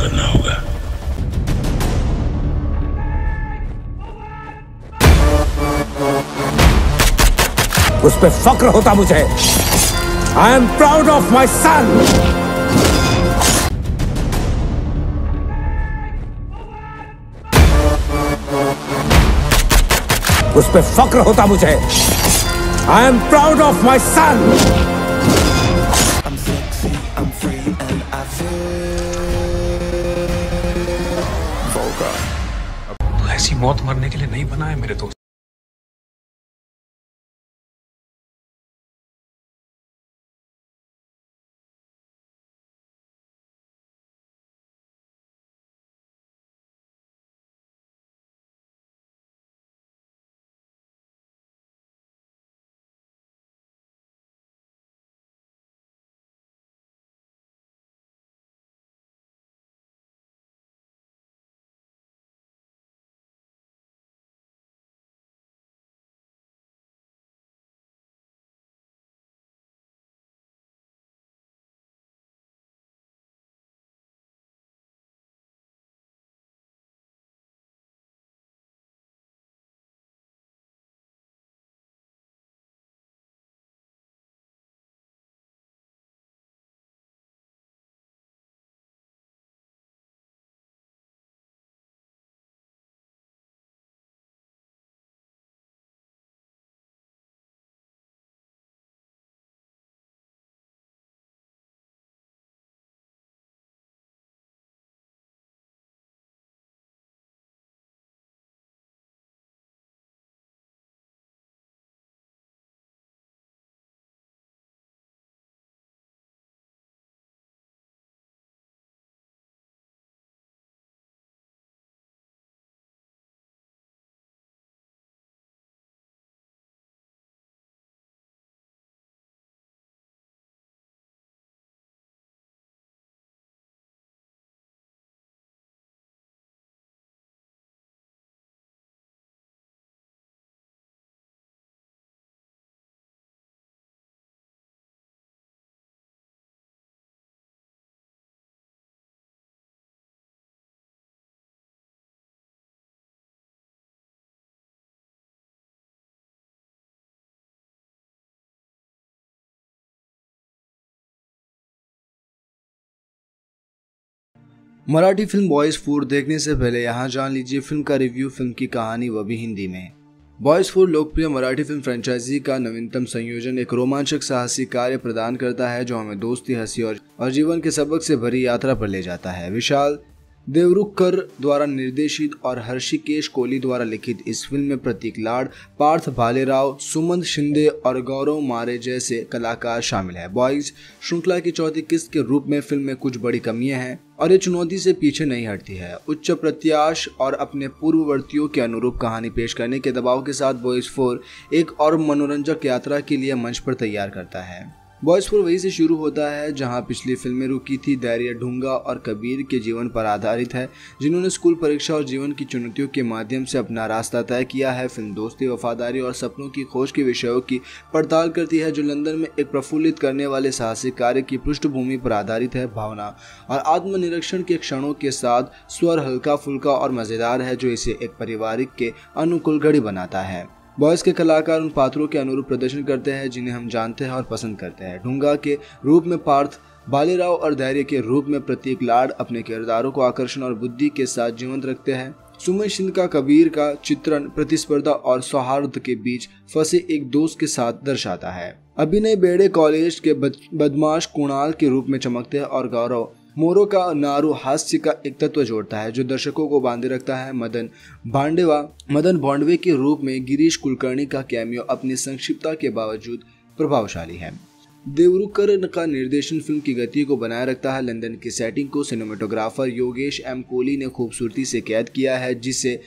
करना होगा। उस पे फक्र होता मुझे। I am proud of my son. उस पे फक्र होता मुझे। I am proud of my son. तो ऐसी मौत मरने के लिए नहीं बना है मेरे दोस्त। मराठी फिल्म बॉयज़ 4 देखने से पहले यहाँ जान लीजिए फिल्म का रिव्यू, फिल्म की कहानी, वह भी हिंदी में। बॉयज़ 4 लोकप्रिय मराठी फिल्म फ्रेंचाइजी का नवीनतम संयोजन एक रोमांचक साहसी कार्य प्रदान करता है जो हमें दोस्ती, हंसी और जीवन के सबक से भरी यात्रा पर ले जाता है। विशाल देवरुखकर द्वारा निर्देशित और हर्षिकेश कोहली द्वारा लिखित इस फिल्म में प्रतीक लाड, पार्थ भालेराव, सुमंत शिंदे और गौरव मारे जैसे कलाकार शामिल हैं। बॉयज श्रृंखला की चौथी किस्त के रूप में फिल्म में कुछ बड़ी कमियां हैं और ये चुनौती से पीछे नहीं हटती है। उच्च प्रत्याश और अपने पूर्ववर्तियों के अनुरूप कहानी पेश करने के दबाव के साथ बॉयज 4 एक और मनोरंजक यात्रा के लिए मंच पर तैयार करता है। बॉयज 4 वहीं से शुरू होता है जहां पिछली फिल्में रुकी थी। धैर्य, ढूंगा और कबीर के जीवन पर आधारित है जिन्होंने स्कूल, परीक्षा और जीवन की चुनौतियों के माध्यम से अपना रास्ता तय किया है। फिल्म दोस्ती, वफादारी और सपनों की खोज के विषयों की पड़ताल करती है जो लंदन में एक प्रफुल्लित करने वाले साहसिक कार्य की पृष्ठभूमि पर आधारित है। भावना और आत्मनिरीक्षण के क्षणों के साथ स्वर हल्का फुल्का और मज़ेदार है जो इसे एक पारिवारिक के अनुकूल घड़ी बनाता है। बॉयज के कलाकार उन पात्रों के अनुरूप प्रदर्शन करते हैं जिन्हें हम जानते हैं और पसंद करते हैं। ढूंगा के रूप में पार्थ भालेराव और धैर्य के रूप में प्रतीक लाड अपने किरदारों को आकर्षण और बुद्धि के साथ जीवंत रखते हैं। सुमंत शिंदे का कबीर का चित्रण प्रतिस्पर्धा और सौहार्द के बीच फंसे एक दोस्त के साथ दर्शाता है। अभिनय बेड़े कॉलेज के बदमाश कुणाल के रूप में चमकते हैं और गौरव मोरो का नारू हास्य का एक तत्व जोड़ता है जो दर्शकों को बांधे रखता है। मदन भांडवे के रूप में गिरीश कुलकर्णी का कैमियो अपनी संक्षिप्तता के बावजूद प्रभावशाली है। देवरुखकर का निर्देशन फिल्म की गति को बनाए रखता है। लंदन की सेटिंग को सिनेमेटोग्राफर योगेश एम कोहली ने खूबसूरती से कैद किया है जिससे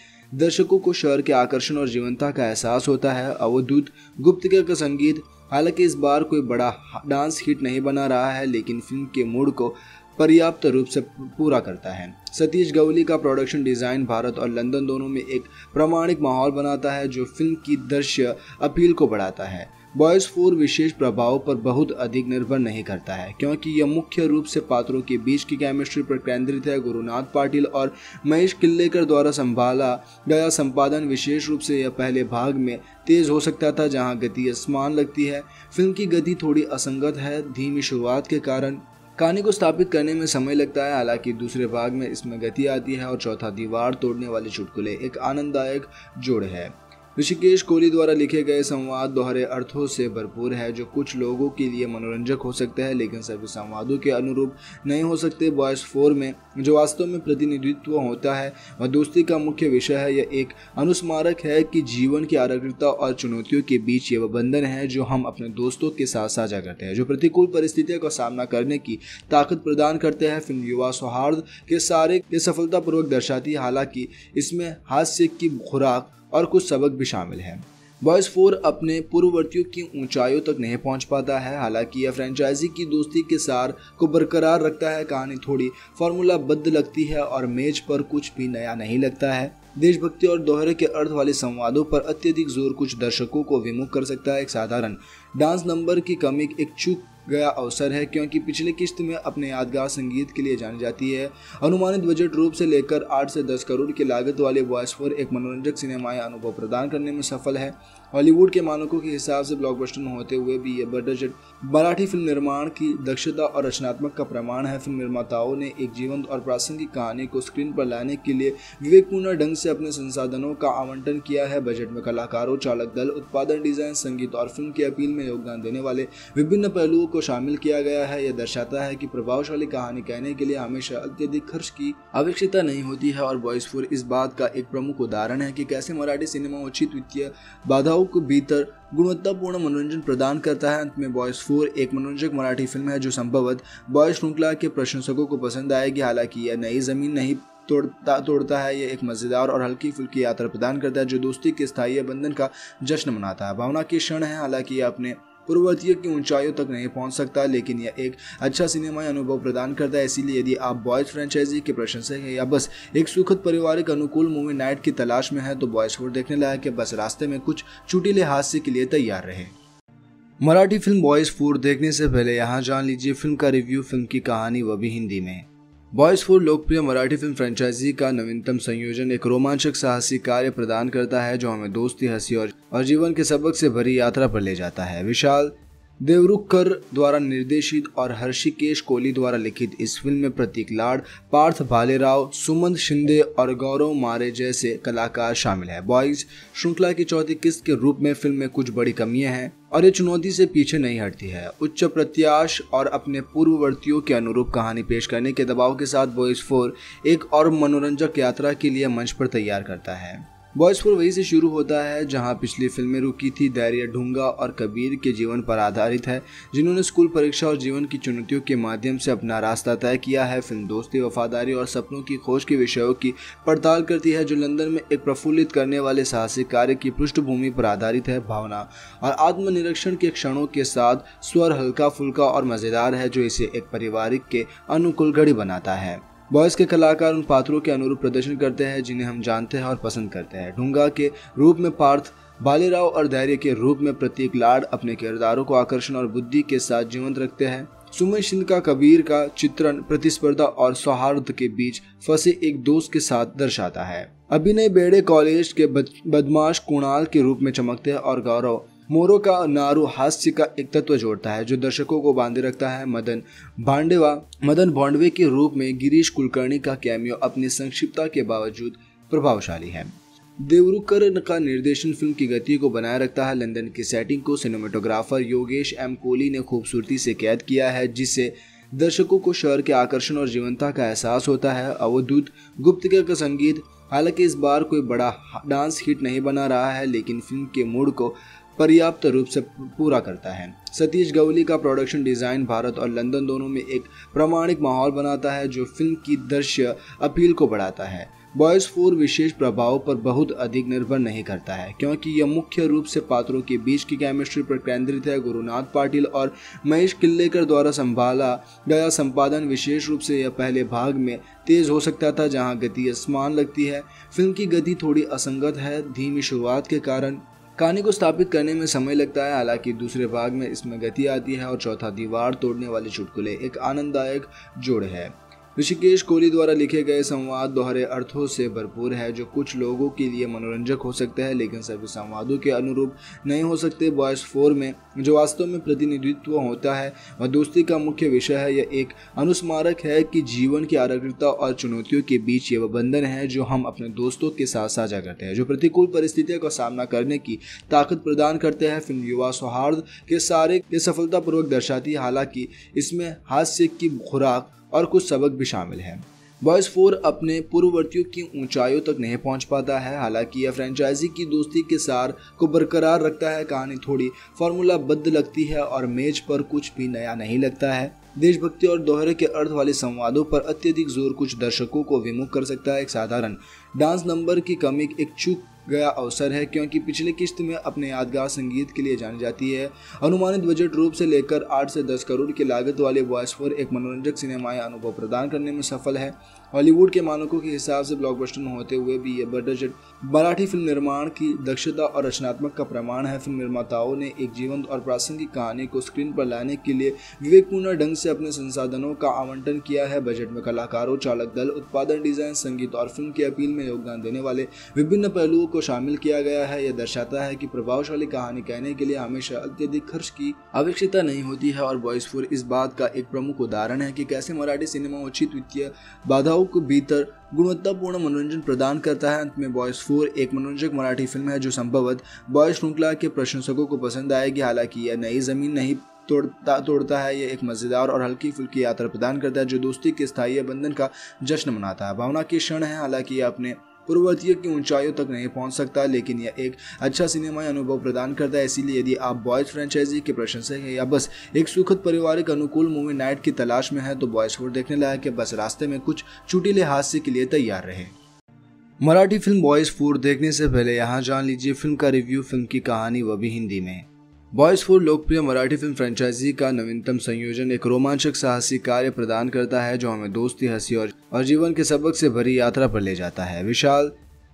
दर्शकों को शहर के आकर्षण और जीवंतता का एहसास होता है। अवधूत गुप्तिका का संगीत हालांकि इस बार कोई बड़ा डांस हिट नहीं बना रहा है लेकिन फिल्म के मूड को पर्याप्त रूप से पूरा करता है। सतीश गवली का प्रोडक्शन डिज़ाइन भारत और लंदन दोनों में एक प्रामाणिक माहौल बनाता है जो फिल्म की दृश्य अपील को बढ़ाता है। बॉयज 4 विशेष प्रभाव पर बहुत अधिक निर्भर नहीं करता है, क्योंकि यह मुख्य रूप से पात्रों के बीच की केमिस्ट्री पर केंद्रित है। गुरुनाथ पाटिल और महेश किल्लेकर द्वारा संभाला गया संपादन विशेष रूप से यह पहले भाग में तेज हो सकता था, जहां गति असमान लगती है। फिल्म की गति थोड़ी असंगत है, धीमी शुरुआत के कारण कहानी को स्थापित करने में समय लगता है। हालांकि दूसरे भाग में इसमें गति आती है और चौथा दीवार तोड़ने वाले चुटकुले एक आनंददायक जोड़ है। ऋषिकेश कोहली द्वारा लिखे गए संवाद दोहरे अर्थों से भरपूर है, जो कुछ लोगों के लिए मनोरंजक हो सकते हैं लेकिन सभी संवादों के अनुरूप नहीं हो सकते। बॉयज 4 में जो वास्तव में प्रतिनिधित्व होता है वह दोस्ती का मुख्य विषय है। यह एक अनुस्मारक है कि जीवन की आरक्षकता और चुनौतियों के बीच ये वह बंधन है जो हम अपने दोस्तों के साथ साझा करते हैं, जो प्रतिकूल परिस्थितियों का सामना करने की ताकत प्रदान करते हैं। फिल्म युवा सौहार्द के सारे के सफलतापूर्वक दर्शाती है, हालांकि इसमें हास्य की खुराक और कुछ सबक भी शामिल हैं। बॉयज 4 अपने पूर्ववर्तियों की ऊंचाइयों तक नहीं पहुंच पाता है, हालांकि यह फ्रेंचाइजी की दोस्ती के सार को बरकरार रखता है। कहानी थोड़ी फॉर्मूलाबद्ध लगती है और मेज पर कुछ भी नया नहीं लगता है। देशभक्ति और दोहरे के अर्थ वाले संवादों पर अत्यधिक जोर कुछ दर्शकों को विमुख कर सकता है। एक साधारण डांस नंबर की कमी एक चूक गया अवसर है, क्योंकि पिछले किश्त में अपने यादगार संगीत के लिए जानी जाती है। अनुमानित बजट रूप से लेकर 8 से 10 करोड़ की लागत वाले बॉयज 4 एक मनोरंजक सिनेमाई अनुभव प्रदान करने में सफल है। हॉलीवुड के मानकों के हिसाब से ब्लॉकबस्टर होते हुए भी यह बजट मराठी फिल्म निर्माण की दक्षता और रचनात्मक का प्रमाण है। फिल्म निर्माताओं ने एक जीवंत और प्रासंगिक कहानी को स्क्रीन पर लाने के लिए विवेकपूर्ण ढंग से अपने संसाधनों का आवंटन किया है। बजट में कलाकारों, चालक दल, उत्पादन, डिजाइन, संगीत और फिल्म की अपील में योगदान देने वाले विभिन्न पहलुओं को शामिल किया गया है। यह दर्शाता है कि प्रभावशाली कहानी कहने के लिए हमेशा अत्यधिक खर्च की आवश्यकता नहीं होती है, और बॉयज 4 इस बात का एक प्रमुख उदाहरण है कि कैसे मराठी सिनेमा उचित वित्तीय बाधाओं के भीतर गुणवत्तापूर्ण मनोरंजन प्रदान करता है। अंत में बॉयज 4 एक मनोरंजक मराठी फिल्म है जो संभवतः बॉयज श्रृंखला के प्रशंसकों को पसंद आएगी। हालांकि यह नई जमीन नहीं तोड़ता है, यह एक मज़ेदार और हल्की फुल्की यात्रा प्रदान करता है जो दोस्ती के स्थायी बंधन का जश्न मनाता है। भावना के क्षण है, हालांकि यह अपने पूर्ववर्तियों की ऊंचाइयों तक नहीं पहुंच सकता, लेकिन यह एक अच्छा सिनेमाई अनुभव प्रदान करता है। इसीलिए यदि आप बॉयज फ्रेंचाइजी के प्रशंसक हैं या बस एक सुखद पारिवारिक अनुकूल मूवी नाइट की तलाश में हैं, तो बॉयज 4 देखने लायक है। बस रास्ते में कुछ चुटिले हादसे के लिए तैयार रहें। मराठी फिल्म बॉयज 4 देखने से पहले यहाँ जान लीजिए फिल्म का रिव्यू, फिल्म की कहानी, वह भी हिंदी में। बॉयज 4 लोकप्रिय मराठी फिल्म फ्रेंचाइजी का नवीनतम संयोजन एक रोमांचक साहसी कार्य प्रदान करता है जो हमें दोस्ती, हंसी और जीवन के सबक से भरी यात्रा पर ले जाता है। विशाल देवरुखकर द्वारा निर्देशित और हर्षिकेश कोहली द्वारा लिखित इस फिल्म में प्रतीक लाड, पार्थ भालेराव, सुमंत शिंदे और गौरव मारे जैसे कलाकार शामिल हैं। बॉयज श्रृंखला की चौथी किस्त के रूप में फिल्म में कुछ बड़ी कमियां हैं और ये चुनौती से पीछे नहीं हटती है। उच्च प्रत्याश और अपने पूर्ववर्तियों के अनुरूप कहानी पेश करने के दबाव के साथ बॉयज 4 एक और मनोरंजक यात्रा के लिए मंच पर तैयार करता है। बॉयज 4 वहीं से शुरू होता है जहां पिछली फिल्में रुकी थी। धैर्य, ढूंगा और कबीर के जीवन पर आधारित है, जिन्होंने स्कूल, परीक्षा और जीवन की चुनौतियों के माध्यम से अपना रास्ता तय किया है। फिल्म दोस्ती, वफादारी और सपनों की खोज के विषयों की पड़ताल करती है, जो लंदन में एक प्रफुल्लित करने वाले साहसिक कार्य की पृष्ठभूमि पर आधारित है। भावना और आत्मनिरीक्षण के क्षणों के साथ स्वर हल्का फुल्का और मज़ेदार है, जो इसे एक पारिवारिक के अनुकूल घड़ी बनाता है। बॉयज के कलाकार उन पात्रों के अनुरूप प्रदर्शन करते हैं जिन्हें हम जानते हैं और पसंद करते हैं। ढूंगा के रूप में पार्थ भालेराव और धैर्य के रूप में प्रतीक लाड अपने किरदारों को आकर्षण और बुद्धि के साथ जीवंत रखते हैं। सुमित सिंह का कबीर का चित्रण प्रतिस्पर्धा और सौहार्द के बीच फंसे एक दोस्त के साथ दर्शाता है। अभिनय बेड़े कॉलेज के बदमाश कुणाल के रूप में चमकते हैं और गौरव मोरो का नारू हास्य का एक तत्व जोड़ता है जो दर्शकों को बांधे रखता है। मदन भांडवे के रूप में गिरीश कुलकर्णी का कैमियो अपनी संक्षिप्तता के बावजूद प्रभावशाली है। देवरुखकर का निर्देशन फिल्म की गति को बनाए रखता है। लंदन की सेटिंग को सिनेमेटोग्राफर योगेश एम कोहली ने खूबसूरती से कैद किया है, जिससे दर्शकों को शहर के आकर्षण और जीवंतता का एहसास होता है। अवधूत गुप्तकर का संगीत हालांकि इस बार कोई बड़ा डांस हिट नहीं बना रहा है, लेकिन फिल्म के मूड को पर्याप्त रूप से पूरा करता है। सतीश गवली का प्रोडक्शन डिज़ाइन भारत और लंदन दोनों में एक प्रामाणिक माहौल बनाता है जो फिल्म की दृश्य अपील को बढ़ाता है। बॉयज 4 विशेष प्रभाव पर बहुत अधिक निर्भर नहीं करता है, क्योंकि यह मुख्य रूप से पात्रों के बीच की केमिस्ट्री पर केंद्रित है। गुरुनाथ पाटिल और महेश किल्लेकर द्वारा संभाला गया संपादन विशेष रूप से यह पहले भाग में तेज हो सकता था, जहां गति असमान लगती है। फिल्म की गति थोड़ी असंगत है, धीमी शुरुआत के कारण कहानी को स्थापित करने में समय लगता है, हालांकि दूसरे भाग में इसमें गति आती है और चौथा दीवार तोड़ने वाले चुटकुले एक आनंददायक जोड़ है। ऋषिकेश कोहली द्वारा लिखे गए संवाद दोहरे अर्थों से भरपूर है, जो कुछ लोगों के लिए मनोरंजक हो सकते हैं लेकिन सभी संवादों के अनुरूप नहीं हो सकते। बॉयज़ 4 में जो वास्तव में प्रतिनिधित्व होता है वह दोस्ती का मुख्य विषय है। यह एक अनुस्मारक है कि जीवन की आरक्षकता और चुनौतियों के बीच ये वह बंधन है जो हम अपने दोस्तों के साथ साझा करते हैं, जो प्रतिकूल परिस्थितियों का सामना करने की ताकत प्रदान करते हैं। फिल्म युवा सौहार्द के सारे ये सफलतापूर्वक दर्शाती है, हालांकि इसमें हास्य की खुराक और कुछ सबक भी शामिल हैं। बॉयज़ 4 अपने पूर्ववर्तियों की ऊंचाइयों तक नहीं पहुंच पाता है, हालांकि यह फ्रेंचाइजी की दोस्ती के सार को बरकरार रखता है। कहानी थोड़ी फार्मूलाबद्ध लगती है और मेज पर कुछ भी नया नहीं लगता है। देशभक्ति और दोहरे के अर्थ वाले संवादों पर अत्यधिक जोर कुछ दर्शकों को विमुख कर सकता है। एक साधारण डांस नंबर की कमी एक चूक गया अवसर है, क्योंकि पिछले किश्त में अपने यादगार संगीत के लिए जानी जाती है। अनुमानित बजट रूप से लेकर 8 से 10 करोड़ की लागत वाले बॉयज़ 4 एक मनोरंजक सिनेमाई अनुभव प्रदान करने में सफल है। हॉलीवुड के मानकों के हिसाब से ब्लॉकबस्टर होते हुए भी यह बजट मराठी फिल्म निर्माण की दक्षता और रचनात्मक का प्रमाण है। फिल्म निर्माताओं ने एक जीवंत और प्रासंगिक कहानी को स्क्रीन पर लाने के लिए विवेकपूर्ण ढंग से अपने संसाधनों का आवंटन किया है। बजट में कलाकारों, चालक दल, उत्पादन, डिजाइन, संगीत और फिल्म की अपील में योगदान देने वाले विभिन्न पहलुओं को शामिल किया गया है। यह दर्शाता है कि प्रभावशाली कहानी कहने के लिए हमेशा अत्यधिक खर्च की आवश्यकता नहीं होती है, और बॉयज़ 4 इस बात का एक प्रमुख उदाहरण है कि कैसे मराठी सिनेमा उचित वित्तीय बाधाओं के भीतर गुणवत्तापूर्ण मनोरंजन प्रदान करता है। अंत में बॉयज़ 4 एक मनोरंजक मराठी फिल्म है जो संभवतः बॉयज़ श्रृंखला के प्रशंसकों को पसंद आएगी। हालांकि यह नई जमीन नहीं तोड़ता है, यह एक मज़ेदार और हल्की फुल्की यात्रा प्रदान करता है जो दोस्ती के स्थायी बंधन का जश्न मनाता है। भावना के क्षण है, हालांकि यह अपने पूर्ववर्तियों की ऊंचाइयों तक नहीं पहुंच सकता, लेकिन यह एक अच्छा सिनेमाई अनुभव प्रदान करता है। इसीलिए यदि आप बॉयज़ फ्रेंचाइजी के प्रशंसक हैं या बस एक सुखद पारिवारिक अनुकूल मूवी नाइट की तलाश में हैं तो बॉयज़ 4 देखने लायक है। बस रास्ते में कुछ चुटीले हादसे के लिए तैयार रहें। मराठी फिल्म बॉयज़ 4 देखने से पहले यहाँ जान लीजिए फिल्म का रिव्यू, फिल्म की कहानी, वह भी हिंदी में। बॉयज़ 4 लोकप्रिय मराठी फिल्म फ्रेंचाइजी का नवीनतम संयोजन एक रोमांचक साहसी कार्य प्रदान करता है जो हमें दोस्ती, हंसी और जीवन के सबक से भरी यात्रा पर ले जाता है। विशाल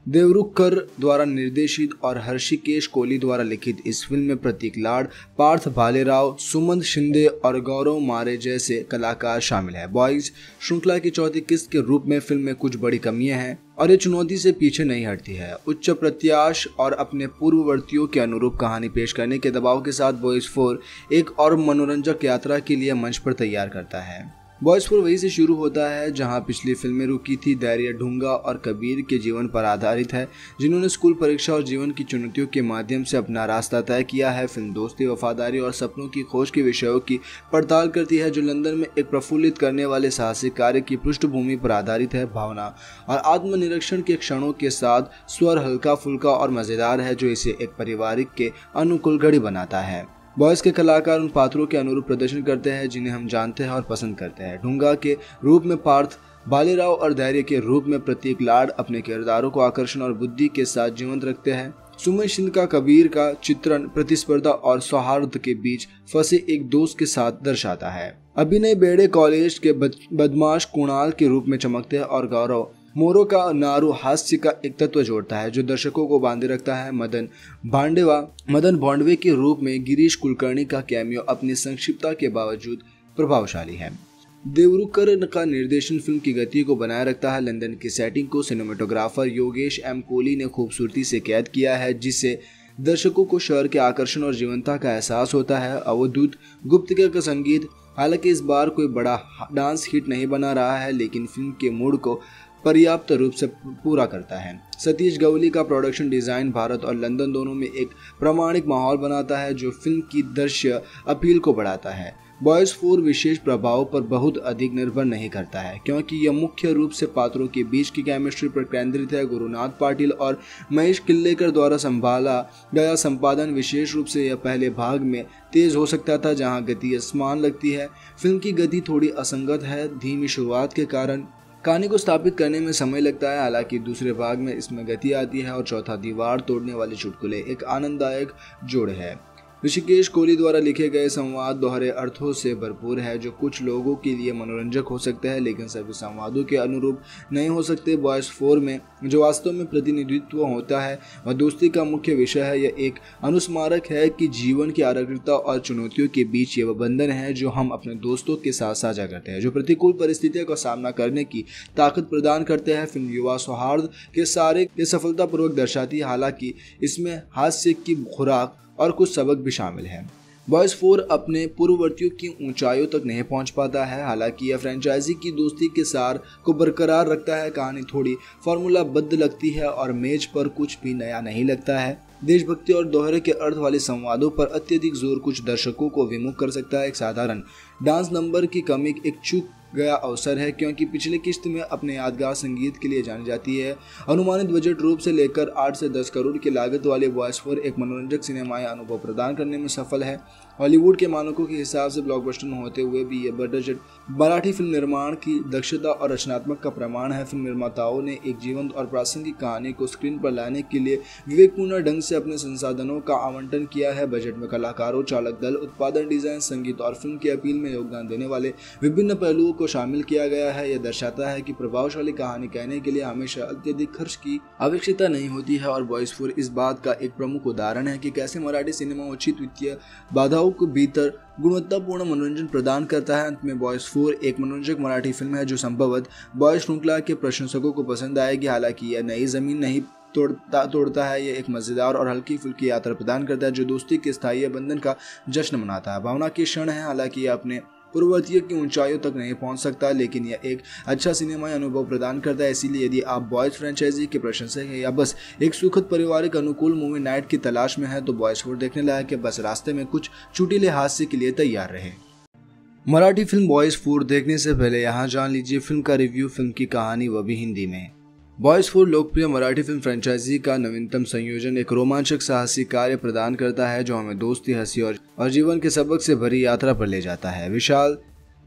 देवरुखकर द्वारा निर्देशित और हर्षिकेश कोहली द्वारा लिखित इस फिल्म में प्रतीक लाड, पार्थ भालेराव, सुमंत शिंदे और गौरव मारे जैसे कलाकार शामिल हैं। बॉयज़ श्रृंखला की चौथी किस्त के रूप में फिल्म में कुछ बड़ी कमियां हैं और ये चुनौती से पीछे नहीं हटती है। उच्च प्रत्याश और अपने पूर्ववर्तियों के अनुरूप कहानी पेश करने के दबाव के साथ बॉयज़ 4 एक और मनोरंजक यात्रा के लिए मंच पर तैयार करता है। बॉयज़ 4 वहीं से शुरू होता है जहां पिछली फिल्में रुकी थी। धैर्य, ढूंगा और कबीर के जीवन पर आधारित है, जिन्होंने स्कूल, परीक्षा और जीवन की चुनौतियों के माध्यम से अपना रास्ता तय किया है। फिल्म दोस्ती, वफादारी और सपनों की खोज के विषयों की पड़ताल करती है, जो लंदन में एक प्रफुल्लित करने वाले साहसिक कार्य की पृष्ठभूमि पर आधारित है। भावना और आत्मनिरीक्षण के क्षणों के साथ स्वर हल्का फुल्का और मज़ेदार है, जो इसे एक पारिवारिक के अनुकूल घड़ी बनाता है। बॉयज़ के कलाकार उन पात्रों के अनुरूप प्रदर्शन करते हैं जिन्हें हम जानते हैं और पसंद करते हैं। ढूंगा के रूप में पार्थ भालेराव और धैर्य के रूप में प्रतीक लाड अपने किरदारों को आकर्षण और बुद्धि के साथ जीवंत रखते हैं। सुमित सिंह का कबीर का चित्रण प्रतिस्पर्धा और सौहार्द के बीच फंसे एक दोस्त के साथ दर्शाता है। अभिनय बेड़े कॉलेज के बदमाश कुणाल के रूप में चमकते हैं और गौरव मोरो का नारू हास्य का एक तत्व जोड़ता है जो दर्शकों को बांधे रखता है। मदन भांडवे के रूप में गिरीश कुलकर्णी का कैमियो अपनी संक्षिप्तता के बावजूद प्रभावशाली है। देवरुखकर का निर्देशन फिल्म की गति को बनाए रखता है। लंदन की सेटिंग को सिनेमेटोग्राफर योगेश एम कोहली ने खूबसूरती से कैद किया है, जिससे दर्शकों को शहर के आकर्षण और जीवंतता का एहसास होता है। अवधूत गुप्तिका का संगीत हालांकि इस बार कोई बड़ा डांस हिट नहीं बना रहा है, लेकिन फिल्म के मूड को पर्याप्त रूप से पूरा करता है। सतीश गवली का प्रोडक्शन डिज़ाइन भारत और लंदन दोनों में एक प्रामाणिक माहौल बनाता है जो फिल्म की दृश्य अपील को बढ़ाता है। बॉयज़ 4 विशेष प्रभाव पर बहुत अधिक निर्भर नहीं करता है, क्योंकि यह मुख्य रूप से पात्रों के बीच की केमिस्ट्री पर केंद्रित है। गुरुनाथ पाटिल और महेश किल्लेकर द्वारा संभाला गया संपादन विशेष रूप से यह पहले भाग में तेज हो सकता था, जहां गति असमान लगती है। फिल्म की गति थोड़ी असंगत है, धीमी शुरुआत के कारण कहानी को स्थापित करने में समय लगता है, हालांकि दूसरे भाग में इसमें गति आती है और चौथा दीवार तोड़ने वाले चुटकुले एक आनंददायक जोड़ है। ऋषिकेश कोहली द्वारा लिखे गए संवाद दोहरे अर्थों से भरपूर है, जो कुछ लोगों के लिए मनोरंजक हो सकते हैं लेकिन सभी संवादों के अनुरूप नहीं हो सकते। बॉयज़ 4 में जो वास्तव में प्रतिनिधित्व होता है वह दोस्ती का मुख्य विषय है। यह एक अनुस्मारक है कि जीवन की आरक्षकता और चुनौतियों के बीच ये वह बंधन है जो हम अपने दोस्तों के साथ साझा करते हैं, जो प्रतिकूल परिस्थितियों का सामना करने की ताकत प्रदान करते हैं। फिल्म युवा सौहार्द के सारे ये सफलतापूर्वक दर्शाती है, हालांकि इसमें हास्य की खुराक और कुछ सबक भी शामिल हैं। बॉयज़ 4 अपने पूर्ववर्तियों की ऊंचाइयों तक नहीं पहुंच पाता है, हालांकि यह फ्रेंचाइजी की दोस्ती के सार को बरकरार रखता है। कहानी थोड़ी फार्मूलाबद्ध लगती है और मेज पर कुछ भी नया नहीं लगता है। देशभक्ति और दोहरे के अर्थ वाले संवादों पर अत्यधिक जोर कुछ दर्शकों को विमुख कर सकता है। एक साधारण डांस नंबर की कमी एक चूक गया अवसर है, क्योंकि पिछले किश्त में अपने यादगार संगीत के लिए जानी जाती है। अनुमानित बजट रूप से लेकर 8 से 10 करोड़ की लागत वाले बॉयज़ 4 एक मनोरंजक सिनेमाई अनुभव प्रदान करने में सफल है। हॉलीवुड के मानकों के हिसाब से ब्लॉकबस्टर होते हुए भी यह बजट मराठी फिल्म निर्माण की दक्षता और रचनात्मक का प्रमाण है। फिल्म निर्माताओं ने एक जीवंत और प्रासंगिक कहानी को स्क्रीन पर लाने के लिए विवेकपूर्ण ढंग से अपने संसाधनों का आवंटन किया है। बजट में कलाकारों, चालक दल, उत्पादन, डिजाइन, संगीत और फिल्म की अपील में योगदान देने वाले विभिन्न पहलुओं को शामिल किया गया है। यह दर्शाता है कि प्रभावशाली कहानी कहने के लिए हमेशा अत्यधिक खर्च की आवश्यकता नहीं होती है, और बॉयज़ 4 इस बात का एक प्रमुख उदाहरण है कि कैसे मराठी सिनेमा उचित वित्तीय बाधाओं के भीतर गुणवत्तापूर्ण मनोरंजन प्रदान करता है। अंत में बॉयज़ 4 एक मनोरंजक मराठी फिल्म है जो संभवतः बॉयज़ श्रृंखला के प्रशंसकों को पसंद आएगी। हालांकि यह नई जमीन नहीं तोड़ता है, यह एक मज़ेदार और हल्की फुल्की यात्रा प्रदान करता है जो दोस्ती के स्थायी बंधन का जश्न मनाता है। भावना के क्षण है, हालांकि यह अपने पूर्ववर्तियों की ऊंचाइयों तक नहीं पहुंच सकता, लेकिन यह एक अच्छा सिनेमाई अनुभव प्रदान करता है। इसीलिए यदि आप बॉयज़ फ्रेंचाइजी के प्रशंसक हैं या बस एक सुखद पारिवारिक अनुकूल मूवी नाइट की तलाश में हैं तो बॉयज़ 4 देखने लायक है। बस रास्ते में कुछ चुटीले हादसे के लिए तैयार रहें। मराठी फिल्म बॉयज़ 4 देखने से पहले यहाँ जान लीजिए फिल्म का रिव्यू, फिल्म की कहानी, वह भी हिंदी में। बॉयज़ 4 लोकप्रिय मराठी फिल्म फ्रेंचाइजी का नवीनतम संयोजन एक रोमांचक साहसी कार्य प्रदान करता है जो हमें दोस्ती, हंसी और जीवन के सबक से भरी यात्रा पर ले जाता है। विशाल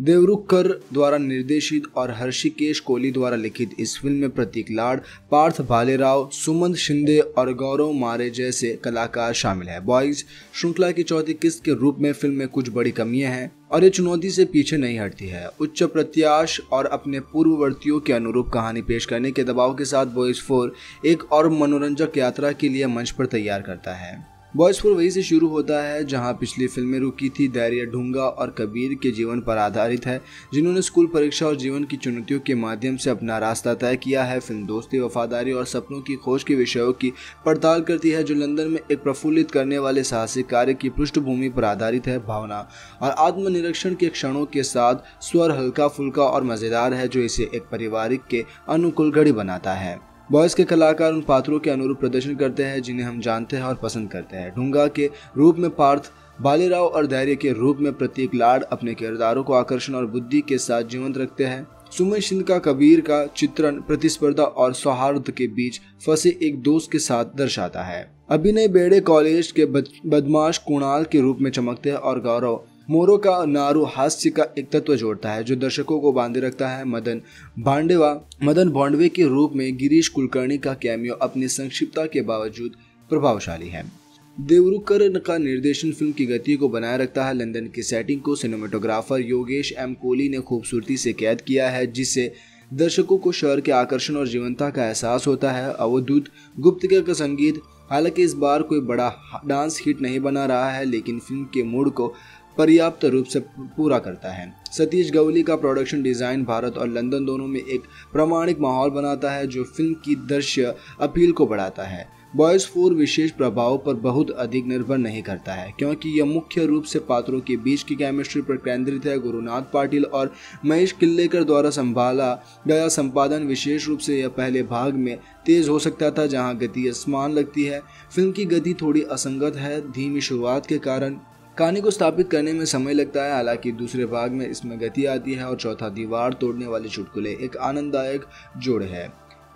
देवरुखकर द्वारा निर्देशित और हर्षिकेश कोहली द्वारा लिखित इस फिल्म में प्रतीक लाड, पार्थ भालेराव, सुमंत शिंदे और गौरव मारे जैसे कलाकार शामिल हैं। बॉयज़ श्रृंखला की चौथी किस्त के रूप में फिल्म में कुछ बड़ी कमियां हैं और ये चुनौती से पीछे नहीं हटती है। उच्च प्रत्याश और अपने पूर्ववर्तियों के अनुरूप कहानी पेश करने के दबाव के साथ बॉयज़ 4 एक और मनोरंजक यात्रा के लिए मंच पर तैयार करता है। बॉयज़ 4 वहीं से शुरू होता है जहां पिछली फिल्में रुकी थी। धैर्य, ढूंगा और कबीर के जीवन पर आधारित है, जिन्होंने स्कूल, परीक्षा और जीवन की चुनौतियों के माध्यम से अपना रास्ता तय किया है। फिल्म दोस्ती, वफादारी और सपनों की खोज के विषयों की पड़ताल करती है, जो लंदन में एक प्रफुल्लित करने वाले साहसिक कार्य की पृष्ठभूमि पर आधारित है। भावना और आत्मनिरीक्षण के क्षणों के साथ स्वर हल्का फुल्का और मज़ेदार है, जो इसे एक पारिवारिक के अनुकूल घड़ी बनाता है। बॉयज़ के कलाकार उन पात्रों के अनुरूप प्रदर्शन करते हैं जिन्हें हम जानते हैं और पसंद करते हैं। ढूंगा के रूप में पार्थ भालेराव और धैर्य के रूप में प्रतीक लाड अपने किरदारों को आकर्षण और बुद्धि के साथ जीवंत रखते हैं। सुमित सिंह का कबीर का चित्रण प्रतिस्पर्धा और सौहार्द के बीच फंसे एक दोस्त के साथ दर्शाता है। अभिनय बेड़े कॉलेज के बदमाश कुणाल के रूप में चमकते हैं और गौरव मोरो का नारू हास्य का एक तत्व जोड़ता है जो दर्शकों को बांधे रखता है। मदन भांडवे के रूप में गिरीश कुलकर्णी का कैमियो अपनी संक्षिप्तता के बावजूद प्रभावशाली है। देवरुखकर का निर्देशन फिल्म की गति को बनाए रखता है। लंदन की सेटिंग को सिनेमेटोग्राफर योगेश एम कोहली ने खूबसूरती से कैद किया है, जिससे दर्शकों को शहर के आकर्षण और जीवंतता का एहसास होता है। अवधूत गुप्तकर का संगीत हालांकि इस बार कोई बड़ा डांस हिट नहीं बना रहा है, लेकिन फिल्म के मूड को पर्याप्त रूप से पूरा करता है। सतीश गवली का प्रोडक्शन डिज़ाइन भारत और लंदन दोनों में एक प्रामाणिक माहौल बनाता है जो फिल्म की दृश्य अपील को बढ़ाता है। बॉयज़ 4 विशेष प्रभाव पर बहुत अधिक निर्भर नहीं करता है, क्योंकि यह मुख्य रूप से पात्रों के बीच की केमिस्ट्री पर केंद्रित है। गुरुनाथ पाटिल और महेश किल्लेकर द्वारा संभाला गया संपादन विशेष रूप से यह पहले भाग में तेज़ हो सकता था, जहां गति असमान लगती है। फिल्म की गति थोड़ी असंगत है, धीमी शुरुआत के कारण कहानी को स्थापित करने में समय लगता है। हालांकि दूसरे भाग में इसमें गति आती है और चौथा दीवार तोड़ने वाले चुटकुले एक आनंददायक जोड़ है।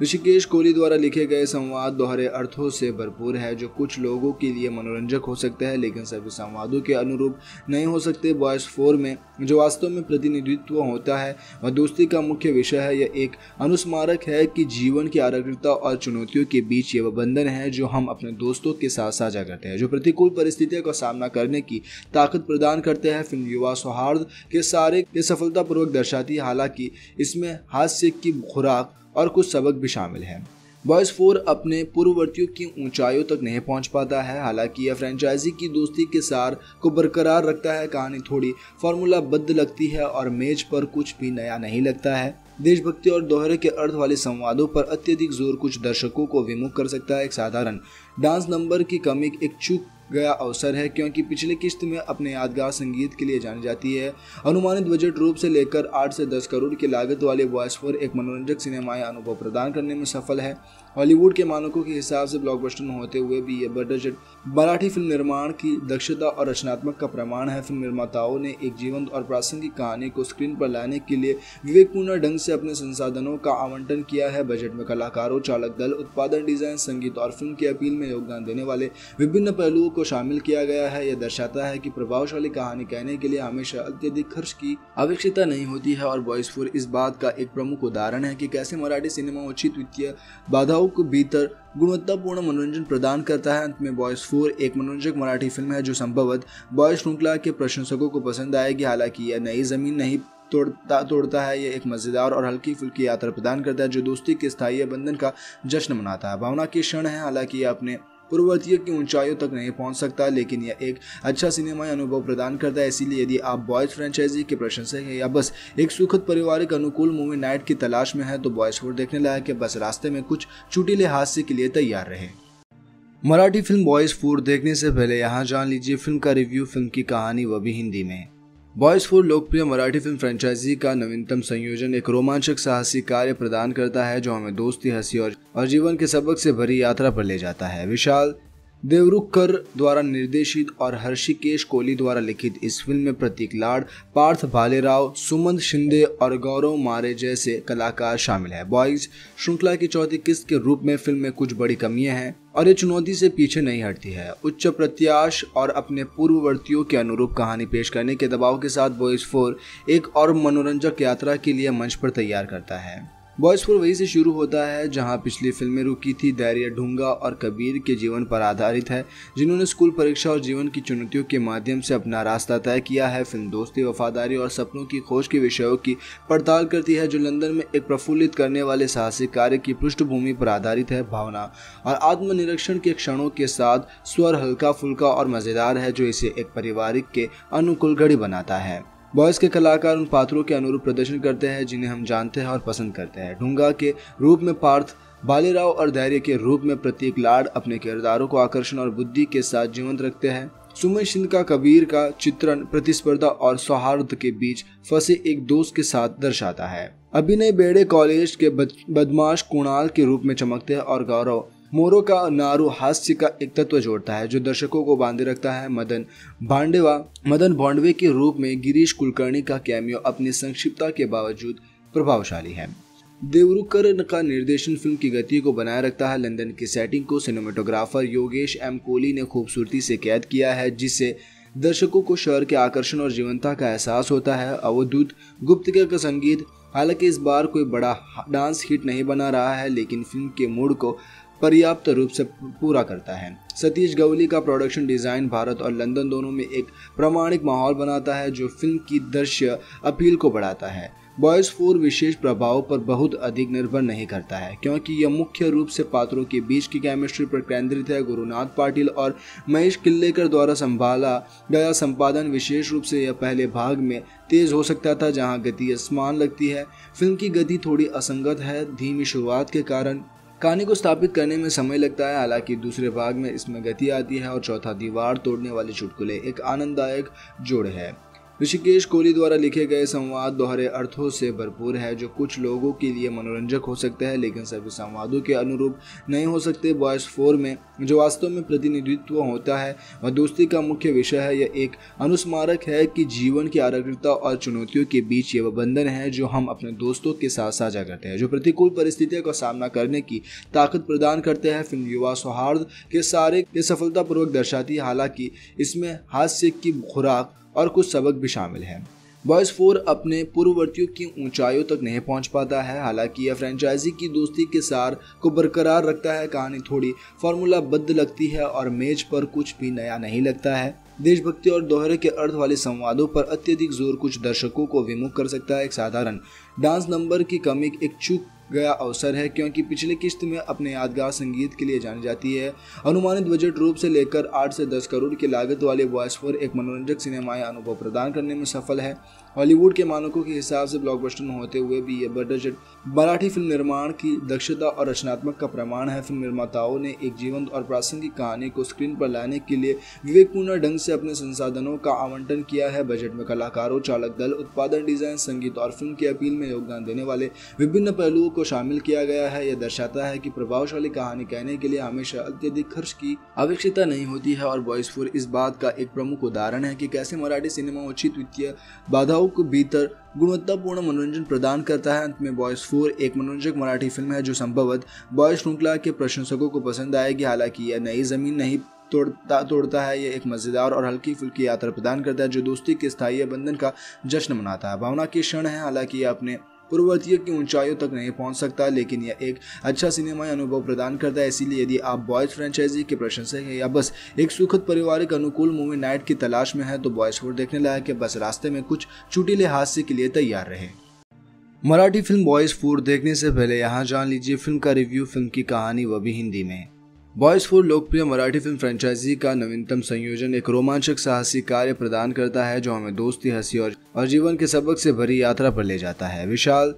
ऋषिकेश कोहली द्वारा लिखे गए संवाद दोहरे अर्थों से भरपूर है, जो कुछ लोगों के लिए मनोरंजक हो सकते हैं लेकिन सभी संवादों के अनुरूप नहीं हो सकते। बॉयज़ 4 में जो वास्तव में प्रतिनिधित्व होता है वह दोस्ती का मुख्य विषय है। यह एक अनुस्मारक है कि जीवन की आरक्षकता और चुनौतियों के बीच ये वह बंधन है जो हम अपने दोस्तों के साथ साझा करते हैं, जो प्रतिकूल परिस्थितियों का सामना करने की ताकत प्रदान करते हैं। फिल्म युवा सौहार्द के सारे ये सफलतापूर्वक दर्शाती है, हालांकि इसमें हास्य की खुराक और कुछ सबक भी शामिल हैं। बॉयज़ 4 अपने पूर्ववर्तियों की ऊंचाइयों तक नहीं पहुंच पाता है, हालांकि यह फ्रेंचाइजी की दोस्ती के सार को बरकरार रखता है। कहानी थोड़ी फार्मूलाबद्ध लगती है और मेज पर कुछ भी नया नहीं लगता है। देशभक्ति और दोहरे के अर्थ वाले संवादों पर अत्यधिक जोर कुछ दर्शकों को विमुख कर सकता है। एक साधारण डांस नंबर की कमी एक चूक गया अवसर है, क्योंकि पिछले किश्त में अपने यादगार संगीत के लिए जानी जाती है। अनुमानित बजट रूप से लेकर 8 से 10 करोड़ की लागत वाले बॉयज़ 4 एक मनोरंजक सिनेमाई अनुभव प्रदान करने में सफल है। हॉलीवुड के मानकों के हिसाब से ब्लॉकबस्टर होते हुए भी यह बजट मराठी फिल्म निर्माण की दक्षता और रचनात्मक का प्रमाण है। फिल्म निर्माताओं ने एक जीवंत और प्रासंगिक कहानी को स्क्रीन पर लाने के लिए विवेकपूर्ण ढंग से अपने संसाधनों का आवंटन किया है। बजट में कलाकारों, चालक दल, उत्पादन, डिजाइन, संगीत और फिल्म की अपील में योगदान देने वाले विभिन्न पहलुओं को शामिल किया गया है। यह दर्शाता है कि प्रभावशाली कहानी कहने के लिए हमेशा अत्यधिक खर्च की आवश्यकता नहीं होती है, और बॉयज़ 4 इस बात का एक प्रमुख उदाहरण है कि कैसे मराठी सिनेमा उचित वित्तीय बाधाओं के भीतर गुणवत्तापूर्ण मनोरंजन प्रदान करता है। अंत में बॉयज़ 4 एक मनोरंजक मराठी फिल्म है जो संभवतः बॉयज़ श्रृंखला के प्रशंसकों को पसंद आएगी। हालांकि यह नई जमीन नहीं तोड़ता है, यह एक मज़ेदार और हल्की फुल्की यात्रा प्रदान करता है जो दोस्ती के स्थायी बंधन का जश्न मनाता है। भावना के क्षण है, हालांकि यह अपने पूर्ववर्तियों की ऊंचाइयों तक नहीं पहुंच सकता, लेकिन यह एक अच्छा सिनेमाई अनुभव प्रदान करता है। इसीलिए यदि आप बॉयज़ फ्रेंचाइजी के प्रशंसक हैं या बस एक सुखद पारिवारिक अनुकूल मूवी नाइट की तलाश में हैं तो बॉयज़ 4 देखने लायक है। बस रास्ते में कुछ चुटीले हादसे के लिए तैयार रहें। मराठी फिल्म बॉयज़ 4 देखने से पहले यहाँ जान लीजिए फिल्म का रिव्यू, फिल्म की कहानी, वह भी हिंदी में। बॉयज़ 4 लोकप्रिय मराठी फिल्म फ्रेंचाइजी का नवीनतम संयोजन एक रोमांचक साहसी कार्य प्रदान करता है जो हमें दोस्ती, हंसी और जीवन के सबक से भरी यात्रा पर ले जाता है। विशाल देवरुखकर द्वारा निर्देशित और हर्षिकेश कोहली द्वारा लिखित इस फिल्म में प्रतीक लाड, पार्थ भालेराव, सुमंत शिंदे और गौरव मारे जैसे कलाकार शामिल हैं। बॉयज़ श्रृंखला की चौथी किस्त के रूप में फिल्म में कुछ बड़ी कमियां हैं और ये चुनौती से पीछे नहीं हटती है। उच्च प्रत्याश और अपने पूर्ववर्तियों के अनुरूप कहानी पेश करने के दबाव के साथ बॉयज़ 4 एक और मनोरंजक यात्रा के लिए मंच पर तैयार करता है। बॉयज़ 4 वहीं से शुरू होता है जहां पिछली फिल्में रुकी थी। धैर्य, ढूंगा और कबीर के जीवन पर आधारित है, जिन्होंने स्कूल, परीक्षा और जीवन की चुनौतियों के माध्यम से अपना रास्ता तय किया है। फिल्म दोस्ती, वफादारी और सपनों की खोज के विषयों की पड़ताल करती है, जो लंदन में एक प्रफुल्लित करने वाले साहसिक कार्य की पृष्ठभूमि पर आधारित है। भावना और आत्मनिरीक्षण के क्षणों के साथ स्वर हल्का फुल्का और मज़ेदार है, जो इसे एक पारिवारिक के अनुकूल घड़ी बनाता है। बॉयज़ के कलाकार उन पात्रों के अनुरूप प्रदर्शन करते हैं जिन्हें हम जानते हैं और पसंद करते हैं। ढूंगा के रूप में पार्थ भालेराव और धैर्य के रूप में प्रतीक लाड अपने किरदारों को आकर्षण और बुद्धि के साथ जीवंत रखते हैं। सुमित सिंह का कबीर का चित्रण प्रतिस्पर्धा और सौहार्द के बीच फंसे एक दोस्त के साथ दर्शाता है। अभिनय बेड़े कॉलेज के बदमाश कुणाल के रूप में चमकते हैं और गौरव मोरो का नारू हास्य का एक तत्व जोड़ता है जो दर्शकों को बांधे रखता है। मदन भांडवे के रूप में गिरीश कुलकर्णी का कैमियो अपनी संक्षिप्तता के बावजूद प्रभावशाली है। देवरुखकर का निर्देशन फिल्म की गति को बनाए रखता है। लंदन की सेटिंग को सिनेमेटोग्राफर योगेश एम कोहली ने खूबसूरती से कैद किया है, जिससे दर्शकों को शहर के आकर्षण और जीवंतता का एहसास होता है। अवधूत गुप्तकर का संगीत हालांकि इस बार कोई बड़ा डांस हिट नहीं बना रहा है, लेकिन फिल्म के मूड को पर्याप्त रूप से पूरा करता है। सतीश गवली का प्रोडक्शन डिज़ाइन भारत और लंदन दोनों में एक प्रामाणिक माहौल बनाता है जो फिल्म की दृश्य अपील को बढ़ाता है। बॉयज़ 4 विशेष प्रभाव पर बहुत अधिक निर्भर नहीं करता है, क्योंकि यह मुख्य रूप से पात्रों के बीच की केमिस्ट्री पर केंद्रित है। गुरुनाथ पाटिल और महेश किल्लेकर द्वारा संभाला गया संपादन विशेष रूप से यह पहले भाग में तेज हो सकता था, जहां गति असमान लगती है। फिल्म की गति थोड़ी असंगत है, धीमी शुरुआत के कारण कहानी को स्थापित करने में समय लगता है। हालांकि दूसरे भाग में इसमें गति आती है और चौथा दीवार तोड़ने वाले चुटकुले एक आनंददायक जोड़ है। ऋषिकेश कोहली द्वारा लिखे गए संवाद दोहरे अर्थों से भरपूर है, जो कुछ लोगों के लिए मनोरंजक हो सकते हैं लेकिन सभी संवादों के अनुरूप नहीं हो सकते। बॉयज़ 4 में जो वास्तव में प्रतिनिधित्व होता है वह दोस्ती का मुख्य विषय है। यह एक अनुस्मारक है कि जीवन की आरक्षकता और चुनौतियों के बीच ये वह बंधन है जो हम अपने दोस्तों के साथ साझा करते हैं, जो प्रतिकूल परिस्थितियों का सामना करने की ताकत प्रदान करते हैं। फिल्म युवा सौहार्द के सारे ये सफलतापूर्वक दर्शाती है, हालांकि इसमें हास्य की खुराक और कुछ सबक भी शामिल हैं। बॉयज़ 4 अपने पूर्ववर्तियों की ऊंचाइयों तक नहीं पहुंच पाता है, हालांकि यह फ्रेंचाइजी की दोस्ती के सार को बरकरार रखता है। कहानी थोड़ी फार्मूलाबद्ध लगती है और मेज पर कुछ भी नया नहीं लगता है। देशभक्ति और दोहरे के अर्थ वाले संवादों पर अत्यधिक जोर कुछ दर्शकों को विमुख कर सकता है। एक साधारण डांस नंबर की कमी एक चूक गया अवसर है, क्योंकि पिछले किश्त में अपने यादगार संगीत के लिए जानी जाती है। अनुमानित बजट रूप से लेकर 8 से 10 करोड़ की लागत वाले बॉयज़ 4 एक मनोरंजक सिनेमाई अनुभव प्रदान करने में सफल है। हॉलीवुड के मानकों के हिसाब से ब्लॉकबस्टर होते हुए भी यह बजट मराठी फिल्म निर्माण की दक्षता और रचनात्मक का प्रमाण है। फिल्म निर्माताओं ने एक जीवंत और प्रासंगिक कहानी को स्क्रीन पर लाने के लिए विवेकपूर्ण ढंग से अपने संसाधनों का आवंटन किया है। बजट में कलाकारों, चालक दल, उत्पादन, डिजाइन, संगीत और फिल्म की अपील में योगदान देने वाले विभिन्न पहलुओं को शामिल किया गया है। यह दर्शाता है कि प्रभावशाली कहानी कहने के लिए हमेशा अत्यधिक खर्च की आवश्यकता नहीं होती है, और बॉयज़ 4 इस बात का एक प्रमुख उदाहरण है कि कैसे मराठी सिनेमा उचित वित्तीय बाधाओं के भीतर गुणवत्तापूर्ण मनोरंजन प्रदान करता है। अंत में बॉयज़ 4 एक मनोरंजक मराठी फिल्म है जो संभवतः बॉयज़ श्रृंखला के प्रशंसकों को पसंद आएगी। हालांकि यह नई जमीन नहीं तोड़ता है, यह एक मज़ेदार और हल्की फुल्की यात्रा प्रदान करता है जो दोस्ती के स्थायी बंधन का जश्न मनाता है। भावना के क्षण है, हालांकि यह अपने पूर्ववर्तियों की ऊंचाइयों तक नहीं पहुंच सकता, लेकिन यह एक अच्छा सिनेमाई अनुभव प्रदान करता है। इसीलिए यदि आप बॉयज़ फ्रेंचाइजी के प्रशंसक हैं या बस एक सुखद पारिवारिक अनुकूल मूवी नाइट की तलाश में हैं तो बॉयज़ 4 देखने लायक है। बस रास्ते में कुछ चुटिले हादसे के लिए तैयार रहें। मराठी फिल्म बॉयज़ 4 देखने से पहले यहाँ जान लीजिए फिल्म का रिव्यू, फिल्म की कहानी, वह भी हिंदी में। बॉयज़ 4 लोकप्रिय मराठी फिल्म फ्रेंचाइजी का नवीनतम संयोजन एक रोमांचक साहसी कार्य प्रदान करता है जो हमें दोस्ती, हंसी और जीवन के सबक से भरी यात्रा पर ले जाता है। विशाल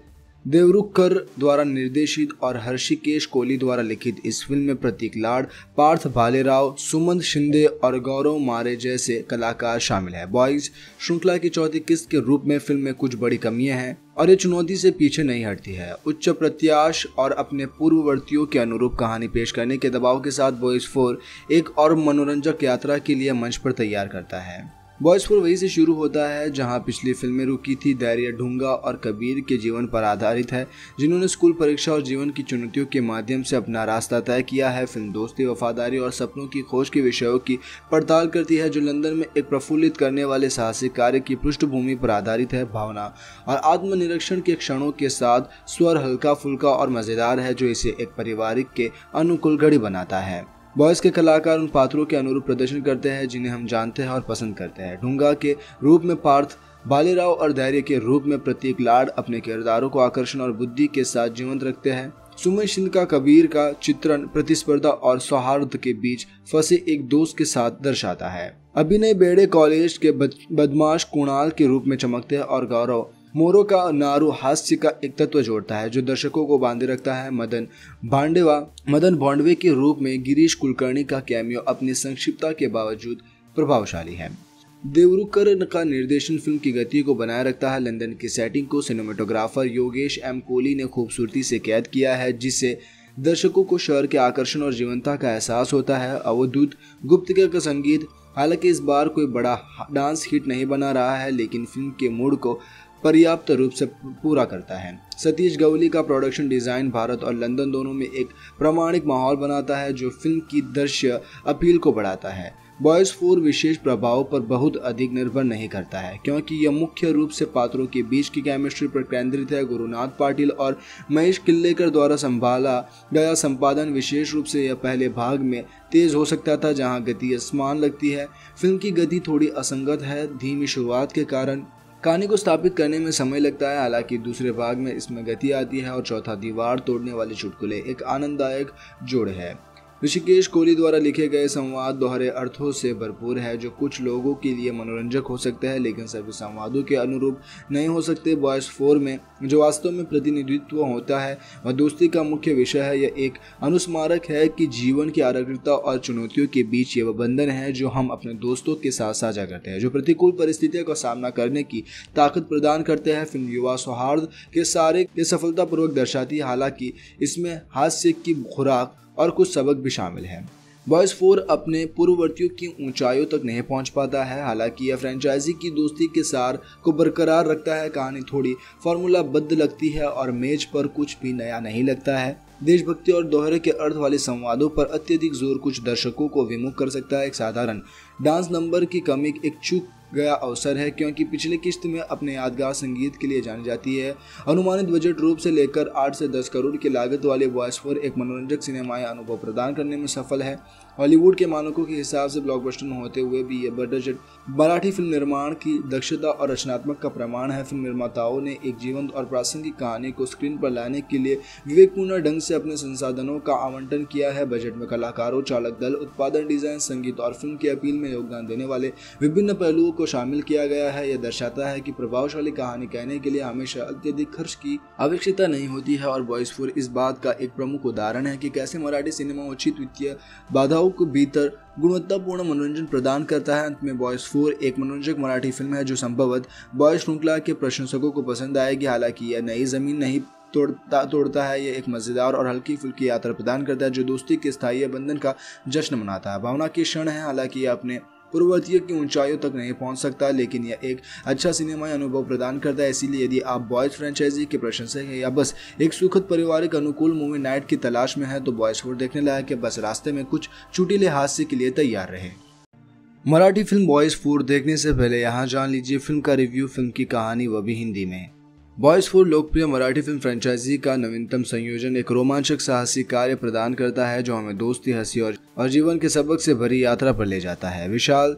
देवरुखकर द्वारा निर्देशित और हर्षिकेश कोहली द्वारा लिखित इस फिल्म में प्रतीक लाड, पार्थ भालेराव, सुमंत शिंदे और गौरव मारे जैसे कलाकार शामिल हैं। बॉयज़ श्रृंखला की चौथी किस्त के रूप में फिल्म में कुछ बड़ी कमियां हैं और ये चुनौती से पीछे नहीं हटती है। उच्च प्रत्याश और अपने पूर्ववर्तियों के अनुरूप कहानी पेश करने के दबाव के साथ बॉयज़ 4 एक और मनोरंजक यात्रा के लिए मंच पर तैयार करता है। बॉयज़ 4 वहीं से शुरू होता है जहां पिछली फिल्में रुकी थी। धैर्य, ढूंगा और कबीर के जीवन पर आधारित है, जिन्होंने स्कूल, परीक्षा और जीवन की चुनौतियों के माध्यम से अपना रास्ता तय किया है। फिल्म दोस्ती, वफादारी और सपनों की खोज के विषयों की पड़ताल करती है, जो लंदन में एक प्रफुल्लित करने वाले साहसिक कार्य की पृष्ठभूमि पर आधारित है। भावना और आत्मनिरीक्षण के क्षणों के साथ स्वर हल्का फुल्का और मज़ेदार है, जो इसे एक पारिवारिक के अनुकूल घड़ी बनाता है। बॉयज़ के कलाकार उन पात्रों के अनुरूप प्रदर्शन करते हैं जिन्हें हम जानते हैं और पसंद करते हैं। ढूंगा के रूप में पार्थ भालेराव और धैर्य के रूप में प्रतीक लाड अपने किरदारों को आकर्षण और बुद्धि के साथ जीवंत रखते हैं। सुमित सिंह का कबीर का चित्रण प्रतिस्पर्धा और सौहार्द के बीच फंसे एक दोस्त के साथ दर्शाता है। अभिनय बेड़े कॉलेज के बदमाश कुणाल के रूप में चमकते हैं और गौरव मोरो का नारू हास्य का एक तत्व जोड़ता है जो दर्शकों को बांधे रखता है। मदन भांडवे के रूप में गिरीश कुलकर्णी का कैमियो अपनी संक्षिप्तता के बावजूद प्रभावशाली है। देवरुखकर का निर्देशन फिल्म की गति को बनाए रखता है। लंदन की सेटिंग को सिनेमेटोग्राफर योगेश एम कोहली ने खूबसूरती से कैद किया है, जिससे दर्शकों को शहर के आकर्षण और जीवंतता का एहसास होता है। अवधूत गुप्तकर का संगीत हालांकि इस बार कोई बड़ा डांस हिट नहीं बना रहा है, लेकिन फिल्म के मूड को पर्याप्त रूप से पूरा करता है। सतीश गवली का प्रोडक्शन डिज़ाइन भारत और लंदन दोनों में एक प्रामाणिक माहौल बनाता है जो फिल्म की दृश्य अपील को बढ़ाता है। बॉयज़ 4 विशेष प्रभाव पर बहुत अधिक निर्भर नहीं करता है, क्योंकि यह मुख्य रूप से पात्रों के बीच की केमिस्ट्री पर केंद्रित है। गुरुनाथ पाटिल और महेश किल्लेकर द्वारा संभाला गया संपादन विशेष रूप से यह पहले भाग में तेज़ हो सकता था, जहां गति असमान लगती है। फिल्म की गति थोड़ी असंगत है, धीमी शुरुआत के कारण कहानी को स्थापित करने में समय लगता है। हालांकि दूसरे भाग में इसमें गति आती है और चौथा दीवार तोड़ने वाले चुटकुले एक आनंददायक जोड़ है। ऋषिकेश कोहली द्वारा लिखे गए संवाद दोहरे अर्थों से भरपूर है, जो कुछ लोगों के लिए मनोरंजक हो सकते हैं लेकिन सभी संवादों के अनुरूप नहीं हो सकते। बॉयज़ 4 में जो वास्तव में प्रतिनिधित्व होता है वह दोस्ती का मुख्य विषय है। यह एक अनुस्मारक है कि जीवन की आरक्षकता और चुनौतियों के बीच ये वह बंधन है जो हम अपने दोस्तों के साथ साझा करते हैं, जो प्रतिकूल परिस्थितियों का सामना करने की ताकत प्रदान करते हैं। फिल्म युवा सौहार्द के सारे के सफलतापूर्वक दर्शाती है, हालांकि इसमें हास्य की खुराक और कुछ सबक भी शामिल हैं। बॉयज़ 4 अपने पूर्ववर्तियों की ऊंचाइयों तक नहीं पहुंच पाता है, हालांकि यह फ्रेंचाइजी की दोस्ती के सार को बरकरार रखता है। कहानी थोड़ी फार्मूलाबद्ध लगती है और मेज पर कुछ भी नया नहीं लगता है। देशभक्ति और दोहरे के अर्थ वाले संवादों पर अत्यधिक जोर कुछ दर्शकों को विमुख कर सकता है। एक साधारण डांस नंबर की कमी एक चूक गया अवसर है, क्योंकि पिछले किश्त में अपने यादगार संगीत के लिए जानी जाती है। अनुमानित बजट रूप से लेकर 8 से 10 करोड़ की लागत वाले बॉयज़ 4 एक मनोरंजक सिनेमाई अनुभव प्रदान करने में सफल है। हॉलीवुड के मानकों के हिसाब से ब्लॉकबस्टर होते हुए भी यह बजट मराठी फिल्म निर्माण की दक्षता और रचनात्मक का प्रमाण है। फिल्म निर्माताओं ने एक जीवंत और प्रासंगिक कहानी को स्क्रीन पर लाने के लिए विवेकपूर्ण ढंग से अपने संसाधनों का आवंटन किया है। बजट में कलाकारों, चालक दल, उत्पादन, डिजाइन, संगीत और फिल्म की अपील में योगदान देने वाले विभिन्न पहलुओं को शामिल किया गया है। यह दर्शाता है कि प्रभावशाली कहानी कहने के लिए हमेशा अत्यधिक खर्च की आवश्यकता नहीं होती है, और बॉयज़ 4 इस बात का एक प्रमुख उदाहरण है कि कैसे मराठी सिनेमा उचित वित्तीय बाधाओं के भीतर गुणवत्तापूर्ण मनोरंजन प्रदान करता है। अंत में बॉयज़ 4 एक मनोरंजक मराठी फिल्म है जो संभवतः बॉयज़ श्रृंखला के प्रशंसकों को पसंद आएगी। हालांकि यह नई जमीन नहीं तोड़ता है, यह एक मज़ेदार और हल्की फुल्की यात्रा प्रदान करता है जो दोस्ती के स्थायी बंधन का जश्न मनाता है। भावना के क्षण है, हालांकि यह अपने पूर्ववर्तियों की ऊंचाइयों तक नहीं पहुंच सकता, लेकिन यह एक अच्छा सिनेमाई अनुभव प्रदान करता है। इसीलिए यदि आप बॉयज़ फ्रेंचाइजी के प्रशंसक हैं या बस एक सुखद पारिवारिक अनुकूल मूवी नाइट की तलाश में हैं तो बॉयज़ 4 देखने लायक है। बस रास्ते में कुछ चुटीले हादसे के लिए तैयार रहें। मराठी फिल्म बॉयज़ 4 देखने से पहले यहाँ जान लीजिए फिल्म का रिव्यू, फिल्म की कहानी, वह भी हिंदी में। बॉयज़ 4 लोकप्रिय मराठी फिल्म फ्रेंचाइजी का नवीनतम संयोजन एक रोमांचक साहसी कार्य प्रदान करता है जो हमें दोस्ती, हंसी और जीवन के सबक से भरी यात्रा पर ले जाता है। विशाल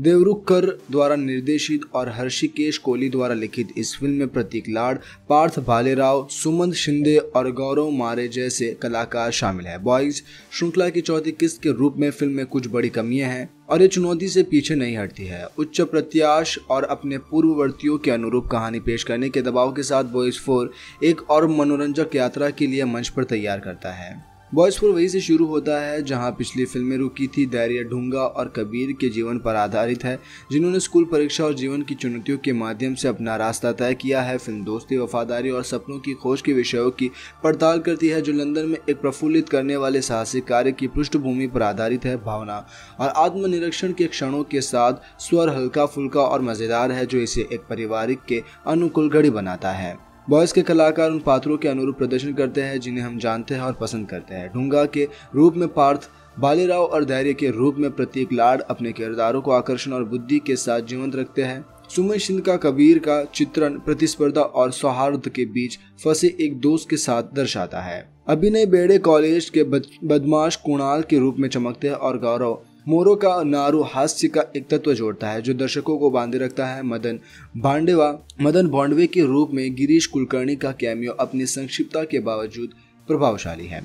देवरुखकर द्वारा निर्देशित और हर्षिकेश कोहली द्वारा लिखित इस फिल्म में प्रतीक लाड, पार्थ भालेराव, सुमंत शिंदे और गौरव मारे जैसे कलाकार शामिल हैं। बॉयज़ श्रृंखला की चौथी किस्त के रूप में फिल्म में कुछ बड़ी कमियां हैं और ये चुनौती से पीछे नहीं हटती है। उच्च प्रत्याश और अपने पूर्ववर्तियों के अनुरूप कहानी पेश करने के दबाव के साथ बॉयज़ 4 एक और मनोरंजक यात्रा के लिए मंच पर तैयार करता है। बॉयज़ 4 वहीं से शुरू होता है जहां पिछली फिल्में रुकी थी। धैर्य, ढूंगा और कबीर के जीवन पर आधारित है, जिन्होंने स्कूल, परीक्षा और जीवन की चुनौतियों के माध्यम से अपना रास्ता तय किया है। फिल्म दोस्ती, वफादारी और सपनों की खोज के विषयों की पड़ताल करती है, जो लंदन में एक प्रफुल्लित करने वाले साहसिक कार्य की पृष्ठभूमि पर आधारित है। भावना और आत्मनिरीक्षण के क्षणों के साथ स्वर हल्का फुल्का और मज़ेदार है, जो इसे एक पारिवारिक के अनुकूल घड़ी बनाता है। बॉयज़ के कलाकार उन पात्रों के अनुरूप प्रदर्शन करते हैं जिन्हें हम जानते हैं और पसंद करते हैं। ढूंगा के रूप में पार्थ भालेराव और धैर्य के रूप में प्रतीक लाड अपने किरदारों को आकर्षण और बुद्धि के साथ जीवंत रखते हैं। सुमित सिंह का कबीर का चित्रण प्रतिस्पर्धा और सौहार्द के बीच फंसे एक दोस्त के साथ दर्शाता है। अभिनय बेड़े कॉलेज के बदमाश कुणाल के रूप में चमकते हैं और गौरव मोरो का नारू हास्य का एक तत्व जोड़ता है जो दर्शकों को बांधे रखता है। मदन भांडवे के रूप में गिरीश कुलकर्णी का कैमियो अपनी संक्षिप्तता के बावजूद प्रभावशाली है।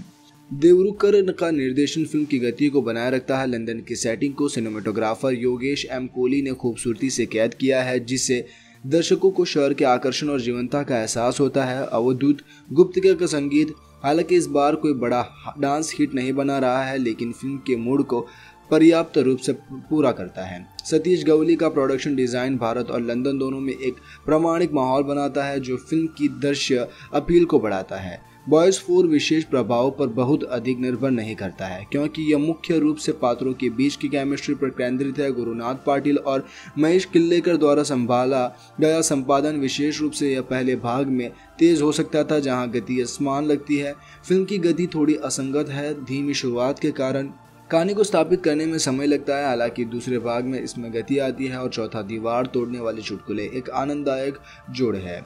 देवरुखकर का निर्देशन फिल्म की गति को बनाए रखता है। लंदन की सेटिंग को सिनेमेटोग्राफर योगेश एम कोहली ने खूबसूरती से कैद किया है, जिससे दर्शकों को शहर के आकर्षण और जीवंतता का एहसास होता है। अवधूत गुप्तिका का संगीत हालांकि इस बार कोई बड़ा डांस हिट नहीं बना रहा है, लेकिन फिल्म के मूड को पर्याप्त रूप से पूरा करता है। सतीश गवली का प्रोडक्शन डिज़ाइन भारत और लंदन दोनों में एक प्रामाणिक माहौल बनाता है जो फिल्म की दृश्य अपील को बढ़ाता है। बॉयज़ 4 विशेष प्रभाव पर बहुत अधिक निर्भर नहीं करता है, क्योंकि यह मुख्य रूप से पात्रों के बीच की केमिस्ट्री पर केंद्रित है। गुरुनाथ पाटिल और महेश किल्लेकर द्वारा संभाला गया संपादन विशेष रूप से यह पहले भाग में तेज़ हो सकता था, जहां गति असमान लगती है। फिल्म की गति थोड़ी असंगत है, धीमी शुरुआत के कारण कहानी को स्थापित करने में समय लगता है। हालांकि दूसरे भाग में इसमें गति आती है और चौथा दीवार तोड़ने वाले चुटकुले एक आनंददायक जोड़ है।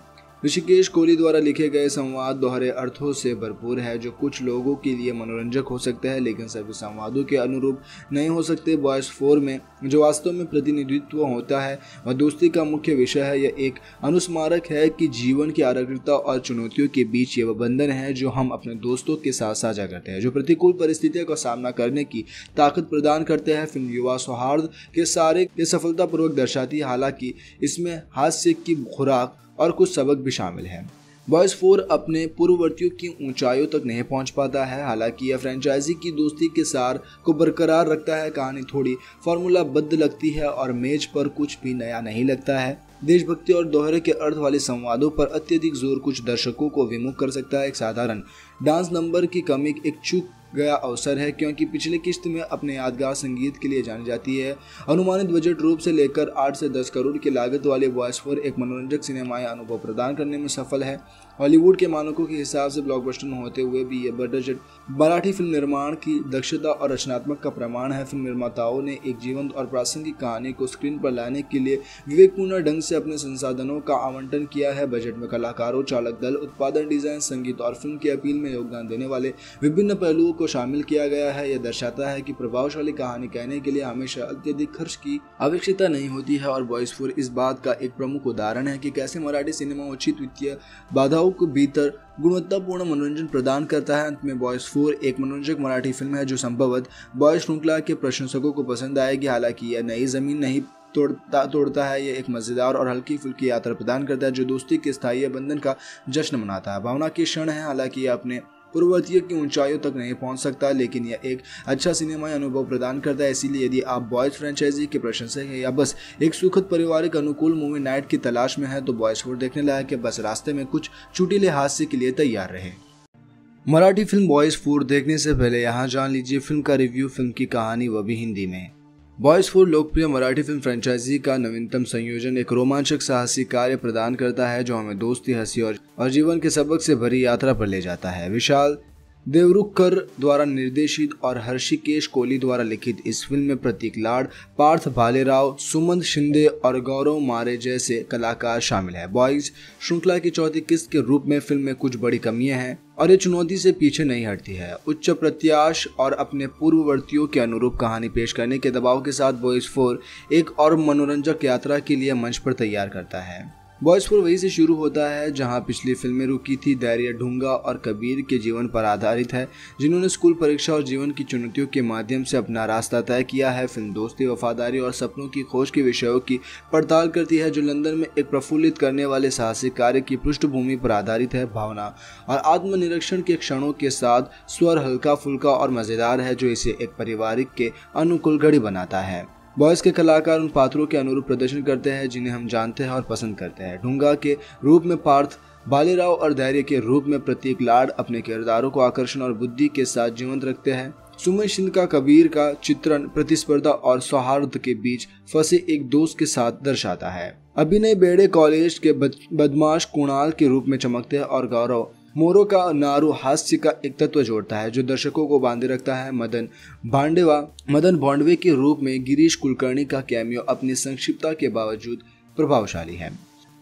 ऋषिकेश कोहली द्वारा लिखे गए संवाद दोहरे अर्थों से भरपूर है, जो कुछ लोगों के लिए मनोरंजक हो सकते हैं लेकिन सभी संवादों के अनुरूप नहीं हो सकते। बॉयज़ 4 में जो वास्तव में प्रतिनिधित्व होता है वह दोस्ती का मुख्य विषय है। यह एक अनुस्मारक है कि जीवन की आरक्षकता और चुनौतियों के बीच ये वह बंधन है जो हम अपने दोस्तों के साथ साझा करते हैं, जो प्रतिकूल परिस्थितियों का सामना करने की ताकत प्रदान करते हैं। फिल्म युवा सौहार्द के सारे के सफलतापूर्वक दर्शाती है, हालांकि इसमें हास्य की खुराक और कुछ सबक भी शामिल हैं। बॉयज़ 4 अपने पूर्ववर्तियों की ऊंचाइयों तक नहीं पहुंच पाता है, हालांकि यह फ्रेंचाइजी की दोस्ती के सार को बरकरार रखता है। कहानी थोड़ी फार्मूलाबद्ध लगती है और मेज पर कुछ भी नया नहीं लगता है। देशभक्ति और दोहरे के अर्थ वाले संवादों पर अत्यधिक जोर कुछ दर्शकों को विमुख कर सकता है। एक साधारण डांस नंबर की कमी एक चूक गया अवसर है, क्योंकि पिछले किश्त में अपने यादगार संगीत के लिए जानी जाती है। अनुमानित बजट रूप से लेकर 8 से 10 करोड़ की लागत वाले बॉयज़ 4 एक मनोरंजक सिनेमाई अनुभव प्रदान करने में सफल है। हॉलीवुड के मानकों के हिसाब से ब्लॉकबस्टर होते हुए भी यह बजट मराठी फिल्म निर्माण की दक्षता और रचनात्मक का प्रमाण है। फिल्म निर्माताओं ने एक जीवंत और प्रासंगिक कहानी को स्क्रीन पर लाने के लिए विवेकपूर्ण ढंग से अपने संसाधनों का आवंटन किया है। बजट में कलाकारों, चालक दल, उत्पादन, डिजाइन, संगीत और फिल्म की अपील में योगदान देने वाले विभिन्न पहलुओं को शामिल किया गया है। यह दर्शाता है कि प्रभावशाली कहानी कहने के लिए हमेशा अत्यधिक खर्च की आवश्यकता नहीं होती है, और बॉयज़ 4 इस बात का एक प्रमुख उदाहरण है कि कैसे मराठी सिनेमा उचित वित्तीय बाधाओं के भीतर गुणवत्तापूर्ण मनोरंजन प्रदान करता है। अंत में बॉयज़ 4 एक मनोरंजक मराठी फिल्म है जो संभवतः बॉयज़ श्रृंखला के प्रशंसकों को पसंद आएगी। हालांकि यह नई जमीन नहीं तोड़ता है, यह एक मज़ेदार और हल्की फुल्की यात्रा प्रदान करता है जो दोस्ती के स्थायी बंधन का जश्न मनाता है। भावना के क्षण है, हालांकि यह अपने पूर्ववर्तियों की ऊंचाइयों तक नहीं पहुंच सकता, लेकिन यह एक अच्छा सिनेमाई अनुभव प्रदान करता है। इसीलिए यदि आप बॉयज़ फ्रेंचाइजी के प्रशंसक हैं या बस एक सुखद पारिवारिक अनुकूल मूवी नाइट की तलाश में हैं तो बॉयज़ 4 देखने लायक है। बस रास्ते में कुछ चुटीले हादसे के लिए तैयार रहें। मराठी फिल्म बॉयज़ 4 देखने से पहले यहाँ जान लीजिए फिल्म का रिव्यू, फिल्म की कहानी, वह भी हिंदी में। बॉयज़ 4 लोकप्रिय मराठी फिल्म फ्रेंचाइजी का नवीनतम संयोजन एक रोमांचक साहसी कार्य प्रदान करता है जो हमें दोस्ती, हंसी और जीवन के सबक से भरी यात्रा पर ले जाता है। विशाल देवरुखकर द्वारा निर्देशित और हर्षिकेश कोहली द्वारा लिखित इस फिल्म में प्रतीक लाड, पार्थ भालेराव, सुमंत शिंदे और गौरव मारे जैसे कलाकार शामिल हैं। बॉयज़ श्रृंखला की चौथी किस्त के रूप में फिल्म में कुछ बड़ी कमियां हैं और ये चुनौती से पीछे नहीं हटती है। उच्च प्रत्याश और अपने पूर्ववर्तियों के अनुरूप कहानी पेश करने के दबाव के साथ बॉयज़ 4 एक और मनोरंजक यात्रा के लिए मंच पर तैयार करता है। बॉयज़ 4 वहीं से शुरू होता है जहां पिछली फिल्में रुकी थी। धैर्य, ढूंगा और कबीर के जीवन पर आधारित है, जिन्होंने स्कूल, परीक्षा और जीवन की चुनौतियों के माध्यम से अपना रास्ता तय किया है। फिल्म दोस्ती, वफादारी और सपनों की खोज के विषयों की पड़ताल करती है, जो लंदन में एक प्रफुल्लित करने वाले साहसिक कार्य की पृष्ठभूमि पर आधारित है। भावना और आत्मनिरीक्षण के क्षणों के साथ स्वर हल्का फुल्का और मज़ेदार है, जो इसे एक पारिवारिक के अनुकूल घड़ी बनाता है। बॉयज़ के कलाकार उन पात्रों के अनुरूप प्रदर्शन करते हैं जिन्हें हम जानते हैं और पसंद करते हैं। ढूंगा के रूप में पार्थ भालेराव और धैर्य के रूप में प्रतीक लाड अपने किरदारों को आकर्षण और बुद्धि के साथ जीवंत रखते हैं। सुमित सिंह का कबीर का चित्रण प्रतिस्पर्धा और सौहार्द के बीच फंसे एक दोस्त के साथ दर्शाता है। अभिनय बेड़े कॉलेज के बदमाश कुणाल के रूप में चमकते हैं और गौरव मोरो का नारू हास्य का एक तत्व जोड़ता है जो दर्शकों को बांधे रखता है। मदन भांडवे के रूप में गिरीश कुलकर्णी का कैमियो अपनी संक्षिप्तता के बावजूद प्रभावशाली है।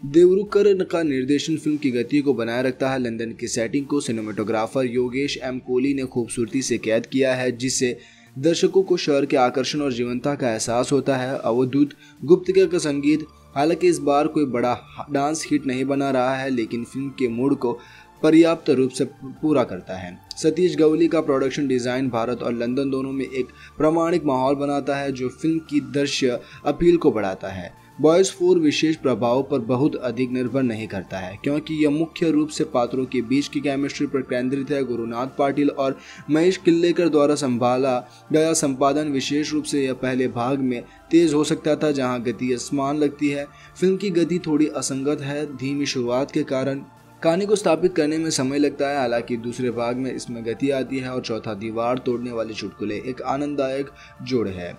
देवरुखकर का निर्देशन फिल्म की गति को बनाए रखता है। लंदन की सेटिंग को सिनेमेटोग्राफर योगेश एम कोहली ने खूबसूरती से कैद किया है, जिससे दर्शकों को शहर के आकर्षण और जीवंतता का एहसास होता है। अवधूत गुप्तिका का संगीत हालांकि इस बार कोई बड़ा डांस हिट नहीं बना रहा है, लेकिन फिल्म के मूड को पर्याप्त रूप से पूरा करता है। सतीश गवली का प्रोडक्शन डिज़ाइन भारत और लंदन दोनों में एक प्रामाणिक माहौल बनाता है जो फिल्म की दृश्य अपील को बढ़ाता है। बॉयज़ 4 विशेष प्रभाव पर बहुत अधिक निर्भर नहीं करता है, क्योंकि यह मुख्य रूप से पात्रों के बीच की केमिस्ट्री पर केंद्रित है। गुरुनाथ पाटिल और महेश किल्लेकर द्वारा संभाला गया संपादन विशेष रूप से यह पहले भाग में तेज हो सकता था, जहां गति असमान लगती है। फिल्म की गति थोड़ी असंगत है, धीमी शुरुआत के कारण कहानी को स्थापित करने में समय लगता है। हालांकि दूसरे भाग में इसमें गति आती है और चौथा दीवार तोड़ने वाले चुटकुले एक आनंददायक जोड़ है।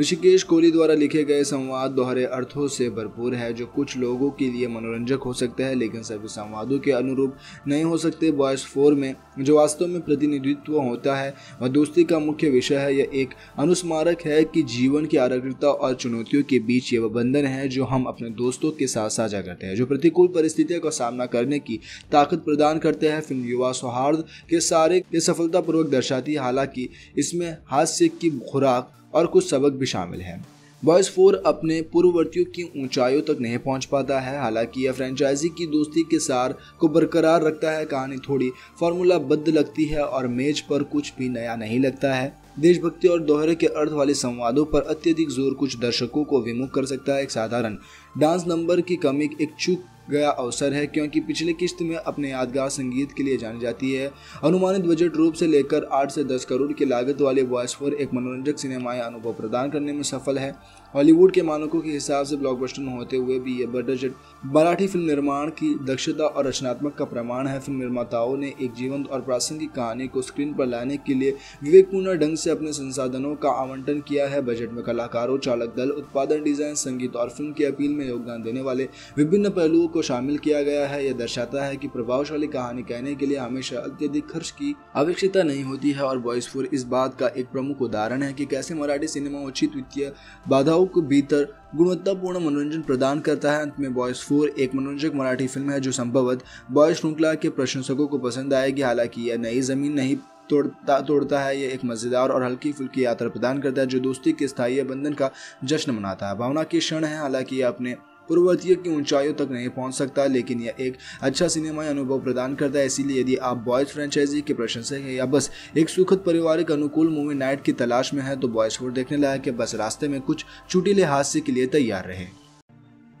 ऋषिकेश कोहली द्वारा लिखे गए संवाद दोहरे अर्थों से भरपूर है, जो कुछ लोगों के लिए मनोरंजक हो सकते हैं लेकिन सभी संवादों के अनुरूप नहीं हो सकते। बॉयज़ 4 में जो वास्तव में प्रतिनिधित्व होता है वह दोस्ती का मुख्य विषय है। यह एक अनुस्मारक है कि जीवन की आरक्षकता और चुनौतियों के बीच ये वह बंधन है जो हम अपने दोस्तों के साथ साझा करते हैं, जो प्रतिकूल परिस्थितियों का सामना करने की ताकत प्रदान करते हैं। फिल्म युवा सौहार्द के सारे ये सफलतापूर्वक दर्शाती है, हालांकि इसमें हास्य की खुराक और कुछ सबक भी शामिल हैं। बॉयज़ 4 अपने पूर्ववर्तियों की ऊंचाइयों तक नहीं पहुंच पाता है, हालांकि यह फ्रेंचाइजी की दोस्ती के सार को बरकरार रखता है। कहानी थोड़ी फार्मूलाबद्ध लगती है और मेज पर कुछ भी नया नहीं लगता है। देशभक्ति और दोहरे के अर्थ वाले संवादों पर अत्यधिक जोर कुछ दर्शकों को विमुख कर सकता है। एक साधारण डांस नंबर की कमी एक चूक गया अवसर है, क्योंकि पिछले किश्त में अपने यादगार संगीत के लिए जानी जाती है। अनुमानित बजट रूप से लेकर 8 से 10 करोड़ की लागत वाले बॉयज़ 4 एक मनोरंजक सिनेमाई अनुभव प्रदान करने में सफल है। हॉलीवुड के मानकों के हिसाब से ब्लॉकबस्टर होते हुए भी यह बजट मराठी फिल्म निर्माण की दक्षता और रचनात्मक का प्रमाण है। फिल्म निर्माताओं ने एक जीवंत और प्रासंगिक कहानी को स्क्रीन पर लाने के लिए विवेकपूर्ण ढंग से अपने संसाधनों का आवंटन किया है। बजट में कलाकारों, चालक दल, उत्पादन, डिजाइन, संगीत और फिल्म की अपील में योगदान देने वाले विभिन्न पहलुओं को शामिल किया गया है। यह दर्शाता है कि प्रभावशाली कहानी कहने के लिए हमेशा अत्यधिक खर्च की आवश्यकता नहीं होती है, और बॉयज़ 4 इस बात का एक प्रमुख उदाहरण है कि कैसे मराठी सिनेमा उचित वित्तीय बाधाओं के भीतर गुणवत्तापूर्ण मनोरंजन प्रदान करता है। अंत में बॉयज़ 4 एक मनोरंजक मराठी फिल्म है जो संभवतः बॉयज़ श्रृंखला के प्रशंसकों को पसंद आएगी। हालांकि यह नई जमीन नहीं तोड़ता है, यह एक मज़ेदार और हल्की फुल्की यात्रा प्रदान करता है जो दोस्ती के स्थायी बंधन का जश्न मनाता है। भावना के क्षण है, हालांकि यह अपने पूर्ववर्तियों की ऊंचाइयों तक नहीं पहुंच सकता, लेकिन यह एक अच्छा सिनेमाई अनुभव प्रदान करता है। इसीलिए यदि आप बॉयज़ फ्रेंचाइजी के प्रशंसक हैं या बस एक सुखद पारिवारिक अनुकूल मूवी नाइट की तलाश में हैं तो बॉयज़ 4 देखने लायक है। बस रास्ते में कुछ चुटीले हादसे के लिए तैयार रहें।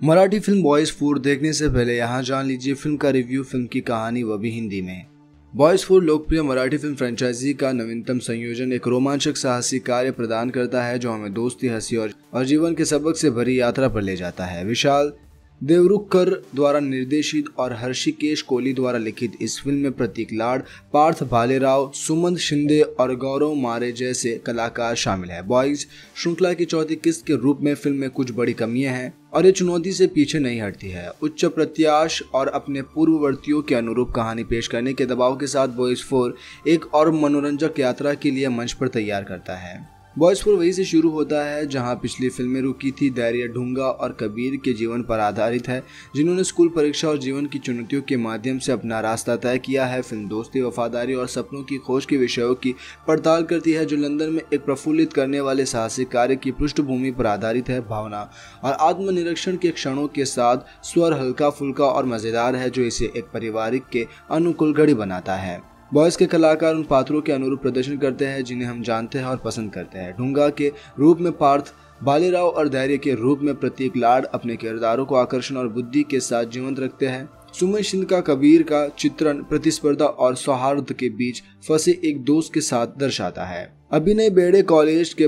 मराठी फिल्म बॉयज़ 4 देखने से पहले यहाँ जान लीजिए फिल्म का रिव्यू, फिल्म की कहानी, वह भी हिंदी में। बॉयज़ 4 लोकप्रिय मराठी फिल्म फ्रेंचाइजी का नवीनतम संयोजन एक रोमांचक साहसी कार्य प्रदान करता है जो हमें दोस्ती, हंसी और जीवन के सबक से भरी यात्रा पर ले जाता है। विशाल देवरुखकर द्वारा निर्देशित और हर्षिकेश कोहली द्वारा लिखित इस फिल्म में प्रतीक लाड, पार्थ भालेराव, सुमंत शिंदे और गौरव मारे जैसे कलाकार शामिल हैं। बॉयज़ श्रृंखला की चौथी किस्त के रूप में फिल्म में कुछ बड़ी कमियां हैं और ये चुनौती से पीछे नहीं हटती है। उच्च प्रत्याश और अपने पूर्ववर्तियों के अनुरूप कहानी पेश करने के दबाव के साथ बॉयज़ 4 एक और मनोरंजक यात्रा के लिए मंच पर तैयार करता है। बॉयज़ 4 वहीं से शुरू होता है जहां पिछली फिल्में रुकी थी। धैर्य, ढूंगा और कबीर के जीवन पर आधारित है, जिन्होंने स्कूल, परीक्षा और जीवन की चुनौतियों के माध्यम से अपना रास्ता तय किया है। फिल्म दोस्ती, वफादारी और सपनों की खोज के विषयों की पड़ताल करती है, जो लंदन में एक प्रफुल्लित करने वाले साहसिक कार्य की पृष्ठभूमि पर आधारित है। भावना और आत्मनिरीक्षण के क्षणों के साथ स्वर हल्का फुल्का और मज़ेदार है, जो इसे एक पारिवारिक के अनुकूल घड़ी बनाता है। बॉयज़ के कलाकार उन पात्रों के अनुरूप प्रदर्शन करते हैं जिन्हें हम जानते हैं और पसंद करते हैं। ढूंगा के रूप में पार्थ भालेराव और धैर्य के रूप में प्रतीक लाड अपने किरदारों को आकर्षण और बुद्धि के साथ जीवंत रखते हैं। सुमित सिंह का कबीर का चित्रण प्रतिस्पर्धा और सौहार्द के बीच फंसे एक दोस्त के साथ दर्शाता है। अभिनय बेड़े कॉलेज के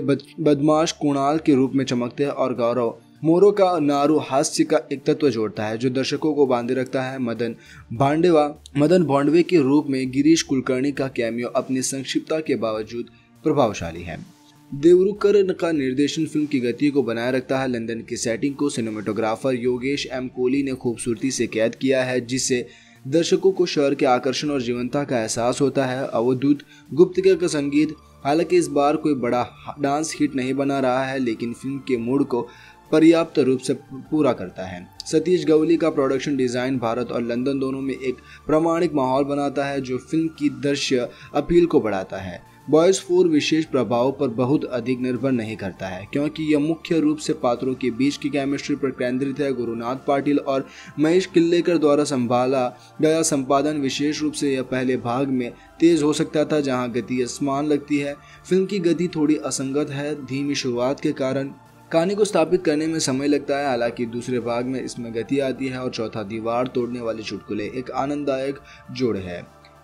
बदमाश कुणाल के रूप में चमकते हैं और गौरव मोरो का नारू हास्य का एक तत्व जोड़ता है जो दर्शकों को बांधे रखता है। मदन भांडवे के रूप में गिरीश कुलकर्णी का कैमियो अपनी संक्षिप्तता के बावजूद प्रभावशाली है। देवरुखकर का निर्देशन फिल्म की गति को बनाए रखता है। लंदन की सेटिंग को सिनेमेटोग्राफर योगेश एम कोहली ने खूबसूरती से कैद किया है, जिससे दर्शकों को शहर के आकर्षण और जीवंतता का एहसास होता है। अवधूत गुप्तकर का संगीत हालांकि इस बार कोई बड़ा डांस हिट नहीं बना रहा है, लेकिन फिल्म के मूड को पर्याप्त रूप से पूरा करता है। सतीश गवली का प्रोडक्शन डिज़ाइन भारत और लंदन दोनों में एक प्रामाणिक माहौल बनाता है जो फिल्म की दृश्य अपील को बढ़ाता है। बॉयज़ 4 विशेष प्रभाव पर बहुत अधिक निर्भर नहीं करता है, क्योंकि यह मुख्य रूप से पात्रों के बीच की केमिस्ट्री पर केंद्रित है। गुरुनाथ पाटिल और महेश किल्लेकर द्वारा संभाला गया संपादन विशेष रूप से यह पहले भाग में तेज़ हो सकता था, जहां गति असमान लगती है। फिल्म की गति थोड़ी असंगत है, धीमी शुरुआत के कारण कहानी को स्थापित करने में समय लगता है। हालांकि दूसरे भाग में इसमें गति आती है और चौथा दीवार तोड़ने वाले चुटकुले एक आनंददायक जोड़ है।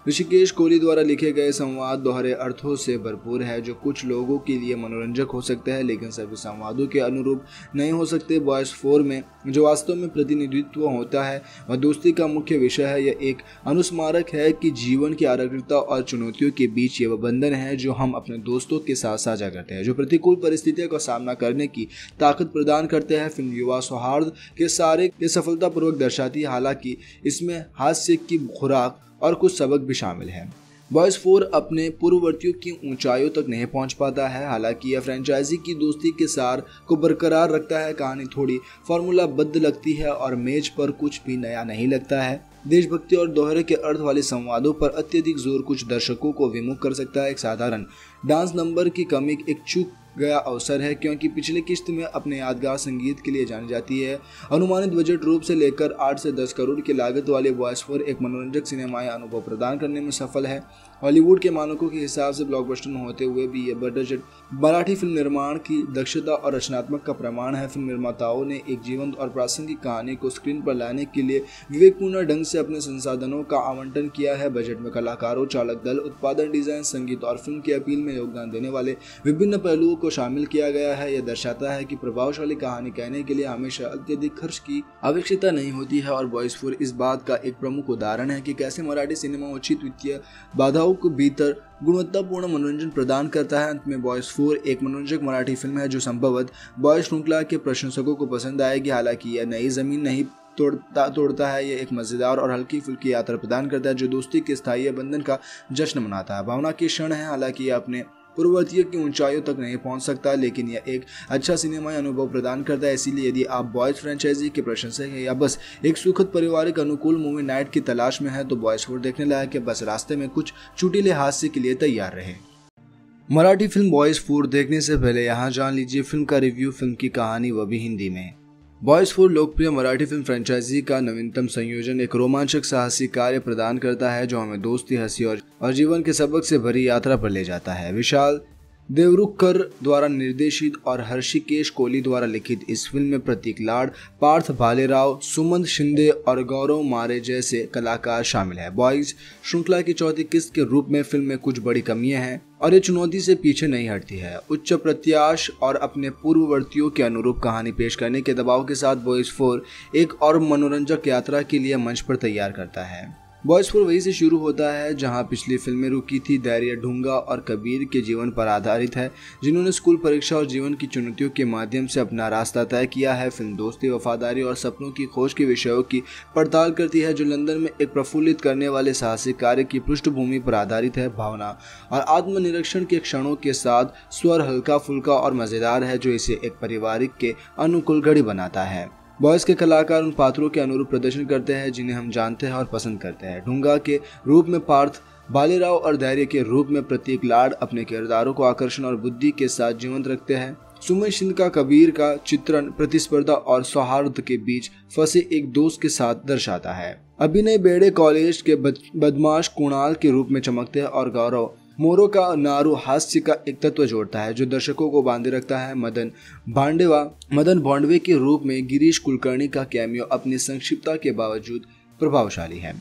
ऋषिकेश कोहली द्वारा लिखे गए संवाद दोहरे अर्थों से भरपूर है, जो कुछ लोगों के लिए मनोरंजक हो सकते हैं लेकिन सभी संवादों के अनुरूप नहीं हो सकते। बॉयज़ 4 में जो वास्तव में प्रतिनिधित्व होता है वह दोस्ती का मुख्य विषय है। यह एक अनुस्मारक है कि जीवन की आरक्षकता और चुनौतियों के बीच ये वह बंधन है जो हम अपने दोस्तों के साथ साझा करते हैं, जो प्रतिकूल परिस्थितियों का सामना करने की ताकत प्रदान करते हैं। फिल्म युवा सौहार्द के सारे ये सफलतापूर्वक दर्शाती है, हालांकि इसमें हास्य की खुराक और कुछ सबक भी शामिल हैं। बॉयज़ 4 अपने पूर्ववर्तियों की ऊंचाइयों तक नहीं पहुंच पाता है, हालांकि यह फ्रेंचाइजी की दोस्ती के सार को बरकरार रखता है। कहानी थोड़ी फार्मूलाबद्ध लगती है और मेज पर कुछ भी नया नहीं लगता है। देशभक्ति और दोहरे के अर्थ वाले संवादों पर अत्यधिक जोर कुछ दर्शकों को विमुख कर सकता है। एक साधारण डांस नंबर की कमी एक चूक गया अवसर है, क्योंकि पिछले किश्त में अपने यादगार संगीत के लिए जानी जाती है। अनुमानित बजट रूप से लेकर 8 से 10 करोड़ की लागत वाले बॉयज़ 4 एक मनोरंजक सिनेमाई अनुभव प्रदान करने में सफल है। हॉलीवुड के मानकों के हिसाब से ब्लॉकबस्टर होते हुए भी यह बजट मराठी फिल्म निर्माण की दक्षता और रचनात्मक का प्रमाण है। फिल्म निर्माताओं ने एक जीवंत और प्रासंगिक कहानी को स्क्रीन पर लाने के लिए विवेकपूर्ण ढंग से अपने संसाधनों का आवंटन किया है। बजट में कलाकारों, चालक दल, उत्पादन, डिजाइन, संगीत और फिल्म की अपील में योगदान देने वाले विभिन्न पहलुओं को शामिल किया गया है। यह दर्शाता है कि प्रभावशाली कहानी कहने के लिए हमेशा अत्यधिक खर्च की आवश्यकता नहीं होती है, और बॉयज़ 4 इस बात का एक प्रमुख उदाहरण है कि कैसे मराठी सिनेमा उचित वित्तीय बाधाओं के भीतर गुणवत्तापूर्ण मनोरंजन प्रदान करता है। अंत में बॉयज़ 4 एक मनोरंजक मराठी फिल्म है जो संभवतः बॉयज़ श्रृंखला के प्रशंसकों को पसंद आएगी। हालांकि यह नई जमीन नहीं तोड़ता है, यह एक मज़ेदार और हल्की फुल्की यात्रा प्रदान करता है जो दोस्ती के स्थायी बंधन का जश्न मनाता है। भावना के क्षण है, हालांकि यह अपने पूर्ववर्तियों की ऊंचाइयों तक नहीं पहुंच सकता, लेकिन यह एक अच्छा सिनेमाई अनुभव प्रदान करता है। इसीलिए यदि आप बॉयज़ फ्रेंचाइजी के प्रशंसक हैं या बस एक सुखद पारिवारिक अनुकूल मूवी नाइट की तलाश में हैं तो बॉयज़ 4 देखने लायक है। बस रास्ते में कुछ चुटीले हादसे के लिए तैयार रहें। मराठी फिल्म बॉयज़ 4 देखने से पहले यहाँ जान लीजिए फिल्म का रिव्यू, फिल्म की कहानी, वह भी हिंदी में। बॉयज़ 4 लोकप्रिय मराठी फिल्म फ्रेंचाइजी का नवीनतम संयोजन एक रोमांचक साहसी कार्य प्रदान करता है जो हमें दोस्ती, हंसी और जीवन के सबक से भरी यात्रा पर ले जाता है। विशाल देवरुखकर द्वारा निर्देशित और हर्षिकेश कोहली द्वारा लिखित इस फिल्म में प्रतीक लाड, पार्थ भालेराव, सुमंत शिंदे और गौरव मारे जैसे कलाकार शामिल हैं। बॉयज़ श्रृंखला की चौथी किस्त के रूप में फिल्म में कुछ बड़ी कमियां हैं और ये चुनौती से पीछे नहीं हटती है। उच्च प्रत्याश और अपने पूर्ववर्तियों के अनुरूप कहानी पेश करने के दबाव के साथ बॉयज़ 4 एक और मनोरंजक यात्रा के लिए मंच पर तैयार करता है। बॉयज़ 4 वहीं से शुरू होता है जहां पिछली फिल्में रुकी थी। धैर्य, ढूंगा और कबीर के जीवन पर आधारित है, जिन्होंने स्कूल, परीक्षा और जीवन की चुनौतियों के माध्यम से अपना रास्ता तय किया है। फिल्म दोस्ती, वफादारी और सपनों की खोज के विषयों की पड़ताल करती है, जो लंदन में एक प्रफुल्लित करने वाले साहसिक कार्य की पृष्ठभूमि पर आधारित है। भावना और आत्मनिरीक्षण के क्षणों के साथ स्वर हल्का फुल्का और मज़ेदार है, जो इसे एक पारिवारिक के अनुकूल घड़ी बनाता है। बॉयज़ के कलाकार उन पात्रों के अनुरूप प्रदर्शन करते हैं जिन्हें हम जानते हैं और पसंद करते हैं। ढूंगा के रूप में पार्थ भालेराव और धैर्य के रूप में प्रतीक लाड अपने किरदारों को आकर्षण और बुद्धि के साथ जीवंत रखते हैं। सुमित सिंह का कबीर का चित्रण प्रतिस्पर्धा और सौहार्द के बीच फंसे एक दोस्त के साथ दर्शाता है। अभिनय बेड़े कॉलेज के बदमाश कुणाल के रूप में चमकते हैं और गौरव मोरो का नारू हास्य का एक तत्व जोड़ता है जो दर्शकों को बांधे रखता है। मदन भांडवे के रूप में गिरीश कुलकर्णी का कैमियो अपनी संक्षिप्तता के बावजूद प्रभावशाली है।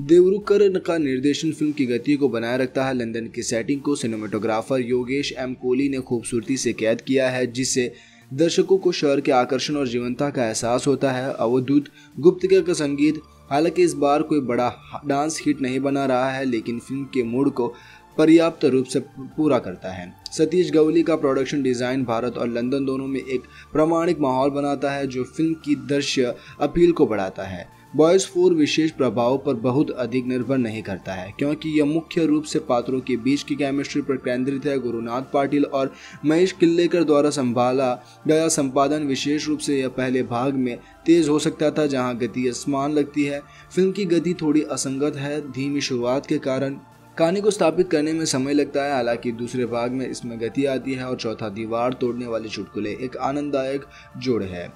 देवरुखकर का निर्देशन फिल्म की गति को बनाए रखता है। लंदन की सेटिंग को सिनेमेटोग्राफर योगेश एम कोहली ने खूबसूरती से कैद किया है, जिससे दर्शकों को शहर के आकर्षण और जीवंतता का एहसास होता है। अवधूत गुप्तकर का संगीत हालांकि इस बार कोई बड़ा डांस हिट नहीं बना रहा है, लेकिन फिल्म के मूड को पर्याप्त रूप से पूरा करता है। सतीश गवली का प्रोडक्शन डिज़ाइन भारत और लंदन दोनों में एक प्रामाणिक माहौल बनाता है जो फिल्म की दृश्य अपील को बढ़ाता है। बॉयज़ 4 विशेष प्रभाव पर बहुत अधिक निर्भर नहीं करता है, क्योंकि यह मुख्य रूप से पात्रों के बीच की केमिस्ट्री पर केंद्रित है। गुरुनाथ पाटिल और महेश किल्लेकर द्वारा संभाला गया संपादन विशेष रूप से यह पहले भाग में तेज़ हो सकता था, जहां गति असमान लगती है। फिल्म की गति थोड़ी असंगत है, धीमी शुरुआत के कारण कहानी को स्थापित करने में समय लगता है। हालांकि दूसरे भाग में इसमें गति आती है और चौथा दीवार तोड़ने वाले चुटकुले एक आनंददायक जोड़ है।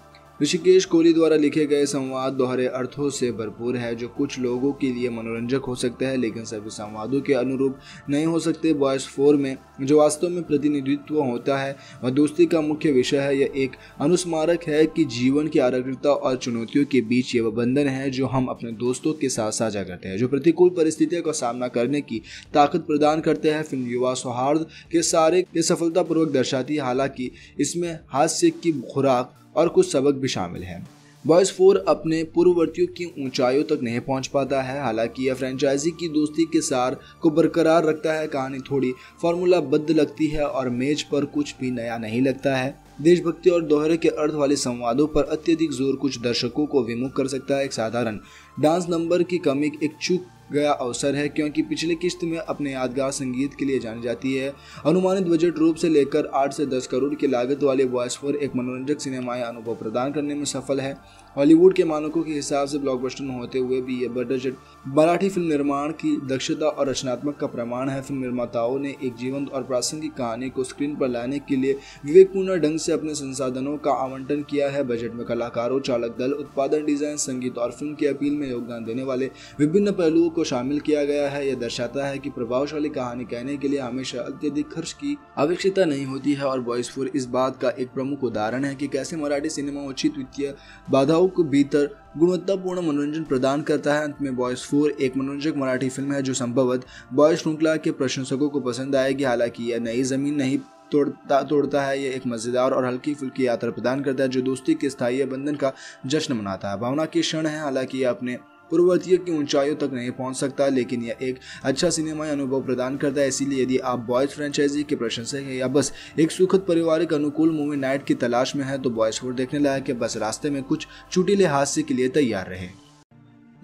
ऋषिकेश कोहली द्वारा लिखे गए संवाद दोहरे अर्थों से भरपूर है, जो कुछ लोगों के लिए मनोरंजक हो सकते हैं लेकिन सभी संवादों के अनुरूप नहीं हो सकते। बॉयज़ 4 में जो वास्तव में प्रतिनिधित्व होता है वह दोस्ती का मुख्य विषय है। यह एक अनुस्मारक है कि जीवन की आरक्षकता और चुनौतियों के बीच ये वह बंधन है जो हम अपने दोस्तों के साथ साझा करते हैं, जो प्रतिकूल परिस्थितियों का सामना करने की ताकत प्रदान करते हैं। फिल्म युवा सौहार्द के सारे के सफलतापूर्वक दर्शाती है, हालांकि इसमें हास्य की खुराक और कुछ सबक भी शामिल हैं। बॉयज़ 4 अपने पूर्ववर्तियों की ऊंचाइयों तक नहीं पहुंच पाता है, हालांकि यह फ्रेंचाइजी की दोस्ती के सार को बरकरार रखता है। कहानी थोड़ी फार्मूलाबद्ध लगती है और मेज पर कुछ भी नया नहीं लगता है। देशभक्ति और दोहरे के अर्थ वाले संवादों पर अत्यधिक जोर कुछ दर्शकों को विमुख कर सकता है। एक साधारण डांस नंबर की कमी एक चूक गया अवसर है, क्योंकि पिछले किश्त में अपने यादगार संगीत के लिए जानी जाती है। अनुमानित बजट रूप से लेकर 8 से 10 करोड़ की लागत वाले बॉयज़ 4 एक मनोरंजक सिनेमाई अनुभव प्रदान करने में सफल है। हॉलीवुड के मानकों के हिसाब से ब्लॉकबस्टर होते हुए भी यह बजट मराठी फिल्म निर्माण की दक्षता और रचनात्मक का प्रमाण है। फिल्म निर्माताओं ने एक जीवंत और प्रासंगिक कहानी को स्क्रीन पर लाने के लिए विवेकपूर्ण ढंग से अपने संसाधनों का आवंटन किया है। बजट में कलाकारों, चालक दल, उत्पादन, डिजाइन, संगीत और फिल्म की अपील में योगदान देने वाले विभिन्न पहलुओं को शामिल किया गया है। यह दर्शाता है कि प्रभावशाली कहानी कहने के लिए हमेशा अत्यधिक खर्च की आवश्यकता नहीं होती है, और बॉयज़ 4 इस बात का एक प्रमुख उदाहरण है कि कैसे मराठी सिनेमा उचित वित्तीय बाधाओं के भीतर गुणवत्तापूर्ण मनोरंजन प्रदान करता है। अंत में बॉयज़ 4 एक मनोरंजक मराठी फिल्म है जो संभवतः बॉयज़ श्रृंखला के प्रशंसकों को पसंद आएगी। हालांकि यह नई जमीन नहीं तोड़ता है, यह एक मज़ेदार और हल्की फुल्की यात्रा प्रदान करता है जो दोस्ती के स्थायी बंधन का जश्न मनाता है। भावना के क्षण है, हालांकि यह अपने पूर्ववर्तियों की ऊंचाइयों तक नहीं पहुंच सकता, लेकिन यह एक अच्छा सिनेमाई अनुभव प्रदान करता है। इसीलिए यदि आप बॉयज़ फ्रेंचाइजी के प्रशंसक हैं या बस एक सुखद पारिवारिक अनुकूल मूवी नाइट की तलाश में हैं तो बॉयज़ 4 देखने लायक है। बस रास्ते में कुछ चुटीले हादसे के लिए तैयार रहें।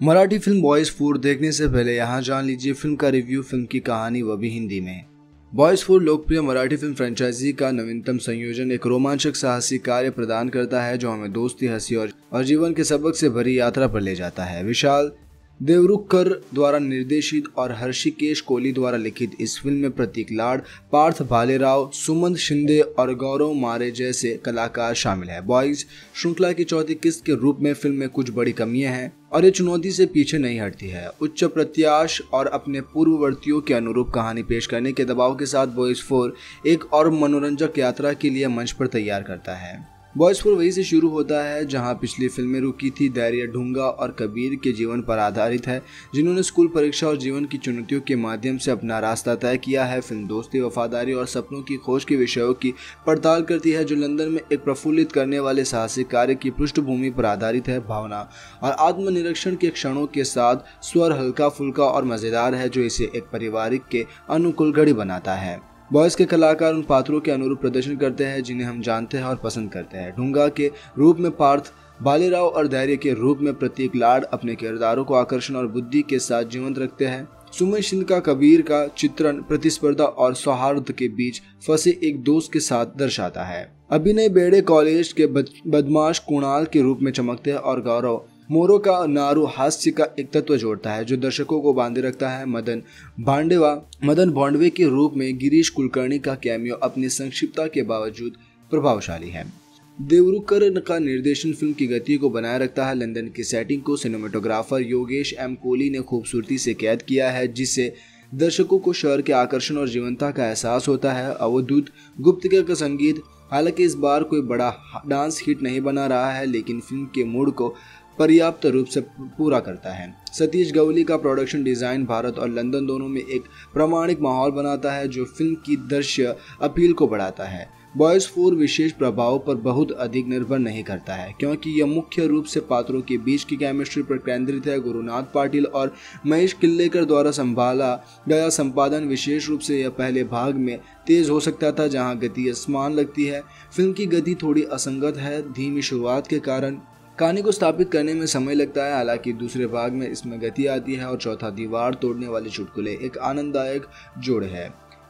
मराठी फिल्म बॉयज़ 4 देखने से पहले यहाँ जान लीजिए फिल्म का रिव्यू, फिल्म की कहानी, वह भी हिंदी में। बॉयज़ 4 लोकप्रिय मराठी फिल्म फ्रेंचाइजी का नवीनतम संयोजन एक रोमांचक साहसी कार्य प्रदान करता है जो हमें दोस्ती, हंसी और जीवन के सबक से भरी यात्रा पर ले जाता है। विशाल देवरुखकर द्वारा निर्देशित और हर्षिकेश कोहली द्वारा लिखित इस फिल्म में प्रतीक लाड, पार्थ भालेराव, सुमंत शिंदे और गौरव मारे जैसे कलाकार शामिल हैं। बॉयज़ श्रृंखला की चौथी किस्त के रूप में फिल्म में कुछ बड़ी कमियां हैं और ये चुनौती से पीछे नहीं हटती है। उच्च प्रत्याश और अपने पूर्ववर्तियों के अनुरूप कहानी पेश करने के दबाव के साथ बॉयज़ 4 एक और मनोरंजक यात्रा के लिए मंच पर तैयार करता है। बॉयज़ 4 वहीं से शुरू होता है जहां पिछली फिल्में रुकी थी। धैर्य, ढूंगा और कबीर के जीवन पर आधारित है, जिन्होंने स्कूल, परीक्षा और जीवन की चुनौतियों के माध्यम से अपना रास्ता तय किया है। फिल्म दोस्ती, वफादारी और सपनों की खोज के विषयों की पड़ताल करती है, जो लंदन में एक प्रफुल्लित करने वाले साहसिक कार्य की पृष्ठभूमि पर आधारित है। भावना और आत्मनिरीक्षण के क्षणों के साथ स्वर हल्का फुल्का और मज़ेदार है, जो इसे एक पारिवारिक के अनुकूल घड़ी बनाता है। बॉयज़ के कलाकार उन पात्रों के अनुरूप प्रदर्शन करते हैं जिन्हें हम जानते हैं और पसंद करते हैं। ढूंगा के रूप में पार्थ भालेराव और धैर्य के रूप में प्रतीक लाड अपने किरदारों को आकर्षण और बुद्धि के साथ जीवंत रखते हैं। सुमित सिंह का कबीर का चित्रण प्रतिस्पर्धा और सौहार्द के बीच फंसे एक दोस्त के साथ दर्शाता है। अभिनय बेड़े कॉलेज के बदमाश कुणाल के रूप में चमकते हैं और गौरव मोरो का नारू हास्य का एक तत्व जोड़ता है जो दर्शकों को बांधे रखता है। मदन भांडवे के रूप में गिरीश कुलकर्णी का कैमियो अपनी संक्षिप्तता के बावजूद प्रभावशाली है। देवरुखकर का निर्देशन फिल्म की गति को बनाए रखता है। लंदन की सेटिंग को सिनेमेटोग्राफर योगेश एम कोहली ने खूबसूरती से कैद किया है, जिससे दर्शकों को शहर के आकर्षण और जीवंतता का एहसास होता है। अवधूत गुप्तिका का संगीत हालांकि इस बार कोई बड़ा डांस हिट नहीं बना रहा है, लेकिन फिल्म के मूड को पर्याप्त रूप से पूरा करता है। सतीश गवली का प्रोडक्शन डिज़ाइन भारत और लंदन दोनों में एक प्रामाणिक माहौल बनाता है जो फिल्म की दृश्य अपील को बढ़ाता है। बॉयज़ 4 विशेष प्रभाव पर बहुत अधिक निर्भर नहीं करता है, क्योंकि यह मुख्य रूप से पात्रों के बीच की केमिस्ट्री पर केंद्रित है। गुरुनाथ पाटिल और महेश किल्लेकर द्वारा संभाला गया संपादन विशेष रूप से यह पहले भाग में तेज़ हो सकता था, जहां गति असमान लगती है। फिल्म की गति थोड़ी असंगत है, धीमी शुरुआत के कारण कहानी को स्थापित करने में समय लगता है। हालांकि दूसरे भाग में इसमें गति आती है और चौथा दीवार तोड़ने वाले चुटकुले एक आनंददायक जोड़ है।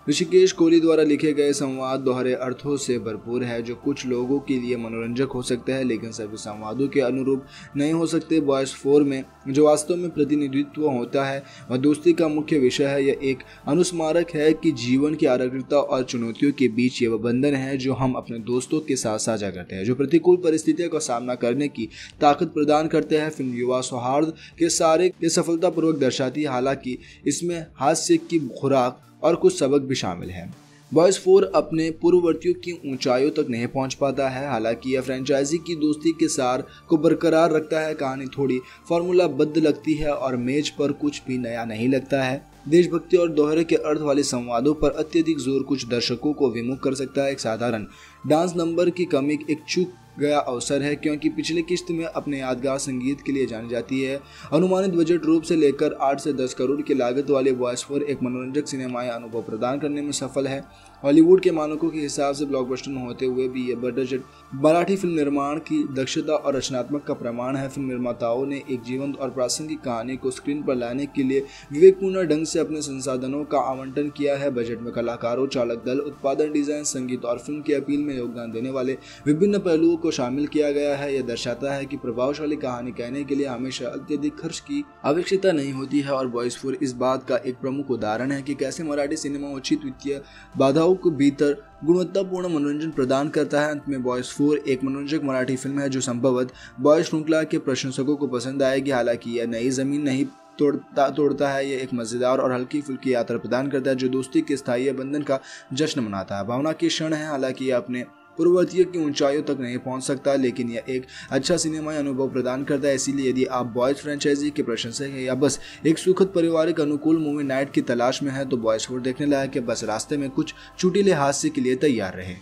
ऋषिकेश कोहली द्वारा लिखे गए संवाद दोहरे अर्थों से भरपूर है, जो कुछ लोगों के लिए मनोरंजक हो सकते हैं लेकिन सभी संवादों के अनुरूप नहीं हो सकते। बॉयज़ 4 में जो वास्तव में प्रतिनिधित्व होता है वह दोस्ती का मुख्य विषय है। यह एक अनुस्मारक है कि जीवन की आरक्षकता और चुनौतियों के बीच ये वह बंधन है जो हम अपने दोस्तों के साथ साझा करते हैं, जो प्रतिकूल परिस्थितियों का सामना करने की ताकत प्रदान करते हैं। फिल्म युवा सौहार्द के सारे के सफलतापूर्वक दर्शाती है, हालांकि इसमें हास्य की खुराक और कुछ सबक भी शामिल हैं। बॉयज़ 4 अपने पूर्ववर्तियों की ऊंचाइयों तक नहीं पहुंच पाता है, हालांकि यह फ्रेंचाइजी की दोस्ती के सार को बरकरार रखता है। कहानी थोड़ी फार्मूलाबद्ध लगती है और मेज पर कुछ भी नया नहीं लगता है। देशभक्ति और दोहरे के अर्थ वाले संवादों पर अत्यधिक जोर कुछ दर्शकों को विमुख कर सकता है। एक साधारण डांस नंबर की कमी एक चूक गया अवसर है, क्योंकि पिछले किश्त में अपने यादगार संगीत के लिए जानी जाती है। अनुमानित बजट रूप से लेकर 8 से 10 करोड़ की लागत वाले बॉयज़ 4 एक मनोरंजक सिनेमाई अनुभव प्रदान करने में सफल है। हॉलीवुड के मानकों के हिसाब से ब्लॉकबस्टर होते हुए भी यह बजट मराठी फिल्म निर्माण की दक्षता और रचनात्मक का प्रमाण है। फिल्म निर्माताओं ने एक जीवंत और प्रासंगिक कहानी को स्क्रीन पर लाने के लिए विवेकपूर्ण ढंग से अपने संसाधनों का आवंटन किया है। बजट में कलाकारों, चालक दल, उत्पादन, डिजाइन, संगीत और फिल्म की अपील में योगदान देने वाले विभिन्न पहलुओं को शामिल किया गया है। यह दर्शाता है कि प्रभावशाली कहानी कहने के लिए हमेशा अत्यधिक खर्च की आवश्यकता नहीं होती है, और बॉयज़ 4 इस बात का एक प्रमुख उदाहरण है कि कैसे मराठी सिनेमा उचित वित्तीय बाधाओं के भीतर गुणवत्तापूर्ण मनोरंजन प्रदान करता है। अंत में बॉयज़ 4 एक मनोरंजक मराठी फिल्म है जो संभवतः बॉयज़ श्रृंखला के प्रशंसकों को पसंद आएगी। हालांकि यह नई जमीन नहीं तोड़ता है, यह एक मज़ेदार और हल्की फुल्की यात्रा प्रदान करता है जो दोस्ती के स्थायी बंधन का जश्न मनाता है। भावना के क्षण है, हालांकि यह अपने पूर्ववर्तियों की ऊंचाइयों तक नहीं पहुंच सकता, लेकिन यह एक अच्छा सिनेमाई अनुभव प्रदान करता है। इसीलिए यदि आप बॉयज़ फ्रेंचाइजी के प्रशंसक हैं या बस एक सुखद पारिवारिक अनुकूल मूवी नाइट की तलाश में हैं तो बॉयज़ 4 देखने लायक है। बस रास्ते में कुछ चुटिले हादसे के लिए तैयार रहें।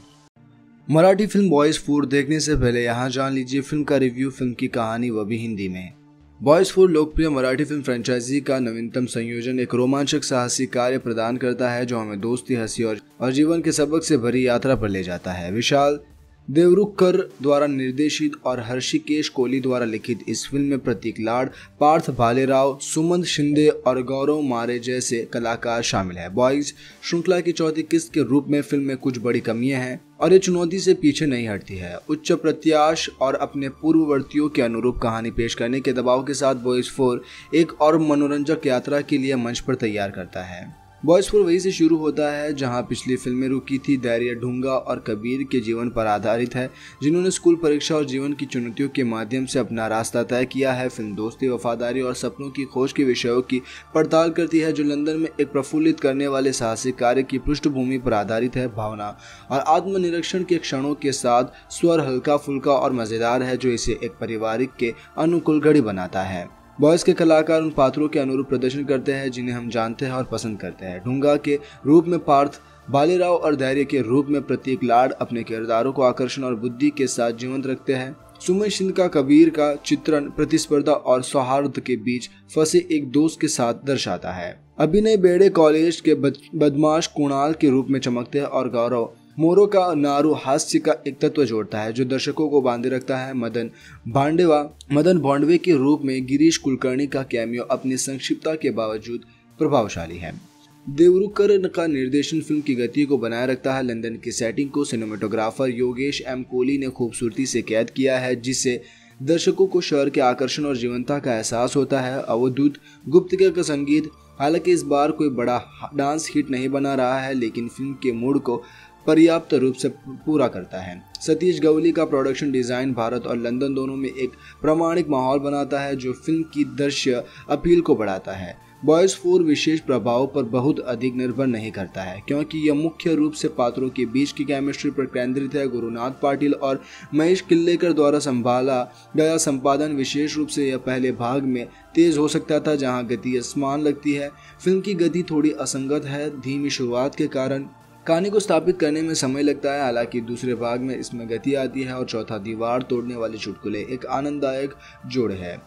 मराठी फिल्म बॉयज़ 4 देखने से पहले यहाँ जान लीजिए फिल्म का रिव्यू, फिल्म की कहानी, वह भी हिंदी में। बॉयज़ 4 लोकप्रिय मराठी फिल्म फ्रेंचाइजी का नवीनतम संयोजन एक रोमांचक साहसी कार्य प्रदान करता है जो हमें दोस्ती, हंसी और जीवन के सबक से भरी यात्रा पर ले जाता है। विशाल देवरुखकर द्वारा निर्देशित और हर्षिकेश कोहली द्वारा लिखित इस फिल्म में प्रतीक लाड, पार्थ भालेराव, सुमंत शिंदे और गौरव मारे जैसे कलाकार शामिल हैं। बॉयज़ श्रृंखला की चौथी किस्त के रूप में फिल्म में कुछ बड़ी कमियां हैं और ये चुनौती से पीछे नहीं हटती है। उच्च प्रत्याश और अपने पूर्ववर्तियों के अनुरूप कहानी पेश करने के दबाव के साथ बॉयज़ 4 एक और मनोरंजक यात्रा के लिए मंच पर तैयार करता है। बॉयज़ 4 वहीं से शुरू होता है जहां पिछली फिल्में रुकी थी। धैर्य, ढूंगा और कबीर के जीवन पर आधारित है, जिन्होंने स्कूल, परीक्षा और जीवन की चुनौतियों के माध्यम से अपना रास्ता तय किया है। फिल्म दोस्ती, वफादारी और सपनों की खोज के विषयों की पड़ताल करती है, जो लंदन में एक प्रफुल्लित करने वाले साहसिक कार्य की पृष्ठभूमि पर आधारित है। भावना और आत्मनिरीक्षण के क्षणों के साथ स्वर हल्का फुल्का और मज़ेदार है, जो इसे एक पारिवारिक के अनुकूल घड़ी बनाता है। बॉयज़ के कलाकार उन पात्रों के अनुरूप प्रदर्शन करते हैं जिन्हें हम जानते हैं और पसंद करते हैं। ढूंगा के रूप में पार्थ भालेराव और धैर्य के रूप में प्रतीक लाड अपने किरदारों को आकर्षण और बुद्धि के साथ जीवंत रखते हैं। सुमित सिंह का कबीर का चित्रण प्रतिस्पर्धा और सौहार्द के बीच फंसे एक दोस्त के साथ दर्शाता है। अभिनय बेड़े कॉलेज के बदमाश कुणाल के रूप में चमकते हैं और गौरव मोरो का नारू हास्य का एक तत्व जोड़ता है जो दर्शकों को बांधे रखता है। मदन भांडवे के रूप में गिरीश कुलकर्णी का कैमियो अपनी संक्षिप्तता के बावजूद प्रभावशाली है। देवरुखकर का निर्देशन फिल्म की गति को बनाए रखता है। लंदन की सेटिंग को सिनेमेटोग्राफर योगेश एम कोहली ने खूबसूरती से कैद किया है, जिससे दर्शकों को शहर के आकर्षण और जीवंतता का एहसास होता है। अवधूत गुप्तिका का संगीत हालांकि इस बार कोई बड़ा डांस हिट नहीं बना रहा है, लेकिन फिल्म के मूड को पर्याप्त रूप से पूरा करता है। सतीश गवली का प्रोडक्शन डिज़ाइन भारत और लंदन दोनों में एक प्रामाणिक माहौल बनाता है जो फिल्म की दृश्य अपील को बढ़ाता है। बॉयज़ 4 विशेष प्रभाव पर बहुत अधिक निर्भर नहीं करता है, क्योंकि यह मुख्य रूप से पात्रों के बीच की केमिस्ट्री पर केंद्रित है। गुरुनाथ पाटिल और महेश किल्लेकर द्वारा संभाला गया संपादन विशेष रूप से यह पहले भाग में तेज हो सकता था, जहां गति असमान लगती है। फिल्म की गति थोड़ी असंगत है, धीमी शुरुआत के कारण कहानी को स्थापित करने में समय लगता है। हालांकि दूसरे भाग में इसमें गति आती है और चौथा दीवार तोड़ने वाले चुटकुले एक आनंददायक जोड़ है।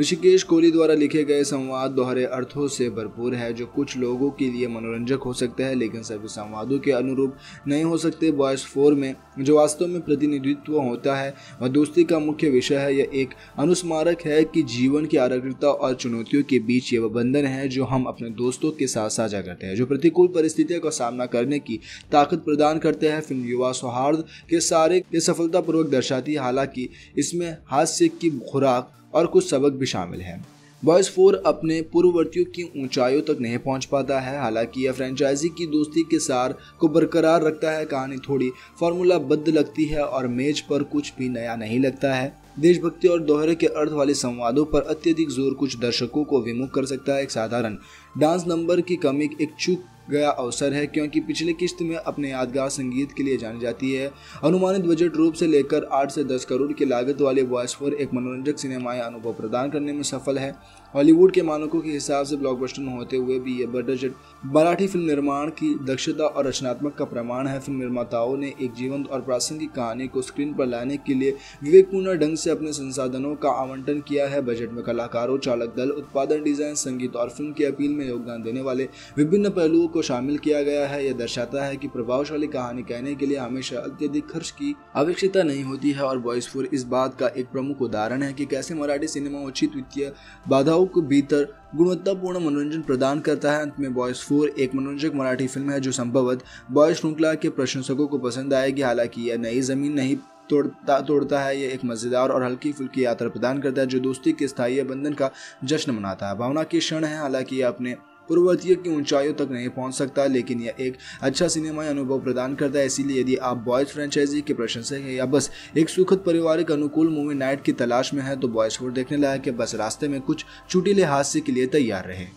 ऋषिकेश कोहली द्वारा लिखे गए संवाद दोहरे अर्थों से भरपूर है, जो कुछ लोगों के लिए मनोरंजक हो सकते हैं लेकिन सभी संवादों के अनुरूप नहीं हो सकते। बॉयज़ 4 में जो वास्तव में प्रतिनिधित्व होता है वह दोस्ती का मुख्य विषय है। यह एक अनुस्मारक है कि जीवन की आरक्षकता और चुनौतियों के बीच ये वह बंधन है जो हम अपने दोस्तों के साथ साझा करते हैं, जो प्रतिकूल परिस्थितियों का सामना करने की ताकत प्रदान करते हैं। फिल्म युवा सौहार्द के सारे के सफलतापूर्वक दर्शाती है, हालांकि इसमें हास्य की खुराक और कुछ सबक भी शामिल हैं। बॉयज़ 4 अपने पूर्ववर्तियों की ऊंचाइयों तक नहीं पहुंच पाता है, हालांकि यह फ्रेंचाइजी की दोस्ती के सार को बरकरार रखता है। कहानी थोड़ी फार्मूलाबद्ध लगती है और मेज पर कुछ भी नया नहीं लगता है। देशभक्ति और दोहरे के अर्थ वाले संवादों पर अत्यधिक जोर कुछ दर्शकों को विमुख कर सकता है। एक साधारण डांस नंबर की कमी एक चूक गया अवसर है, क्योंकि पिछले किश्त में अपने यादगार संगीत के लिए जानी जाती है। अनुमानित बजट रूप से लेकर 8 से 10 करोड़ की लागत वाले बॉयज़ 4 एक मनोरंजक सिनेमाई अनुभव प्रदान करने में सफल है। हॉलीवुड के मानकों के हिसाब से ब्लॉकबस्टर होते हुए भी यह बजट मराठी फिल्म निर्माण की दक्षता और रचनात्मक का प्रमाण है। फिल्म निर्माताओं ने एक जीवंत और प्रासंगिक कहानी को स्क्रीन पर लाने के लिए विवेकपूर्ण ढंग से अपने संसाधनों का आवंटन किया है। बजट में कलाकारों, चालक दल, उत्पादन, डिजाइन, संगीत और फिल्म की अपील में योगदान देने वाले विभिन्न पहलुओं को शामिल किया गया है। यह दर्शाता है कि प्रभावशाली कहानी कहने के लिए हमेशा अत्यधिक खर्च की आवश्यकता नहीं होती है, और बॉयज़ 4 इस बात का एक प्रमुख उदाहरण है कि कैसे मराठी सिनेमा उचित वित्तीय बाधाओं के भीतर गुणवत्तापूर्ण मनोरंजन प्रदान करता है। अंत में बॉयज़ 4 एक मनोरंजक मराठी फिल्म है जो संभवतः बॉयज़ श्रृंखला के प्रशंसकों को पसंद आएगी। हालांकि यह नई जमीन नहीं तोड़ता है, यह एक मज़ेदार और हल्की फुल्की यात्रा प्रदान करता है जो दोस्ती के स्थायी बंधन का जश्न मनाता है। भावना के क्षण है, हालांकि यह अपने पूर्ववर्तियों की ऊंचाइयों तक नहीं पहुंच सकता, लेकिन यह एक अच्छा सिनेमाई अनुभव प्रदान करता है। इसीलिए यदि आप बॉयज़ फ्रेंचाइजी के प्रशंसक हैं या बस एक सुखद पारिवारिक अनुकूल मूवी नाइट की तलाश में हैं तो बॉयज़ 4 देखने लायक है। बस रास्ते में कुछ चुटीले हादसे के लिए तैयार रहें।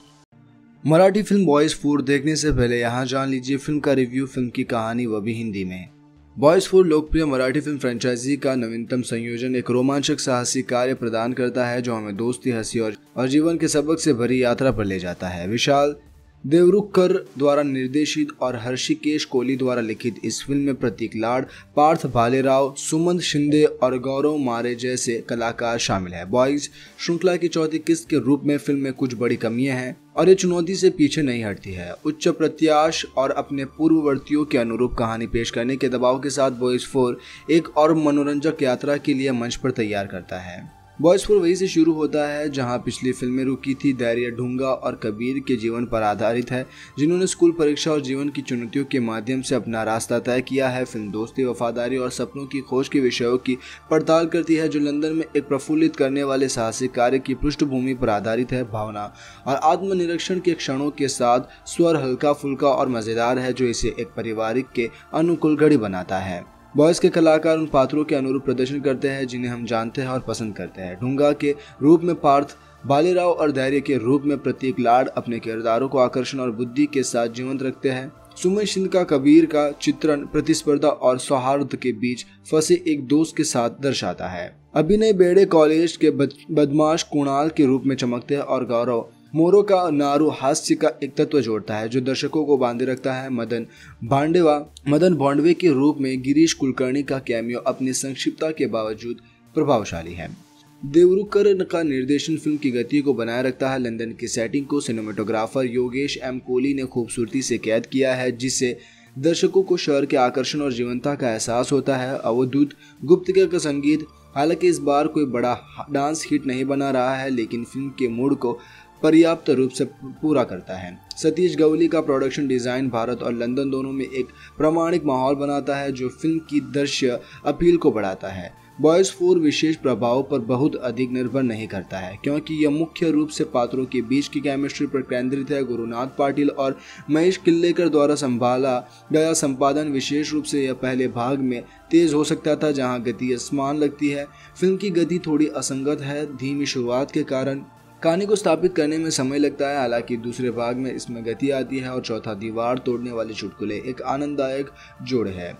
मराठी फिल्म बॉयज़ 4 देखने से पहले यहाँ जान लीजिए फिल्म का रिव्यू, फिल्म की कहानी, वह भी हिंदी में। बॉयज़ 4 लोकप्रिय मराठी फिल्म फ्रेंचाइजी का नवीनतम संयोजन एक रोमांचक साहसी कार्य प्रदान करता है जो हमें दोस्ती, हंसी और जीवन के सबक से भरी यात्रा पर ले जाता है। विशाल देवरुखकर द्वारा निर्देशित और हर्षिकेश कोहली द्वारा लिखित इस फिल्म में प्रतीक लाड, पार्थ भालेराव, सुमंत शिंदे और गौरव मारे जैसे कलाकार शामिल हैं। बॉयज़ श्रृंखला की चौथी किस्त के रूप में फिल्म में कुछ बड़ी कमियां हैं और ये चुनौती से पीछे नहीं हटती है। उच्च प्रत्याश और अपने पूर्ववर्तियों के अनुरूप कहानी पेश करने के दबाव के साथ बॉयज़ 4 एक और मनोरंजक यात्रा के लिए मंच पर तैयार करता है। बॉयज़ 4 वहीं से शुरू होता है जहां पिछली फिल्में रुकी थी। धैर्य, ढूंगा और कबीर के जीवन पर आधारित है, जिन्होंने स्कूल, परीक्षा और जीवन की चुनौतियों के माध्यम से अपना रास्ता तय किया है। फिल्म दोस्ती, वफादारी और सपनों की खोज के विषयों की पड़ताल करती है, जो लंदन में एक प्रफुल्लित करने वाले साहसिक कार्य की पृष्ठभूमि पर आधारित है। भावना और आत्मनिरीक्षण के क्षणों के साथ स्वर हल्का फुल्का और मज़ेदार है, जो इसे एक पारिवारिक के अनुकूल घड़ी बनाता है। बॉयज़ के कलाकार उन पात्रों के अनुरूप प्रदर्शन करते हैं जिन्हें हम जानते हैं और पसंद करते हैं। ढूंगा के रूप में पार्थ भालेराव और धैर्य के रूप में प्रतीक लाड अपने किरदारों को आकर्षण और बुद्धि के साथ जीवंत रखते हैं। सुमित सिंह का कबीर का चित्रण प्रतिस्पर्धा और सौहार्द के बीच फंसे एक दोस्त के साथ दर्शाता है। अभिनय बेड़े कॉलेज के बदमाश कुणाल के रूप में चमकते हैं और गौरव मोरो का नारू हास्य का एक तत्व जोड़ता है जो दर्शकों को बांधे रखता है। मदन भांडवे के रूप में गिरीश कुलकर्णी का कैमियो अपनी संक्षिप्तता के बावजूद प्रभावशाली है। देवरुखकर का निर्देशन फिल्म की गति को बनाए रखता है। लंदन की सेटिंग को सिनेमेटोग्राफर योगेश एम कोहली ने खूबसूरती से कैद किया है, जिससे दर्शकों को शहर के आकर्षण और जीवंतता का एहसास होता है। अवधूत गुप्तिका का संगीत हालांकि इस बार कोई बड़ा डांस हिट नहीं बना रहा है, लेकिन फिल्म के मूड को पर्याप्त रूप से पूरा करता है। सतीश गवली का प्रोडक्शन डिज़ाइन भारत और लंदन दोनों में एक प्रामाणिक माहौल बनाता है जो फिल्म की दृश्य अपील को बढ़ाता है। बॉयज़ 4 विशेष प्रभाव पर बहुत अधिक निर्भर नहीं करता है, क्योंकि यह मुख्य रूप से पात्रों के बीच की केमिस्ट्री पर केंद्रित है। गुरुनाथ पाटिल और महेश किल्लेकर द्वारा संभाला गया संपादन विशेष रूप से यह पहले भाग में तेज़ हो सकता था, जहां गति असमान लगती है। फिल्म की गति थोड़ी असंगत है, धीमी शुरुआत के कारण कहानी को स्थापित करने में समय लगता है। हालांकि दूसरे भाग में इसमें गति आती है और चौथा दीवार तोड़ने वाले चुटकुले एक आनंददायक जोड़ है।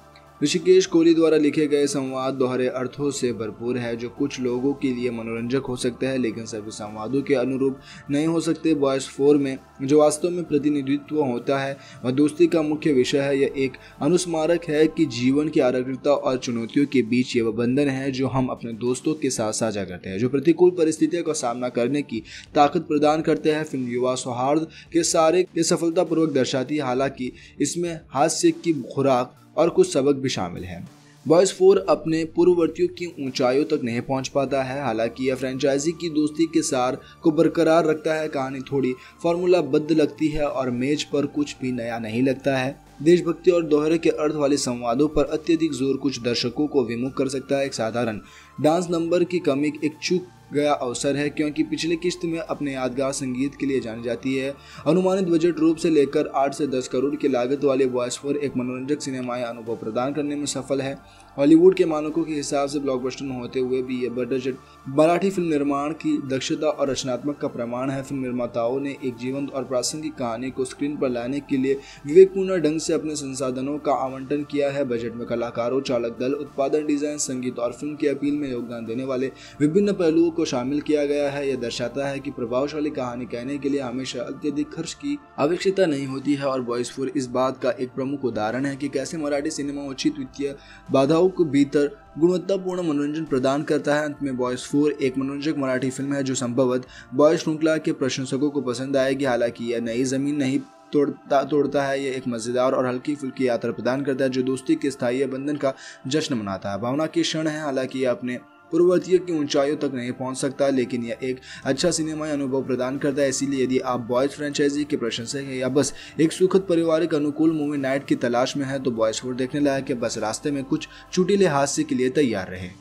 ऋषिकेश कोहली द्वारा लिखे गए संवाद दोहरे अर्थों से भरपूर है, जो कुछ लोगों के लिए मनोरंजक हो सकते हैं लेकिन सभी संवादों के अनुरूप नहीं हो सकते। बॉयज़ 4 में जो वास्तव में प्रतिनिधित्व होता है वह दोस्ती का मुख्य विषय है। यह एक अनुस्मारक है कि जीवन की आरक्षकता और चुनौतियों के बीच ये वह बंधन है जो हम अपने दोस्तों के साथ साझा करते हैं, जो प्रतिकूल परिस्थितियों का सामना करने की ताकत प्रदान करते हैं। फिल्म युवा सौहार्द के सारे के सफलतापूर्वक दर्शाती है, हालांकि इसमें हास्य की खुराक और कुछ सबक भी शामिल हैं। बॉयज़ 4 अपने पूर्ववर्तियों की ऊंचाइयों तक नहीं पहुंच पाता है, हालांकि यह फ्रेंचाइजी की दोस्ती के सार को बरकरार रखता है। कहानी थोड़ी फार्मूलाबद्ध लगती है और मेज पर कुछ भी नया नहीं लगता है। देशभक्ति और दोहरे के अर्थ वाले संवादों पर अत्यधिक जोर कुछ दर्शकों को विमुख कर सकता है। एक साधारण डांस नंबर की कमी एक चूक गया अवसर है, क्योंकि पिछले किश्त में अपने यादगार संगीत के लिए जानी जाती है। अनुमानित बजट रूप से लेकर 8 से 10 करोड़ की लागत वाले बॉयज़ 4 एक मनोरंजक सिनेमाई अनुभव प्रदान करने में सफल है। हॉलीवुड के मानकों के हिसाब से ब्लॉकबस्टर होते हुए भी यह बजट मराठी फिल्म निर्माण की दक्षता और रचनात्मक का प्रमाण है। फिल्म निर्माताओं ने एक जीवंत और प्रासंगिक कहानी को स्क्रीन पर लाने के लिए विवेकपूर्ण ढंग से अपने संसाधनों का आवंटन किया है। बजट में कलाकारों, चालक दल, उत्पादन, डिजाइन, संगीत और फिल्म की अपील में योगदान देने वाले विभिन्न पहलुओं को शामिल किया गया है। यह दर्शाता है कि प्रभावशाली कहानी कहने के लिए हमेशा अत्यधिक खर्च की आवश्यकता नहीं होती है, और बॉयज़ 4 इस बात का एक प्रमुख उदाहरण है कि कैसे मराठी सिनेमा उचित वित्तीय बाधाओं के भीतर गुणवत्तापूर्ण मनोरंजन प्रदान करता है। अंत में बॉयज़ 4 एक मनोरंजक मराठी फिल्म है जो संभवतः बॉयज़ श्रृंखला के प्रशंसकों को पसंद आएगी। हालांकि यह नई जमीन नहीं तोड़ता है, यह एक मज़ेदार और हल्की फुल्की यात्रा प्रदान करता है जो दोस्ती के स्थायी बंधन का जश्न मनाता है। भावना के क्षण है, हालांकि यह अपने पूर्ववर्तियों की ऊंचाइयों तक नहीं पहुंच सकता, लेकिन यह एक अच्छा सिनेमाई अनुभव प्रदान करता है। इसीलिए यदि आप बॉयज़ फ्रेंचाइजी के प्रशंसक हैं या बस एक सुखद पारिवारिक अनुकूल मूवी नाइट की तलाश में हैं तो बॉयज़ 4 देखने लायक है। बस रास्ते में कुछ चुटीले हादसे के लिए तैयार रहें।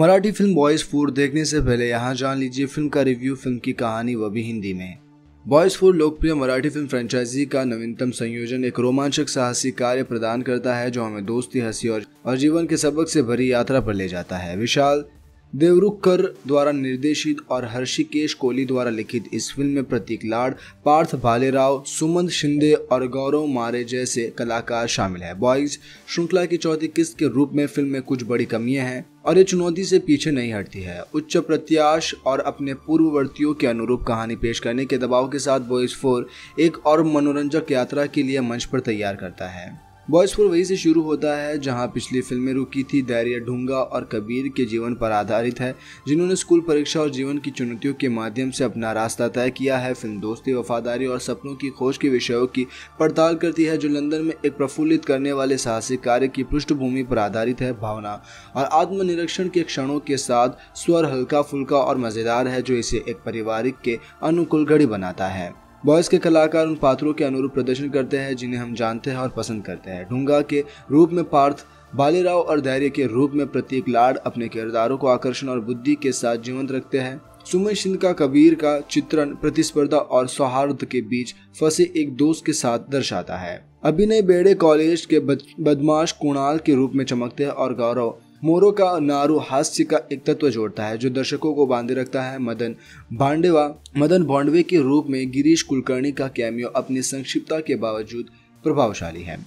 मराठी फिल्म बॉयज़ 4 देखने से पहले यहाँ जान लीजिए फिल्म का रिव्यू, फिल्म की कहानी, वह भी हिंदी में। बॉयज़ 4 लोकप्रिय मराठी फिल्म फ्रेंचाइजी का नवीनतम संयोजन एक रोमांचक साहसी कार्य प्रदान करता है जो हमें दोस्ती, हंसी और जीवन के सबक से भरी यात्रा पर ले जाता है। विशाल देवरुखकर द्वारा निर्देशित और हर्षिकेश कोहली द्वारा लिखित इस फिल्म में प्रतीक लाड, पार्थ भालेराव, सुमंत शिंदे और गौरव मारे जैसे कलाकार शामिल हैं। बॉयज़ श्रृंखला की चौथी किस्त के रूप में फिल्म में कुछ बड़ी कमियां हैं और ये चुनौती से पीछे नहीं हटती है। उच्च प्रत्याश और अपने पूर्ववर्तियों के अनुरूप कहानी पेश करने के दबाव के साथ बॉयज़ 4 एक और मनोरंजक यात्रा के लिए मंच पर तैयार करता है। बॉयज़ 4 वहीं से शुरू होता है जहां पिछली फिल्में रुकी थी। धैर्य, ढूंगा और कबीर के जीवन पर आधारित है, जिन्होंने स्कूल, परीक्षा और जीवन की चुनौतियों के माध्यम से अपना रास्ता तय किया है। फिल्म दोस्ती, वफादारी और सपनों की खोज के विषयों की पड़ताल करती है, जो लंदन में एक प्रफुल्लित करने वाले साहसिक कार्य की पृष्ठभूमि पर आधारित है। भावना और आत्मनिरीक्षण के क्षणों के साथ स्वर हल्का फुल्का और मज़ेदार है, जो इसे एक पारिवारिक के अनुकूल घड़ी बनाता है। बॉयज़ के कलाकार उन पात्रों के अनुरूप प्रदर्शन करते हैं जिन्हें हम जानते हैं और पसंद करते हैं। ढूंगा के रूप में पार्थ भालेराव और धैर्य के रूप में प्रतीक लाड अपने किरदारों को आकर्षण और बुद्धि के साथ जीवंत रखते हैं। सुमित सिंह का कबीर का चित्रण प्रतिस्पर्धा और सौहार्द के बीच फंसे एक दोस्त के साथ दर्शाता है। अभिनय बेड़े कॉलेज के बदमाश कुणाल के रूप में चमकते हैं और गौरव मोरो का नारू हास्य का एक तत्व जोड़ता है जो दर्शकों को बांधे रखता है। मदन भांडवे के रूप में गिरीश कुलकर्णी का कैमियो अपनी संक्षिप्तता के बावजूद प्रभावशाली है।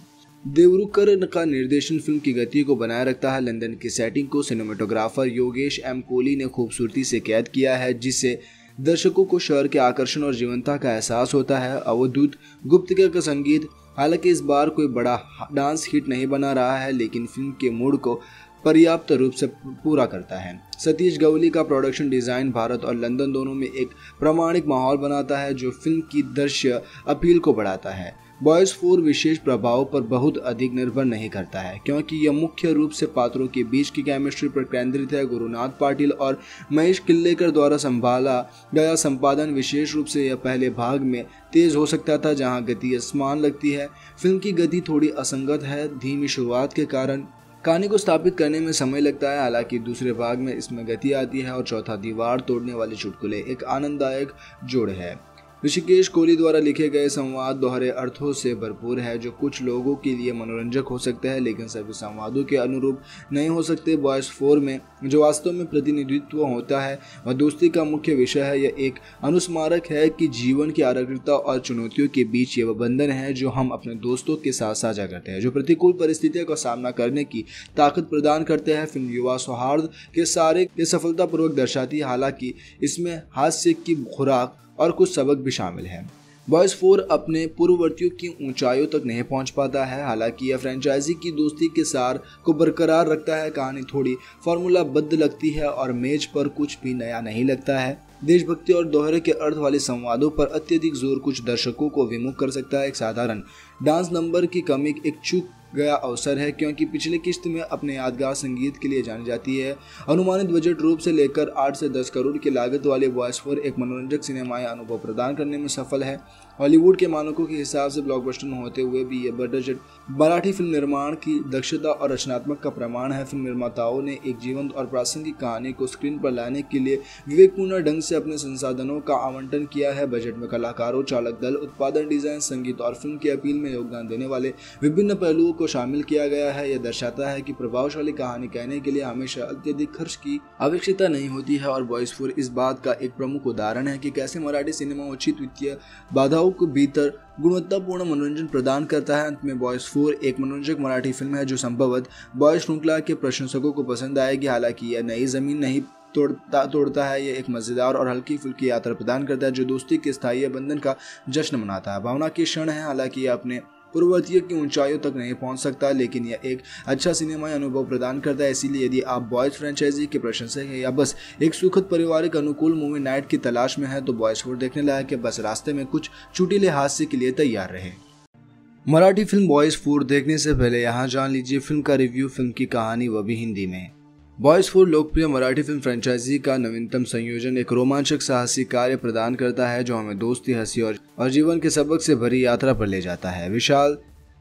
देवरुखकर का निर्देशन फिल्म की गति को बनाए रखता है। लंदन की सेटिंग को सिनेमेटोग्राफर योगेश एम कोहली ने खूबसूरती से कैद किया है, जिससे दर्शकों को शहर के आकर्षण और जीवंतता का एहसास होता है। अवधूत गुप्तकर का संगीत हालांकि इस बार कोई बड़ा डांस हिट नहीं बना रहा है, लेकिन फिल्म के मूड को पर्याप्त रूप से पूरा करता है। सतीश गवली का प्रोडक्शन डिज़ाइन भारत और लंदन दोनों में एक प्रामाणिक माहौल बनाता है जो फिल्म की दृश्य अपील को बढ़ाता है। बॉयज़ 4 विशेष प्रभाव पर बहुत अधिक निर्भर नहीं करता है, क्योंकि यह मुख्य रूप से पात्रों के बीच की केमिस्ट्री पर केंद्रित है। गुरुनाथ पाटिल और महेश किल्लेकर द्वारा संभाला गया संपादन विशेष रूप से यह पहले भाग में तेज़ हो सकता था, जहां गति असमान लगती है। फिल्म की गति थोड़ी असंगत है, धीमी शुरुआत के कारण कहानी को स्थापित करने में समय लगता है। हालांकि दूसरे भाग में इसमें गति आती है और चौथा दीवार तोड़ने वाले चुटकुले एक आनंददायक जोड़ है। ऋषिकेश कोहली द्वारा लिखे गए संवाद दोहरे अर्थों से भरपूर है, जो कुछ लोगों के लिए मनोरंजक हो सकते हैं लेकिन सभी संवादों के अनुरूप नहीं हो सकते। बॉयज़ 4 में जो वास्तव में प्रतिनिधित्व होता है वह दोस्ती का मुख्य विषय है। यह एक अनुस्मारक है कि जीवन की आरक्षकता और चुनौतियों के बीच ये वह बंधन है जो हम अपने दोस्तों के साथ साझा करते हैं, जो प्रतिकूल परिस्थितियों का सामना करने की ताकत प्रदान करते हैं। फिल्म युवा सौहार्द के सारे ये सफलतापूर्वक दर्शाती है, हालांकि इसमें हास्य की खुराक और कुछ सबक भी शामिल हैं। बॉयज़ 4 अपने पूर्ववर्तियों की ऊंचाइयों तक नहीं पहुंच पाता है, हालांकि यह फ्रेंचाइजी की दोस्ती के सार को बरकरार रखता है। कहानी थोड़ी फार्मूलाबद्ध लगती है और मेज पर कुछ भी नया नहीं लगता है। देशभक्ति और दोहरे के अर्थ वाले संवादों पर अत्यधिक जोर कुछ दर्शकों को विमुख कर सकता है। एक साधारण डांस नंबर की कमी एक चूक गया अवसर है, क्योंकि पिछले किश्त में अपने यादगार संगीत के लिए जानी जाती है। अनुमानित बजट रूप से लेकर 8 से 10 करोड़ की लागत वाले बॉयज़ 4 एक मनोरंजक सिनेमाई अनुभव प्रदान करने में सफल है। हॉलीवुड के मानकों के हिसाब से ब्लॉकबस्टर होते हुए भी यह बजट मराठी फिल्म निर्माण की दक्षता और रचनात्मक का प्रमाण है। फिल्म निर्माताओं ने एक जीवंत और प्रासंगिक कहानी को स्क्रीन पर लाने के लिए विवेकपूर्ण ढंग से अपने संसाधनों का आवंटन किया है। बजट में कलाकारों, चालक दल, उत्पादन, डिजाइन, संगीत और फिल्म की अपील में योगदान देने वाले विभिन्न पहलुओं को शामिल किया गया है। यह दर्शाता है कि प्रभावशाली कहानी कहने के लिए हमेशा अत्यधिक खर्च की आवश्यकता नहीं होती है, और बॉयज़ 4 इस बात का एक प्रमुख उदाहरण है कि कैसे मराठी सिनेमा उचित वित्तीय बाधाओं के भीतर गुणवत्तापूर्ण मनोरंजन प्रदान करता है। अंत में बॉयज़ 4 एक मनोरंजक मराठी फिल्म है जो संभवतः बॉयज़ श्रृंखला के प्रशंसकों को पसंद आएगी। हालांकि यह नई जमीन नहीं तोड़ता है, यह एक मज़ेदार और हल्की फुल्की यात्रा प्रदान करता है जो दोस्ती के स्थायी बंधन का जश्न मनाता है। भावना के क्षण है, हालांकि यह अपने पूर्ववर्तियों की ऊंचाइयों तक नहीं पहुंच सकता, लेकिन यह एक अच्छा सिनेमाई अनुभव प्रदान करता है। इसीलिए यदि आप बॉयज़ फ्रेंचाइजी के प्रशंसक हैं या बस एक सुखद पारिवारिक अनुकूल मूवी नाइट की तलाश में हैं तो बॉयज़ 4 देखने लायक है। बस रास्ते में कुछ चुटीले हादसे के लिए तैयार रहें। मराठी फिल्म बॉयज़ 4 देखने से पहले यहाँ जान लीजिए फिल्म का रिव्यू, फिल्म की कहानी, वह भी हिंदी में। बॉयज़ 4 लोकप्रिय मराठी फिल्म फ्रेंचाइजी का नवीनतम संयोजन एक रोमांचक साहसी कार्य प्रदान करता है जो हमें दोस्ती, हंसी और जीवन के सबक से भरी यात्रा पर ले जाता है। विशाल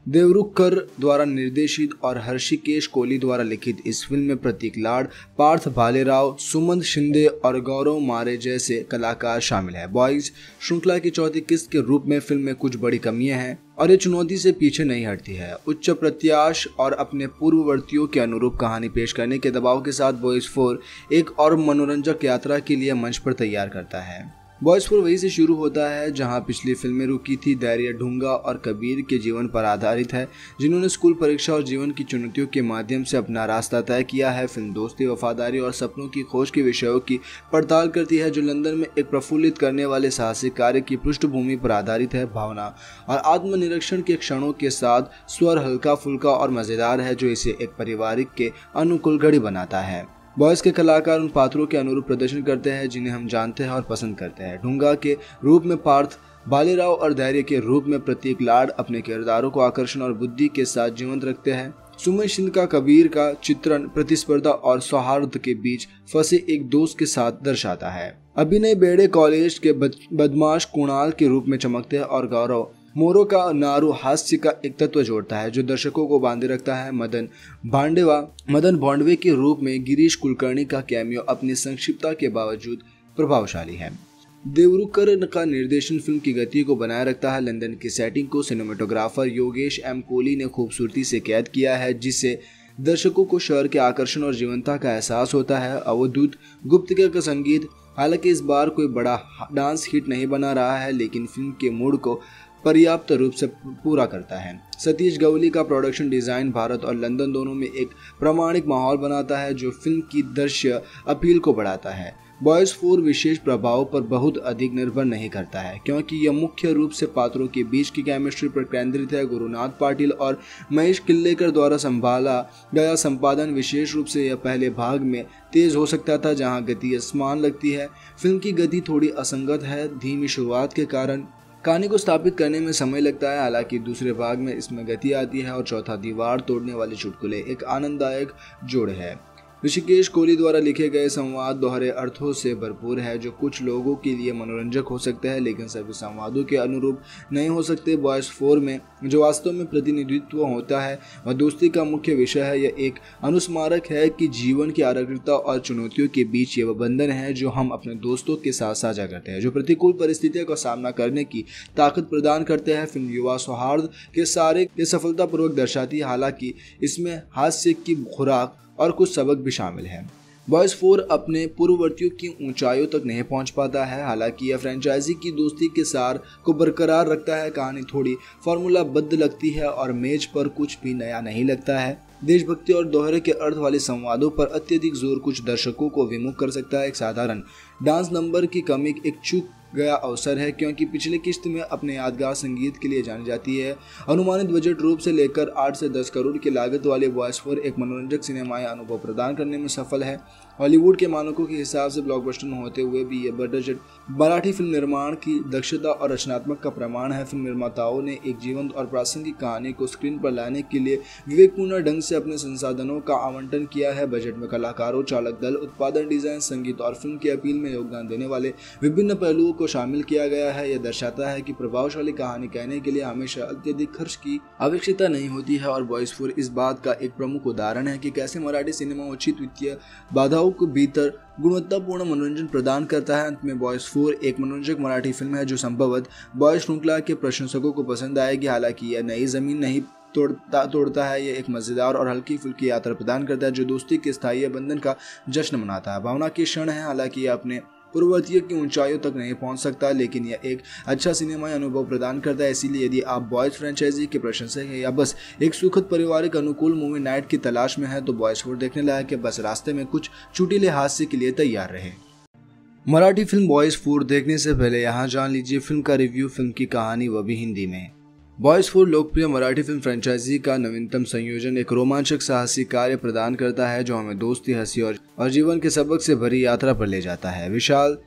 देवरुखकर द्वारा निर्देशित और हर्षिकेश कोहली द्वारा लिखित इस फिल्म में प्रतीक लाड, पार्थ भालेराव, सुमंत शिंदे और गौरव मारे जैसे कलाकार शामिल हैं। बॉयज़ श्रृंखला की चौथी किस्त के रूप में फिल्म में कुछ बड़ी कमियां हैं और ये चुनौती से पीछे नहीं हटती है। उच्च प्रत्याश और अपने पूर्ववर्तियों के अनुरूप कहानी पेश करने के दबाव के साथ बॉयज़ 4 एक और मनोरंजक यात्रा के लिए मंच पर तैयार करता है। बॉयज़ 4 वहीं से शुरू होता है जहां पिछली फिल्में रुकी थी। धैर्य, ढूंगा और कबीर के जीवन पर आधारित है, जिन्होंने स्कूल, परीक्षा और जीवन की चुनौतियों के माध्यम से अपना रास्ता तय किया है। फिल्म दोस्ती, वफादारी और सपनों की खोज के विषयों की पड़ताल करती है, जो लंदन में एक प्रफुल्लित करने वाले साहसिक कार्य की पृष्ठभूमि पर आधारित है। भावना और आत्मनिरीक्षण के क्षणों के साथ स्वर हल्का फुल्का और मज़ेदार है, जो इसे एक पारिवारिक के अनुकूल घड़ी बनाता है। बॉयज़ के कलाकार उन पात्रों के अनुरूप प्रदर्शन करते हैं जिन्हें हम जानते हैं और पसंद करते हैं। ढूंगा के रूप में पार्थ भालेराव और धैर्य के रूप में प्रतीक लाड अपने किरदारों को आकर्षण और बुद्धि के साथ जीवंत रखते हैं। सुमित सिंह का कबीर का चित्रण प्रतिस्पर्धा और सौहार्द के बीच फंसे एक दोस्त के साथ दर्शाता है। अभिनय बेड़े कॉलेज के बदमाश कुणाल के रूप में चमकते हैं और गौरव मोरो का नारू हास्य का एक तत्व जोड़ता है जो दर्शकों को बांधे रखता है। मदन भांडवे के रूप में गिरीश कुलकर्णी का कैमियो अपनी संक्षिप्तता के बावजूद प्रभावशाली है। देवरुखकर का निर्देशन फिल्म की गति को बनाए रखता है। लंदन की सेटिंग को सिनेमेटोग्राफर योगेश एम कोहली ने खूबसूरती से कैद किया है, जिससे दर्शकों को शहर के आकर्षण और जीवंतता का एहसास होता है। अवधूत गुप्तिका का संगीत हालांकि इस बार कोई बड़ा डांस हिट नहीं बना रहा है, लेकिन फिल्म के मूड को पर्याप्त रूप से पूरा करता है। सतीश गवली का प्रोडक्शन डिज़ाइन भारत और लंदन दोनों में एक प्रामाणिक माहौल बनाता है जो फिल्म की दृश्य अपील को बढ़ाता है। बॉयज़ 4 विशेष प्रभाव पर बहुत अधिक निर्भर नहीं करता है, क्योंकि यह मुख्य रूप से पात्रों के बीच की केमिस्ट्री पर केंद्रित है। गुरुनाथ पाटिल और महेश किल्लेकर द्वारा संभाला गया संपादन विशेष रूप से यह पहले भाग में तेज़ हो सकता था, जहां गति असमान लगती है। फिल्म की गति थोड़ी असंगत है, धीमी शुरुआत के कारण कहानी को स्थापित करने में समय लगता है। हालांकि दूसरे भाग में इसमें गति आती है और चौथा दीवार तोड़ने वाले चुटकुले एक आनंददायक जोड़ है। ऋषिकेश कोहली द्वारा लिखे गए संवाद दोहरे अर्थों से भरपूर है, जो कुछ लोगों के लिए मनोरंजक हो सकते हैं लेकिन सभी संवादों के अनुरूप नहीं हो सकते। बॉयज़ 4 में जो वास्तव में प्रतिनिधित्व होता है वह दोस्ती का मुख्य विषय है। यह एक अनुस्मारक है कि जीवन की आरक्षकता और चुनौतियों के बीच ये वह बंधन है जो हम अपने दोस्तों के साथ साझा करते हैं, जो प्रतिकूल परिस्थितियों का सामना करने की ताकत प्रदान करते हैं। फिल्म युवा सौहार्द के सारे ये सफलतापूर्वक दर्शाती है, हालांकि इसमें हास्य की खुराक और कुछ सबक भी शामिल हैं। बॉयज़ 4 अपने पूर्ववर्तियों की ऊंचाइयों तक नहीं पहुंच पाता है, हालांकि यह फ्रेंचाइजी की दोस्ती के सार को बरकरार रखता है। कहानी थोड़ी फार्मूलाबद्ध लगती है और मेज पर कुछ भी नया नहीं लगता है। देशभक्ति और दोहरे के अर्थ वाले संवादों पर अत्यधिक जोर कुछ दर्शकों को विमुख कर सकता है। एक साधारण डांस नंबर की कमी एक चूक गया अवसर है, क्योंकि पिछले किश्त में अपने यादगार संगीत के लिए जानी जाती है। अनुमानित बजट रूप से लेकर 8 से 10 करोड़ की लागत वाले बॉयज़ 4 एक मनोरंजक सिनेमाई अनुभव प्रदान करने में सफल है। हॉलीवुड के मानकों के हिसाब से ब्लॉकबस्टर होते हुए भी यह बजट मराठी फिल्म निर्माण की दक्षता और रचनात्मक का प्रमाण है। फिल्म निर्माताओं ने एक जीवंत और प्रासंगिक कहानी को स्क्रीन पर लाने के लिए विवेकपूर्ण ढंग से अपने संसाधनों का आवंटन किया है। बजट में कलाकारों, चालक दल, उत्पादन, डिजाइन, संगीत और फिल्म की अपील में योगदान देने वाले विभिन्न पहलुओं को शामिल किया गया है। यह दर्शाता है कि प्रभावशाली कहानी कहने के लिए हमेशा अत्यधिक खर्च की आवश्यकता नहीं होती है, और बॉयज़ 4 इस बात का एक प्रमुख उदाहरण है कि कैसे मराठी सिनेमा उचित वित्तीय बाधाओं के भीतर गुणवत्तापूर्ण मनोरंजन प्रदान करता है। अंत में बॉयज़ 4 एक मनोरंजक मराठी फिल्म है जो संभवतः बॉयज़ श्रृंखला के प्रशंसकों को पसंद आएगी। हालांकि यह नई जमीन नहीं तोड़ता है, यह एक मज़ेदार और हल्की फुल्की यात्रा प्रदान करता है जो दोस्ती के स्थायी बंधन का जश्न मनाता है। भावना के क्षण है, हालांकि यह अपने पूर्ववर्तियों की ऊंचाइयों तक नहीं पहुंच सकता, लेकिन यह एक अच्छा सिनेमाई अनुभव प्रदान करता है। इसीलिए यदि आप बॉयज़ फ्रेंचाइजी के प्रशंसक हैं या बस एक सुखद पारिवारिक अनुकूल मूवी नाइट की तलाश में हैं तो बॉयज़ 4 देखने लायक है। बस रास्ते में कुछ चुटीले हादसे के लिए तैयार रहें। मराठी फिल्म बॉयज़ 4 देखने से पहले यहाँ जान लीजिए फिल्म का रिव्यू, फिल्म की कहानी, वह भी हिंदी में। बॉयज़ 4 लोकप्रिय मराठी फिल्म फ्रेंचाइजी का नवीनतम संयोजन एक रोमांचक साहसी कार्य प्रदान करता है जो हमें दोस्ती, हंसी और जीवन के सबक से भरी यात्रा पर ले जाता है। विशाल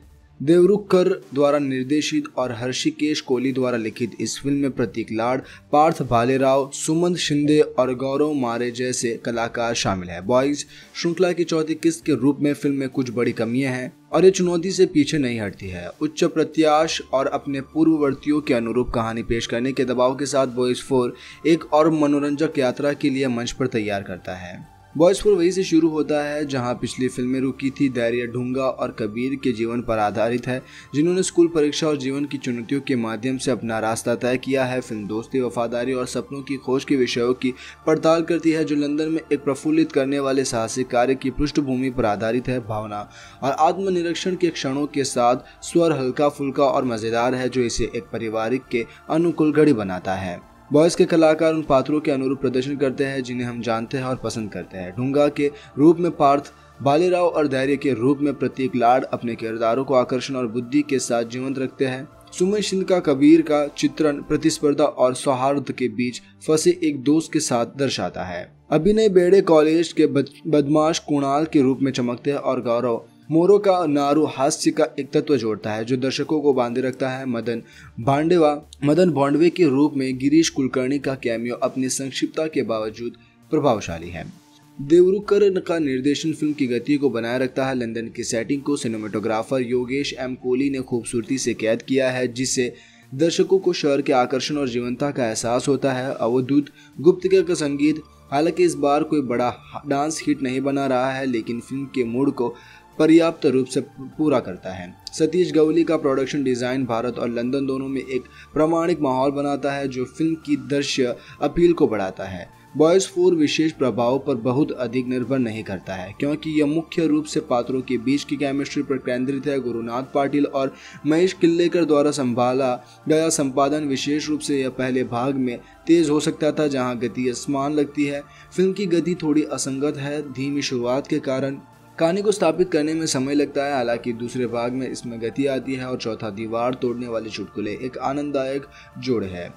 देवरुखकर द्वारा निर्देशित और हर्षिकेश कोहली द्वारा लिखित इस फिल्म में प्रतीक लाड, पार्थ भालेराव, सुमंत शिंदे और गौरव मारे जैसे कलाकार शामिल हैं। बॉयज़ श्रृंखला की चौथी किस्त के रूप में फिल्म में कुछ बड़ी कमियां हैं और ये चुनौती से पीछे नहीं हटती है। उच्च प्रत्याश और अपने पूर्ववर्तियों के अनुरूप कहानी पेश करने के दबाव के साथ बॉयज़ 4 एक और मनोरंजक यात्रा के लिए मंच पर तैयार करता है। बॉयज़ 4 वहीं से शुरू होता है जहां पिछली फिल्में रुकी थी। धैर्य, ढूंगा और कबीर के जीवन पर आधारित है, जिन्होंने स्कूल, परीक्षा और जीवन की चुनौतियों के माध्यम से अपना रास्ता तय किया है। फिल्म दोस्ती, वफादारी और सपनों की खोज के विषयों की पड़ताल करती है, जो लंदन में एक प्रफुल्लित करने वाले साहसिक कार्य की पृष्ठभूमि पर आधारित है। भावना और आत्मनिरीक्षण के क्षणों के साथ स्वर हल्का फुल्का और मज़ेदार है, जो इसे एक पारिवारिक के अनुकूल घड़ी बनाता है। बॉयज़ के कलाकार उन पात्रों के अनुरूप प्रदर्शन करते हैं जिन्हें हम जानते हैं और पसंद करते हैं। ढूंगा के रूप में पार्थ भालेराव और धैर्य के रूप में प्रतीक लाड अपने किरदारों को आकर्षण और बुद्धि के साथ जीवंत रखते हैं। सुमित सिंह का कबीर का चित्रण प्रतिस्पर्धा और सौहार्द के बीच फंसे एक दोस्त के साथ दर्शाता है। अभिनय बेड़े कॉलेज के बदमाश कुणाल के रूप में चमकते हैं और गौरव मोरो का नारू हास्य का एक तत्व जोड़ता है जो दर्शकों को बांधे रखता है। मदन भांडवे के रूप में गिरीश कुलकर्णी का कैमियो अपनी संक्षिप्तता के बावजूद प्रभावशाली है। देवरुखकर का निर्देशन फिल्म की गति को बनाए रखता है। लंदन की सेटिंग को सिनेमेटोग्राफर योगेश एम कोहली ने खूबसूरती से कैद किया है, जिससे दर्शकों को शहर के आकर्षण और जीवंतता का एहसास होता है। अवधूत गुप्तिका का संगीत हालांकि इस बार कोई बड़ा डांस हिट नहीं बना रहा है, लेकिन फिल्म के मूड को पर्याप्त रूप से पूरा करता है। सतीश गवली का प्रोडक्शन डिज़ाइन भारत और लंदन दोनों में एक प्रामाणिक माहौल बनाता है जो फिल्म की दृश्य अपील को बढ़ाता है। बॉयज़ 4 विशेष प्रभाव पर बहुत अधिक निर्भर नहीं करता है, क्योंकि यह मुख्य रूप से पात्रों के बीच की केमिस्ट्री पर केंद्रित है। गुरुनाथ पाटिल और महेश किल्लेकर द्वारा संभाला गया संपादन विशेष रूप से यह पहले भाग में तेज़ हो सकता था, जहां गति असमान लगती है। फिल्म की गति थोड़ी असंगत है, धीमी शुरुआत के कारण कहानी को स्थापित करने में समय लगता है। हालांकि दूसरे भाग में इसमें गति आती है और चौथा दीवार तोड़ने वाले चुटकुले एक आनंददायक जोड़ है।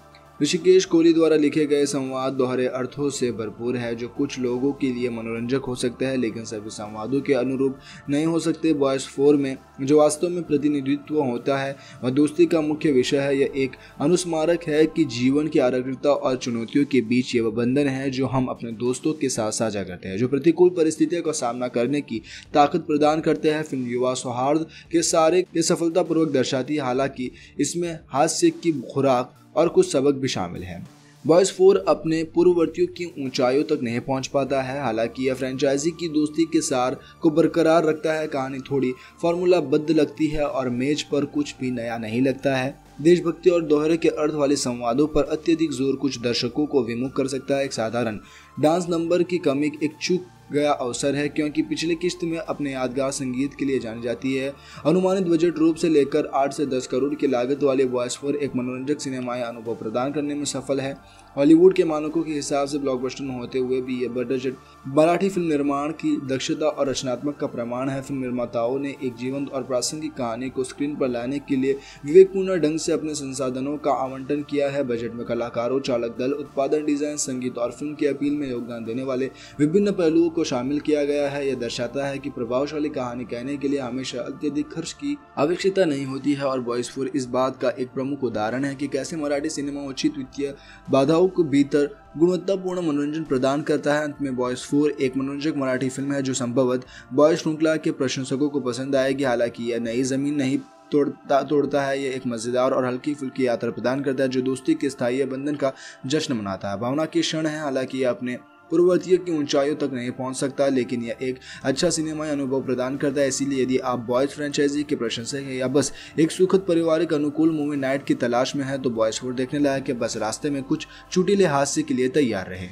ऋषिकेश कोहली द्वारा लिखे गए संवाद दोहरे अर्थों से भरपूर है, जो कुछ लोगों के लिए मनोरंजक हो सकते हैं लेकिन सभी संवादों के अनुरूप नहीं हो सकते। बॉयज़ 4 में जो वास्तव में प्रतिनिधित्व होता है वह दोस्ती का मुख्य विषय है। यह एक अनुस्मारक है कि जीवन की आरक्षकता और चुनौतियों के बीच ये वह बंधन है जो हम अपने दोस्तों के साथ साझा करते हैं, जो प्रतिकूल परिस्थितियों का सामना करने की ताकत प्रदान करते हैं। फिल्म युवा सौहार्द के सारे ये सफलतापूर्वक दर्शाती है, हालांकि इसमें हास्य की खुराक और कुछ सबक भी शामिल हैं। बॉयज़ 4 अपने पूर्ववर्तियों की ऊंचाइयों तक नहीं पहुंच पाता है, हालांकि यह फ्रेंचाइजी की दोस्ती के सार को बरकरार रखता है। कहानी थोड़ी फार्मूलाबद्ध लगती है और मेज पर कुछ भी नया नहीं लगता है। देशभक्ति और दोहरे के अर्थ वाले संवादों पर अत्यधिक जोर कुछ दर्शकों को विमुख कर सकता है। एक साधारण डांस नंबर की कमी एक चूक गया अवसर है, क्योंकि पिछले किश्त में अपने यादगार संगीत के लिए जानी जाती है। अनुमानित बजट रूप से लेकर 8 से 10 करोड़ की लागत वाले बॉयज़ 4 एक मनोरंजक सिनेमाई अनुभव प्रदान करने में सफल है। हॉलीवुड के मानकों के हिसाब से ब्लॉकबस्टर होते हुए भी यह बजट मराठी फिल्म निर्माण की दक्षता और रचनात्मक का प्रमाण है। फिल्म निर्माताओं ने एक जीवंत और प्रासंगिक कहानी को स्क्रीन पर लाने के लिए विवेकपूर्ण ढंग से अपने संसाधनों का आवंटन किया है। बजट में कलाकारों, चालक दल, उत्पादन, डिजाइन, संगीत और फिल्म की अपील में योगदान देने वाले विभिन्न पहलुओं को शामिल किया गया है। यह दर्शाता है कि प्रभावशाली कहानी कहने के लिए हमेशा अत्यधिक खर्च की आवश्यकता नहीं होती है, और बॉयज़ 4 इस बात का एक प्रमुख उदाहरण है कि कैसे मराठी सिनेमा उचित वित्तीय बाधाओं के भीतर गुणवत्तापूर्ण मनोरंजन प्रदान करता है। अंत में बॉयज़ 4 एक मनोरंजक मराठी फिल्म है जो संभवतः बॉयज़ श्रृंखला के प्रशंसकों को पसंद आएगी। हालांकि यह नई जमीन नहीं तोड़ता है, यह एक मज़ेदार और हल्की फुल्की यात्रा प्रदान करता है जो दोस्ती के स्थायी बंधन का जश्न मनाता है। भावना के क्षण है, हालांकि यह अपने पूर्ववर्तियों की ऊंचाइयों तक नहीं पहुंच सकता, लेकिन यह एक अच्छा सिनेमाई अनुभव प्रदान करता है। इसीलिए यदि आप बॉयज़ फ्रेंचाइजी के प्रशंसक हैं या बस एक सुखद पारिवारिक अनुकूल मूवी नाइट की तलाश में हैं तो बॉयज़ 4 देखने लायक है। बस रास्ते में कुछ चुटीले हादसे के लिए तैयार रहें।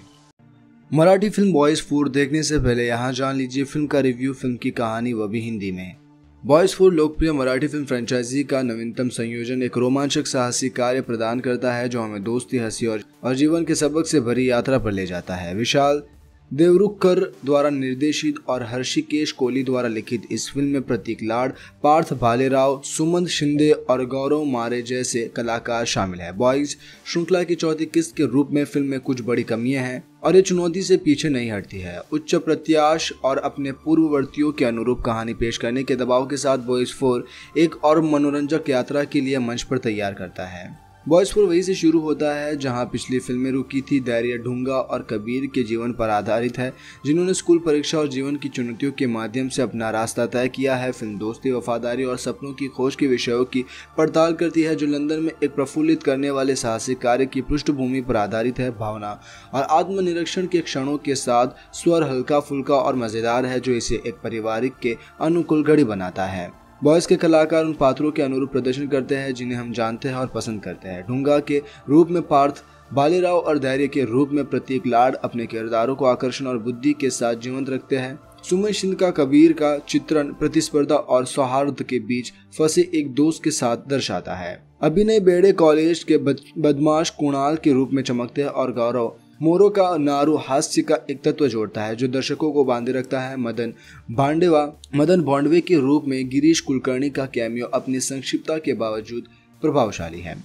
मराठी फिल्म बॉयज़ 4 देखने से पहले यहाँ जान लीजिए फिल्म का रिव्यू, फिल्म की कहानी, वह भी हिंदी में। बॉयज़ 4 लोकप्रिय मराठी फिल्म फ्रेंचाइजी का नवीनतम संयोजन एक रोमांचक साहसी कार्य प्रदान करता है जो हमें दोस्ती, हंसी और जीवन के सबक से भरी यात्रा पर ले जाता है। विशाल देवरुखकर द्वारा निर्देशित और हर्षिकेश कोहली द्वारा लिखित इस फिल्म में प्रतीक लाड, पार्थ भालेराव, सुमंत शिंदे और गौरव मारे जैसे कलाकार शामिल हैं। बॉयज़ श्रृंखला की चौथी किस्त के रूप में फिल्म में कुछ बड़ी कमियां हैं और ये चुनौती से पीछे नहीं हटती है। उच्च प्रत्याश और अपने पूर्ववर्तियों के अनुरूप कहानी पेश करने के दबाव के साथ बॉयज़ 4 एक और मनोरंजक यात्रा के लिए मंच पर तैयार करता है। बॉयज़ 4 वहीं से शुरू होता है जहां पिछली फिल्में रुकी थी। धैर्य, ढूंगा और कबीर के जीवन पर आधारित है, जिन्होंने स्कूल, परीक्षा और जीवन की चुनौतियों के माध्यम से अपना रास्ता तय किया है। फिल्म दोस्ती, वफादारी और सपनों की खोज के विषयों की पड़ताल करती है, जो लंदन में एक प्रफुल्लित करने वाले साहसिक कार्य की पृष्ठभूमि पर आधारित है। भावना और आत्मनिरीक्षण के क्षणों के साथ स्वर हल्का फुल्का और मज़ेदार है, जो इसे एक पारिवारिक के अनुकूल घड़ी बनाता है। बॉयज़ के कलाकार उन पात्रों के अनुरूप प्रदर्शन करते हैं जिन्हें हम जानते हैं और पसंद करते हैं। ढूंगा के रूप में पार्थ भालेराव और धैर्य के रूप में प्रतीक लाड अपने किरदारों को आकर्षण और बुद्धि के साथ जीवंत रखते हैं। सुमित सिंह का कबीर का चित्रण प्रतिस्पर्धा और सौहार्द के बीच फंसे एक दोस्त के साथ दर्शाता है। अभिनय बेड़े कॉलेज के बदमाश कुणाल के रूप में चमकते हैं और गौरव मोरो का नारू हास्य का एक तत्व जोड़ता है जो दर्शकों को बांधे रखता है। मदन भांडवे के रूप में गिरीश कुलकर्णी का कैमियो अपनी संक्षिप्तता के बावजूद प्रभावशाली है।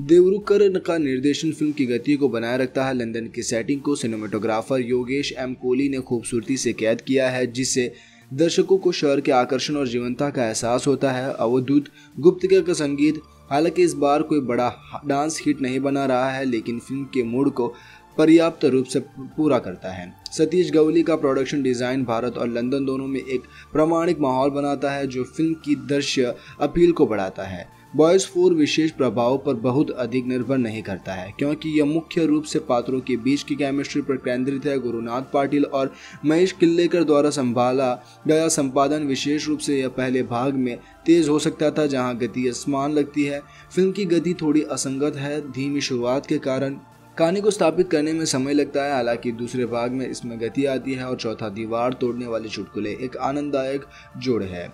देवरुखकर का निर्देशन फिल्म की गति को बनाए रखता है। लंदन की सेटिंग को सिनेमेटोग्राफर योगेश एम कोहली ने खूबसूरती से कैद किया है, जिससे दर्शकों को शहर के आकर्षण और जीवंतता का एहसास होता है। अवधूत गुप्तिका का संगीत हालांकि इस बार कोई बड़ा डांस हिट नहीं बना रहा है, लेकिन फिल्म के मूड को पर्याप्त रूप से पूरा करता है। सतीश गवली का प्रोडक्शन डिज़ाइन भारत और लंदन दोनों में एक प्रामाणिक माहौल बनाता है जो फिल्म की दृश्य अपील को बढ़ाता है। बॉयज़ 4 विशेष प्रभाव पर बहुत अधिक निर्भर नहीं करता है, क्योंकि यह मुख्य रूप से पात्रों के बीच की केमिस्ट्री पर केंद्रित है। गुरुनाथ पाटिल और महेश किल्लेकर द्वारा संभाला गया संपादन विशेष रूप से यह पहले भाग में तेज हो सकता था, जहां गति असमान लगती है। फिल्म की गति थोड़ी असंगत है, धीमी शुरुआत के कारण कहानी को स्थापित करने में समय लगता है। हालांकि दूसरे भाग में इसमें गति आती है और चौथा दीवार तोड़ने वाले चुटकुले एक आनंददायक जोड़ है।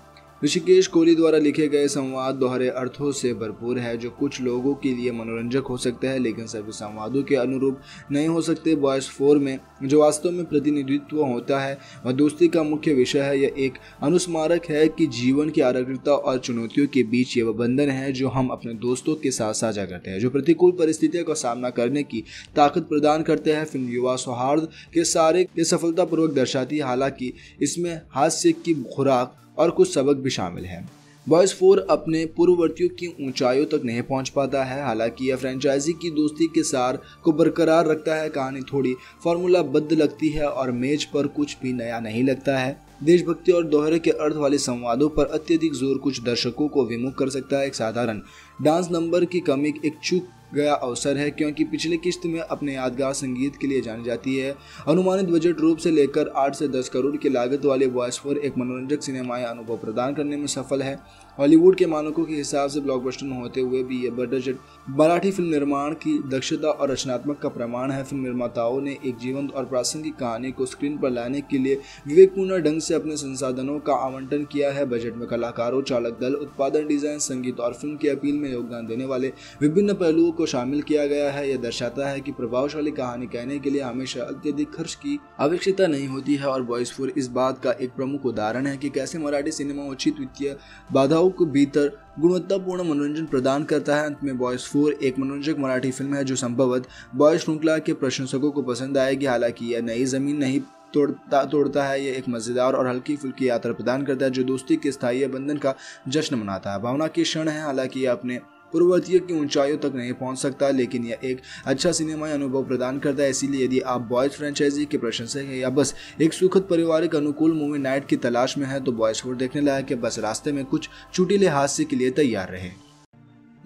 ऋषिकेश कोहली द्वारा लिखे गए संवाद दोहरे अर्थों से भरपूर है, जो कुछ लोगों के लिए मनोरंजक हो सकते हैं लेकिन सभी संवादों के अनुरूप नहीं हो सकते। बॉयज़ 4 में जो वास्तव में प्रतिनिधित्व होता है वह दोस्ती का मुख्य विषय है। यह एक अनुस्मारक है कि जीवन की आरक्षकता और चुनौतियों के बीच ये वह बंधन है जो हम अपने दोस्तों के साथ साझा करते हैं, जो प्रतिकूल परिस्थितियों का सामना करने की ताकत प्रदान करते हैं। फिल्म युवा सौहार्द के सारे के सफलतापूर्वक दर्शाती है, हालांकि इसमें हास्य की खुराक और कुछ सबक भी शामिल हैं। बॉयज़ 4 अपने पूर्ववर्तियों की ऊंचाइयों तक नहीं पहुंच पाता है, हालांकि यह फ्रेंचाइजी की दोस्ती के सार को बरकरार रखता है। कहानी थोड़ी फार्मूलाबद्ध लगती है और मेज पर कुछ भी नया नहीं लगता है। देशभक्ति और दोहरे के अर्थ वाले संवादों पर अत्यधिक जोर कुछ दर्शकों को विमुख कर सकता है। एक साधारण डांस नंबर की कमी एक चूक गया अवसर है, क्योंकि पिछले किश्त में अपने यादगार संगीत के लिए जानी जाती है। अनुमानित बजट रूप से लेकर 8 से 10 करोड़ की लागत वाले बॉयज़ 4 एक मनोरंजक सिनेमाई अनुभव प्रदान करने में सफल है। हॉलीवुड के मानकों के हिसाब से ब्लॉकबस्टर होते हुए भी यह बजट मराठी फिल्म निर्माण की दक्षता और रचनात्मक का प्रमाण है। फिल्म निर्माताओं ने एक जीवंत और प्रासंगिक कहानी को स्क्रीन पर लाने के लिए विवेकपूर्ण ढंग से अपने संसाधनों का आवंटन किया है। बजट में कलाकारों, चालक दल, उत्पादन, डिजाइन, संगीत और फिल्म की अपील में योगदान देने वाले विभिन्न पहलुओं को शामिल किया गया है। यह दर्शाता है कि प्रभावशाली कहानी कहने के लिए हमेशा अत्यधिक खर्च की आवश्यकता नहीं होती है, और बॉयज़ 4 इस बात का एक प्रमुख उदाहरण है कि कैसे मराठी सिनेमा उचित वित्तीय बाधाओं के भीतर गुणवत्तापूर्ण मनोरंजन प्रदान करता है। अंत में बॉयज़ 4 एक मनोरंजक मराठी फिल्म है जो संभवतः बॉयज़ श्रृंखला के प्रशंसकों को पसंद आएगी। हालांकि यह नई जमीन नहीं तोड़ता है, यह एक मज़ेदार और हल्की फुल्की यात्रा प्रदान करता है जो दोस्ती के स्थायी बंधन का जश्न मनाता है। भावना के क्षण है, हालांकि यह अपने पूर्ववर्तियों की ऊंचाइयों तक नहीं पहुंच सकता, लेकिन यह एक अच्छा सिनेमाई अनुभव प्रदान करता है। इसीलिए यदि आप बॉयज़ फ्रेंचाइजी के प्रशंसक हैं या बस एक सुखद पारिवारिक अनुकूल मूवी नाइट की तलाश में हैं तो बॉयज़ 4 देखने लायक है। बस रास्ते में कुछ चुटिले हादसे के लिए तैयार रहें।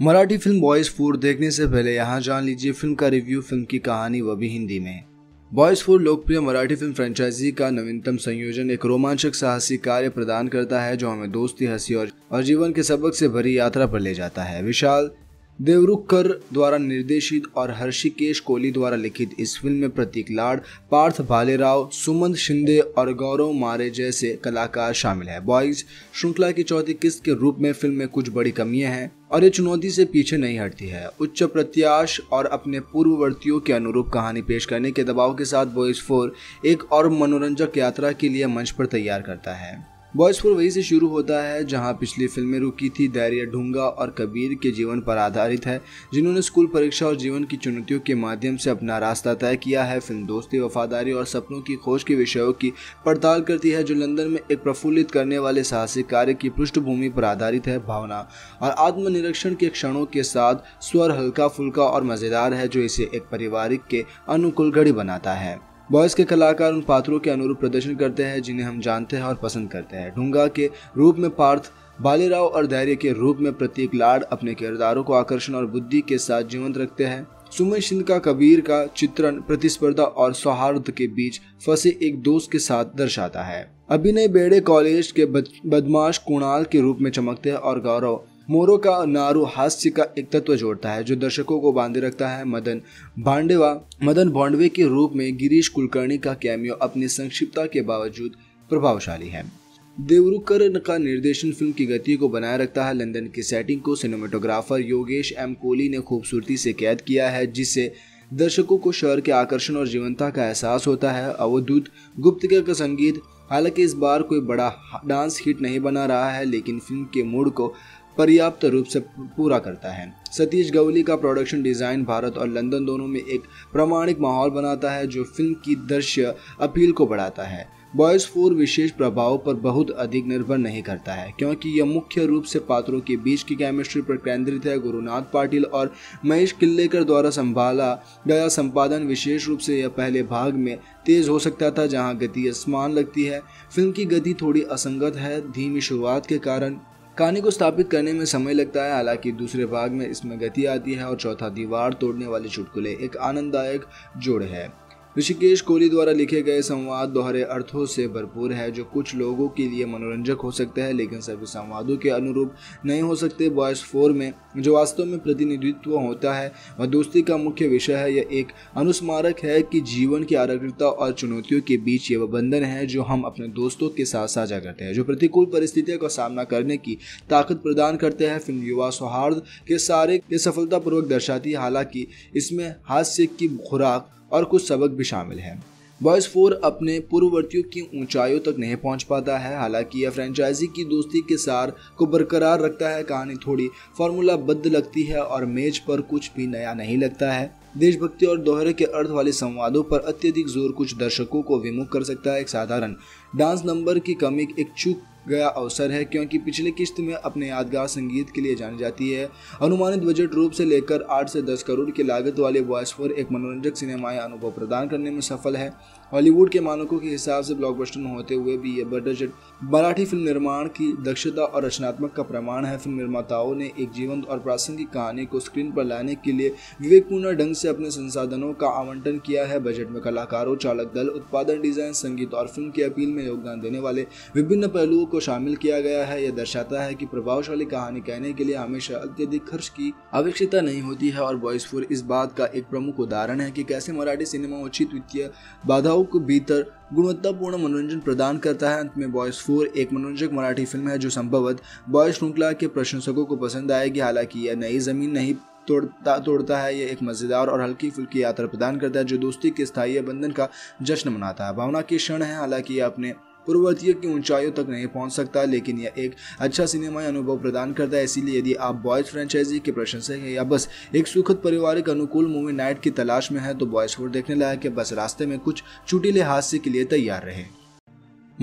मराठी फिल्म बॉयज़ 4 देखने से पहले यहाँ जान लीजिए फिल्म का रिव्यू, फिल्म की कहानी, वह भी हिंदी में। बॉयज़ 4 लोकप्रिय मराठी फिल्म फ्रेंचाइजी का नवीनतम संयोजन एक रोमांचक साहसी कार्य प्रदान करता है जो हमें दोस्ती, हंसी और जीवन के सबक से भरी यात्रा पर ले जाता है। विशाल देवरुखकर द्वारा निर्देशित और हर्षिकेश कोहली द्वारा लिखित इस फिल्म में प्रतीक लाड, पार्थ भालेराव, सुमंत शिंदे और गौरव मारे जैसे कलाकार शामिल हैं। बॉयज़ श्रृंखला की चौथी किस्त के रूप में फिल्म में कुछ बड़ी कमियां हैं और ये चुनौती से पीछे नहीं हटती है। उच्च प्रत्याश और अपने पूर्ववर्तियों के अनुरूप कहानी पेश करने के दबाव के साथ बॉयज़ 4 एक और मनोरंजक यात्रा के लिए मंच पर तैयार करता है। बॉयज़ 4 वहीं से शुरू होता है जहां पिछली फिल्में रुकी थी। धैर्य, ढूंगा और कबीर के जीवन पर आधारित है, जिन्होंने स्कूल, परीक्षा और जीवन की चुनौतियों के माध्यम से अपना रास्ता तय किया है। फिल्म दोस्ती, वफादारी और सपनों की खोज के विषयों की पड़ताल करती है, जो लंदन में एक प्रफुल्लित करने वाले साहसिक कार्य की पृष्ठभूमि पर आधारित है। भावना और आत्मनिरीक्षण के क्षणों के साथ स्वर हल्का फुल्का और मज़ेदार है, जो इसे एक पारिवारिक के अनुकूल घड़ी बनाता है। बॉयज़ के कलाकार उन पात्रों के अनुरूप प्रदर्शन करते हैं जिन्हें हम जानते हैं और पसंद करते हैं। ढूंगा के रूप में पार्थ भालेराव और धैर्य के रूप में प्रतीक लाड अपने किरदारों को आकर्षण और बुद्धि के साथ जीवंत रखते हैं। सुमित सिंह का कबीर का चित्रण प्रतिस्पर्धा और सौहार्द के बीच फंसे एक दोस्त के साथ दर्शाता है। अभिनय बेड़े कॉलेज के बदमाश कुणाल के रूप में चमकते हैं और गौरव मोरो का नारू हास्य का एक तत्व जोड़ता है जो दर्शकों को बांधे रखता है। मदन भांडवे के रूप में गिरीश कुलकर्णी का कैमियो अपनी संक्षिप्तता के बावजूद प्रभावशाली है। देवरुखकर का निर्देशन फिल्म की गति को बनाए रखता है। लंदन की सेटिंग को सिनेमेटोग्राफर योगेश एम कोहली ने खूबसूरती से कैद किया है, जिससे दर्शकों को शहर के आकर्षण और जीवंतता का एहसास होता है। अवधूत गुप्तिका का संगीत हालांकि इस बार कोई बड़ा डांस हिट नहीं बना रहा है, लेकिन फिल्म के मूड को पर्याप्त रूप से पूरा करता है। सतीश गवली का प्रोडक्शन डिज़ाइन भारत और लंदन दोनों में एक प्रामाणिक माहौल बनाता है जो फिल्म की दृश्य अपील को बढ़ाता है। बॉयज़ 4 विशेष प्रभाव पर बहुत अधिक निर्भर नहीं करता है, क्योंकि यह मुख्य रूप से पात्रों के बीच की केमिस्ट्री पर केंद्रित है। गुरुनाथ पाटिल और महेश किल्लेकर द्वारा संभाला गया संपादन विशेष रूप से यह पहले भाग में तेज़ हो सकता था, जहां गति असमान लगती है। फिल्म की गति थोड़ी असंगत है, धीमी शुरुआत के कारण कहानी को स्थापित करने में समय लगता है। हालांकि दूसरे भाग में इसमें गति आती है और चौथा दीवार तोड़ने वाले चुटकुले एक आनंददायक जोड़ है। ऋषिकेश कोहली द्वारा लिखे गए संवाद दोहरे अर्थों से भरपूर है, जो कुछ लोगों के लिए मनोरंजक हो सकते हैं लेकिन सभी संवादों के अनुरूप नहीं हो सकते। बॉयज़ 4 में जो वास्तव में प्रतिनिधित्व होता है वह दोस्ती का मुख्य विषय है। यह एक अनुस्मारक है कि जीवन की आरक्षकता और चुनौतियों के बीच ये वह बंधन है जो हम अपने दोस्तों के साथ साझा करते हैं, जो प्रतिकूल परिस्थितियों का सामना करने की ताकत प्रदान करते हैं। फिल्म युवा सौहार्द के सारे के सफलतापूर्वक दर्शाती है, हालांकि इसमें हास्य की खुराक और कुछ सबक भी शामिल हैं। बॉयज़ 4 अपने पूर्ववर्तियों की ऊंचाइयों तक नहीं पहुंच पाता है, हालांकि यह फ्रेंचाइजी की दोस्ती के सार को बरकरार रखता है। कहानी थोड़ी फार्मूलाबद्ध लगती है और मेज पर कुछ भी नया नहीं लगता है। देशभक्ति और दोहरे के अर्थ वाले संवादों पर अत्यधिक जोर कुछ दर्शकों को विमुख कर सकता है। एक साधारण डांस नंबर की कमी एक चूक गया अवसर है, क्योंकि पिछले किश्त में अपने यादगार संगीत के लिए जानी जाती है। अनुमानित बजट रूप से लेकर 8 से 10 करोड़ की लागत वाले बॉयज़ 4 एक मनोरंजक सिनेमाई अनुभव प्रदान करने में सफल है। हॉलीवुड के मानकों के हिसाब से ब्लॉकबस्टर होते हुए भी यह बजट मराठी फिल्म निर्माण की दक्षता और रचनात्मक का प्रमाण है। फिल्म निर्माताओं ने एक जीवंत और प्रासंगिक कहानी को स्क्रीन पर लाने के लिए विवेकपूर्ण ढंग से अपने संसाधनों का आवंटन किया है। बजट में कलाकारों, चालक दल, उत्पादन, डिजाइन, संगीत और फिल्म की अपील में योगदान देने वाले विभिन्न पहलुओं को शामिल किया गया है। यह दर्शाता है कि प्रभावशाली कहानी कहने के लिए हमेशा अत्यधिक खर्च की आवश्यकता नहीं होती है, और बॉयज़ 4 इस बात का एक प्रमुख उदाहरण है कि कैसे मराठी सिनेमा उचित वित्तीय बाधाओं के भीतर गुणवत्तापूर्ण मनोरंजन प्रदान करता है। अंत में बॉयज़ 4 एक मनोरंजक मराठी फिल्म है जो संभवतः बॉयज़ श्रृंखला के प्रशंसकों को पसंद आएगी। हालांकि यह नई जमीन नहीं तोड़ता है, यह एक मज़ेदार और हल्की फुल्की यात्रा प्रदान करता है जो दोस्ती के स्थायी बंधन का जश्न मनाता है। भावना के क्षण है, हालांकि यह अपने पूर्ववर्तियों की ऊंचाइयों तक नहीं पहुंच सकता, लेकिन यह एक अच्छा सिनेमाई अनुभव प्रदान करता है। इसीलिए यदि आप बॉयज़ फ्रेंचाइजी के प्रशंसक हैं या बस एक सुखद पारिवारिक अनुकूल मूवी नाइट की तलाश में हैं तो बॉयज़ 4 देखने लायक है। बस रास्ते में कुछ चुटीले हादसे के लिए तैयार रहें।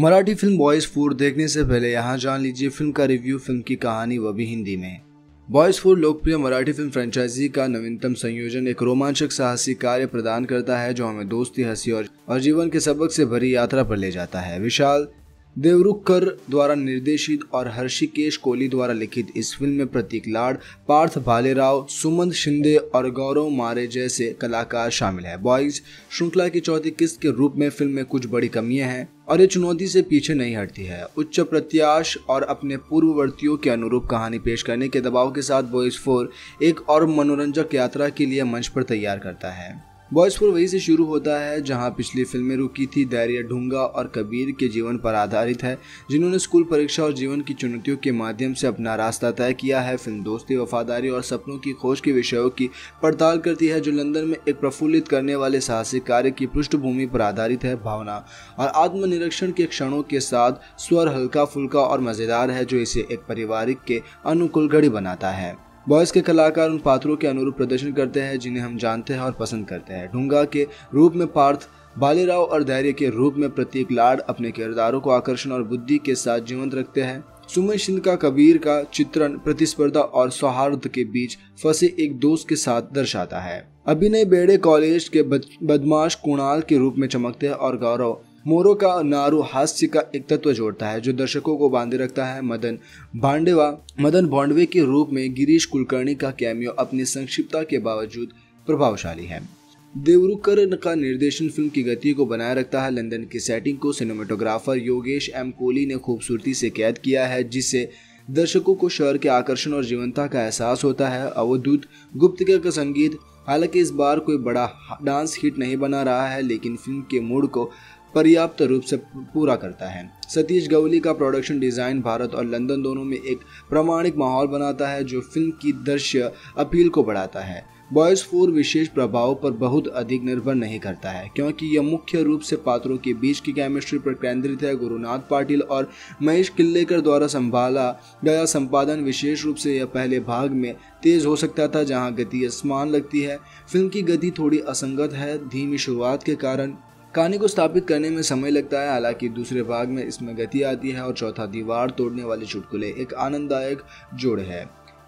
मराठी फिल्म बॉयज़ 4 देखने से पहले यहाँ जान लीजिए फिल्म का रिव्यू, फिल्म की कहानी, वह भी हिंदी में। बॉयज़ 4 लोकप्रिय मराठी फिल्म फ्रेंचाइजी का नवीनतम संयोजन एक रोमांचक साहसी कार्य प्रदान करता है जो हमें दोस्ती, हंसी और जीवन के सबक से भरी यात्रा पर ले जाता है। विशाल देवरुखकर द्वारा निर्देशित और हर्षिकेश कोहली द्वारा लिखित इस फिल्म में प्रतीक लाड, पार्थ भालेराव, सुमंत शिंदे और गौरव मारे जैसे कलाकार शामिल हैं। बॉयज़ श्रृंखला की चौथी किस्त के रूप में फिल्म में कुछ बड़ी कमियां हैं और ये चुनौती से पीछे नहीं हटती है। उच्च प्रत्याश और अपने पूर्ववर्तियों के अनुरूप कहानी पेश करने के दबाव के साथ बॉयज़ 4 एक और मनोरंजक यात्रा के लिए मंच पर तैयार करता है। बॉयज़ 4 वहीं से शुरू होता है जहां पिछली फिल्में रुकी थी। धैर्य, ढूंगा और कबीर के जीवन पर आधारित है, जिन्होंने स्कूल, परीक्षा और जीवन की चुनौतियों के माध्यम से अपना रास्ता तय किया है। फिल्म दोस्ती, वफादारी और सपनों की खोज के विषयों की पड़ताल करती है, जो लंदन में एक प्रफुल्लित करने वाले साहसिक कार्य की पृष्ठभूमि पर आधारित है। भावना और आत्मनिरीक्षण के क्षणों के साथ स्वर हल्का फुल्का और मज़ेदार है, जो इसे एक पारिवारिक के अनुकूल घड़ी बनाता है। बॉयज़ के कलाकार उन पात्रों के अनुरूप प्रदर्शन करते हैं जिन्हें हम जानते हैं और पसंद करते हैं। ढूंगा के रूप में पार्थ भालेराव और धैर्य के रूप में प्रतीक लाड अपने किरदारों को आकर्षण और बुद्धि के साथ जीवंत रखते हैं। सुमित सिंह का कबीर का चित्रण प्रतिस्पर्धा और सौहार्द के बीच फंसे एक दोस्त के साथ दर्शाता है। अभिनय बेड़े कॉलेज के बदमाश कुणाल के रूप में चमकते हैं और गौरव मोरो का नारू हास्य का एक तत्व जोड़ता है जो दर्शकों को बांधे रखता है। मदन भांडवे के रूप में गिरीश कुलकर्णी का कैमियो अपनी संक्षिप्तता के बावजूद प्रभावशाली है। देवरुखकर का निर्देशन फिल्म की गति को बनाए रखता है। लंदन की सेटिंग को सिनेमेटोग्राफर योगेश एम कोहली ने खूबसूरती से कैद किया है, जिससे दर्शकों को शहर के आकर्षण और जीवंतता का एहसास होता है। अवधूत गुप्तिका का संगीत हालांकि इस बार कोई बड़ा डांस हिट नहीं बना रहा है, लेकिन फिल्म के मूड को पर्याप्त रूप से पूरा करता है। सतीश गवली का प्रोडक्शन डिज़ाइन भारत और लंदन दोनों में एक प्रामाणिक माहौल बनाता है जो फिल्म की दृश्य अपील को बढ़ाता है। बॉयज़ 4 विशेष प्रभाव पर बहुत अधिक निर्भर नहीं करता है, क्योंकि यह मुख्य रूप से पात्रों के बीच की केमिस्ट्री पर केंद्रित है। गुरुनाथ पाटिल और महेश किल्लेकर द्वारा संभाला गया संपादन विशेष रूप से यह पहले भाग में तेज़ हो सकता था, जहां गति असमान लगती है। फिल्म की गति थोड़ी असंगत है, धीमी शुरुआत के कारण कहानी को स्थापित करने में समय लगता है। हालांकि दूसरे भाग में इसमें गति आती है और चौथा दीवार तोड़ने वाले चुटकुले एक आनंददायक जोड़ है।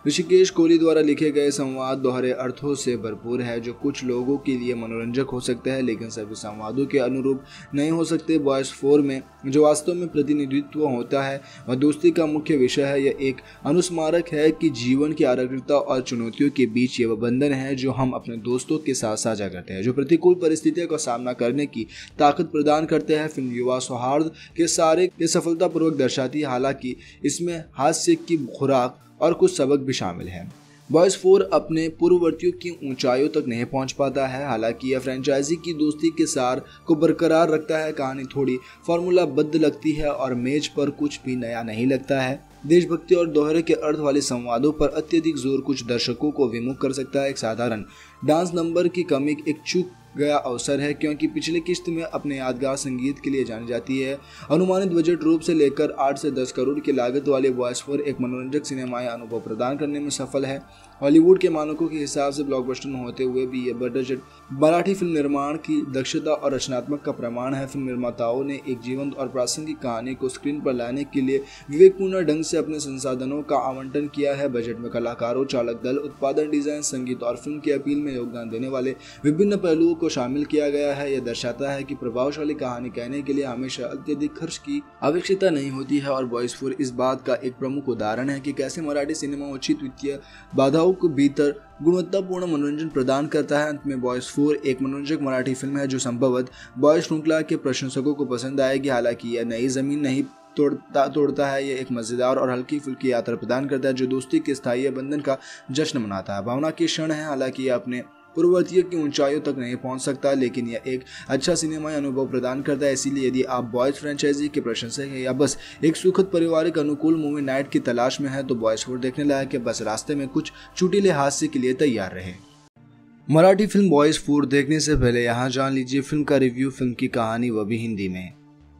ऋषिकेश कोहली द्वारा लिखे गए संवाद दोहरे अर्थों से भरपूर है, जो कुछ लोगों के लिए मनोरंजक हो सकते हैं लेकिन सभी संवादों के अनुरूप नहीं हो सकते। बॉयज़ 4 में जो वास्तव में प्रतिनिधित्व होता है वह दोस्ती का मुख्य विषय है। यह एक अनुस्मारक है कि जीवन की आरक्षकता और चुनौतियों के बीच ये वह बंधन है जो हम अपने दोस्तों के साथ साझा करते हैं, जो प्रतिकूल परिस्थितियों का सामना करने की ताकत प्रदान करते हैं। फिल्म युवा सौहार्द के सारे ये सफलतापूर्वक दर्शाती है, हालांकि इसमें हास्य की खुराक और कुछ सबक भी शामिल हैं। बॉयज़ 4 अपने पूर्ववर्तियों की ऊंचाइयों तक नहीं पहुंच पाता है, हालांकि यह फ्रेंचाइजी की दोस्ती के सार को बरकरार रखता है। कहानी थोड़ी फार्मूलाबद्ध लगती है और मेज पर कुछ भी नया नहीं लगता है। देशभक्ति और दोहरे के अर्थ वाले संवादों पर अत्यधिक जोर कुछ दर्शकों को विमुख कर सकता है। एक साधारण डांस नंबर की कमी एक चूक गया अवसर है, क्योंकि पिछले किश्त में अपने यादगार संगीत के लिए जानी जाती है। अनुमानित बजट रूप से लेकर 8 से 10 करोड़ की लागत वाले बॉयज़ 4 एक मनोरंजक सिनेमाई अनुभव प्रदान करने में सफल है। हॉलीवुड के मानकों के हिसाब से ब्लॉकबस्टर होते हुए भी यह बजट मराठी फिल्म निर्माण की दक्षता और रचनात्मक का प्रमाण है। फिल्म निर्माताओं ने एक जीवंत और प्रासंगिक कहानी को स्क्रीन पर लाने के लिए विवेकपूर्ण ढंग से अपने संसाधनों का आवंटन किया है। बजट में कलाकारों, चालक दल, उत्पादन, डिजाइन, संगीत और फिल्म की अपील में योगदान देने वाले विभिन्न पहलुओं को शामिल किया गया है। यह दर्शाता है कि प्रभावशाली कहानी कहने के लिए हमेशा अत्यधिक खर्च की आवश्यकता नहीं होती है, और बॉयज़ 4 इस बात का एक प्रमुख उदाहरण है कि कैसे मराठी सिनेमा उचित वित्तीय बाधाओं के भीतर गुणवत्तापूर्ण मनोरंजन प्रदान करता है। अंत में बॉयज़ 4 एक मनोरंजक मराठी फिल्म है जो संभवतः बॉयज़ श्रृंखला के प्रशंसकों को पसंद आएगी। हालांकि यह नई जमीन नहीं तोड़ता है, यह एक मज़ेदार और हल्की फुल्की यात्रा प्रदान करता है जो दोस्ती के स्थायी बंधन का जश्न मनाता है। भावना के क्षण है, हालांकि यह अपने पूर्ववर्तियों की ऊंचाइयों तक नहीं पहुंच सकता, लेकिन यह एक अच्छा सिनेमाई अनुभव प्रदान करता है। इसीलिए यदि आप बॉयज़ फ्रेंचाइजी के प्रशंसक हैं या बस एक सुखद पारिवारिक अनुकूल मूवी नाइट की तलाश में हैं तो बॉयज़ 4 देखने लायक है। बस रास्ते में कुछ चुटिले हादसे के लिए तैयार रहें। मराठी फिल्म बॉयज़ 4 देखने से पहले यहाँ जान लीजिए फिल्म का रिव्यू, फिल्म की कहानी, वह भी हिंदी में।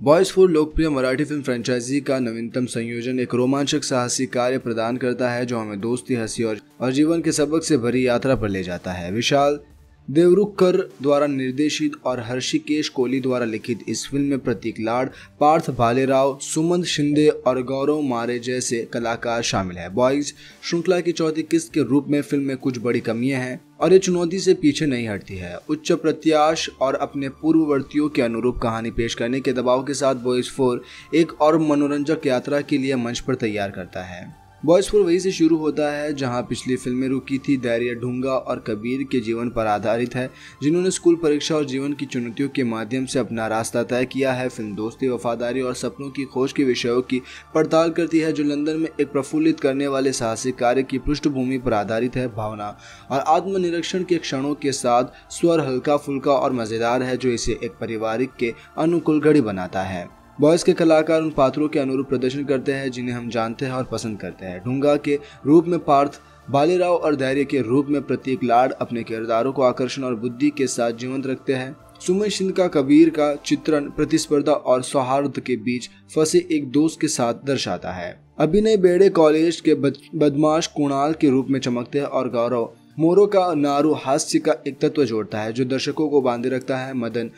बॉयज़ 4 लोकप्रिय मराठी फिल्म फ्रेंचाइजी का नवीनतम संयोजन एक रोमांचक साहसी कार्य प्रदान करता है जो हमें दोस्ती, हंसी और जीवन के सबक से भरी यात्रा पर ले जाता है। विशाल देवरुखकर द्वारा निर्देशित और हर्षिकेश कोहली द्वारा लिखित इस फिल्म में प्रतीक लाड, पार्थ भालेराव, सुमंत शिंदे और गौरव मारे जैसे कलाकार शामिल हैं। बॉयज़ श्रृंखला की चौथी किस्त के रूप में फिल्म में कुछ बड़ी कमियां हैं और ये चुनौती से पीछे नहीं हटती है। उच्च प्रत्याश और अपने पूर्ववर्तियों के अनुरूप कहानी पेश करने के दबाव के साथ बॉयज़ 4 एक और मनोरंजक यात्रा के लिए मंच पर तैयार करता है। बॉयज़ 4 वहीं से शुरू होता है जहां पिछली फिल्में रुकी थी। धैर्य, ढूंगा और कबीर के जीवन पर आधारित है, जिन्होंने स्कूल, परीक्षा और जीवन की चुनौतियों के माध्यम से अपना रास्ता तय किया है। फिल्म दोस्ती, वफादारी और सपनों की खोज के विषयों की पड़ताल करती है, जो लंदन में एक प्रफुल्लित करने वाले साहसिक कार्य की पृष्ठभूमि पर आधारित है। भावना और आत्मनिरीक्षण के क्षणों के साथ स्वर हल्का फुल्का और मज़ेदार है, जो इसे एक पारिवारिक के अनुकूल घड़ी बनाता है। बॉयज़ के कलाकार उन पात्रों के अनुरूप प्रदर्शन करते हैं जिन्हें हम जानते हैं और पसंद करते हैं। ढूंगा के रूप में पार्थ भालेराव और धैर्य के रूप में प्रतीक लाड अपने किरदारों को आकर्षण और बुद्धि के साथ जीवंत रखते हैं। सुमित सिंह का कबीर का चित्रण प्रतिस्पर्धा और सौहार्द के बीच फंसे एक दोस्त के साथ दर्शाता है। अभिनय बेड़े कॉलेज के बदमाश कुणाल के रूप में चमकते हैं और गौरव मोरो का नारू हास्य का एक तत्व जोड़ता है जो दर्शकों को बांधे रखता है। मदन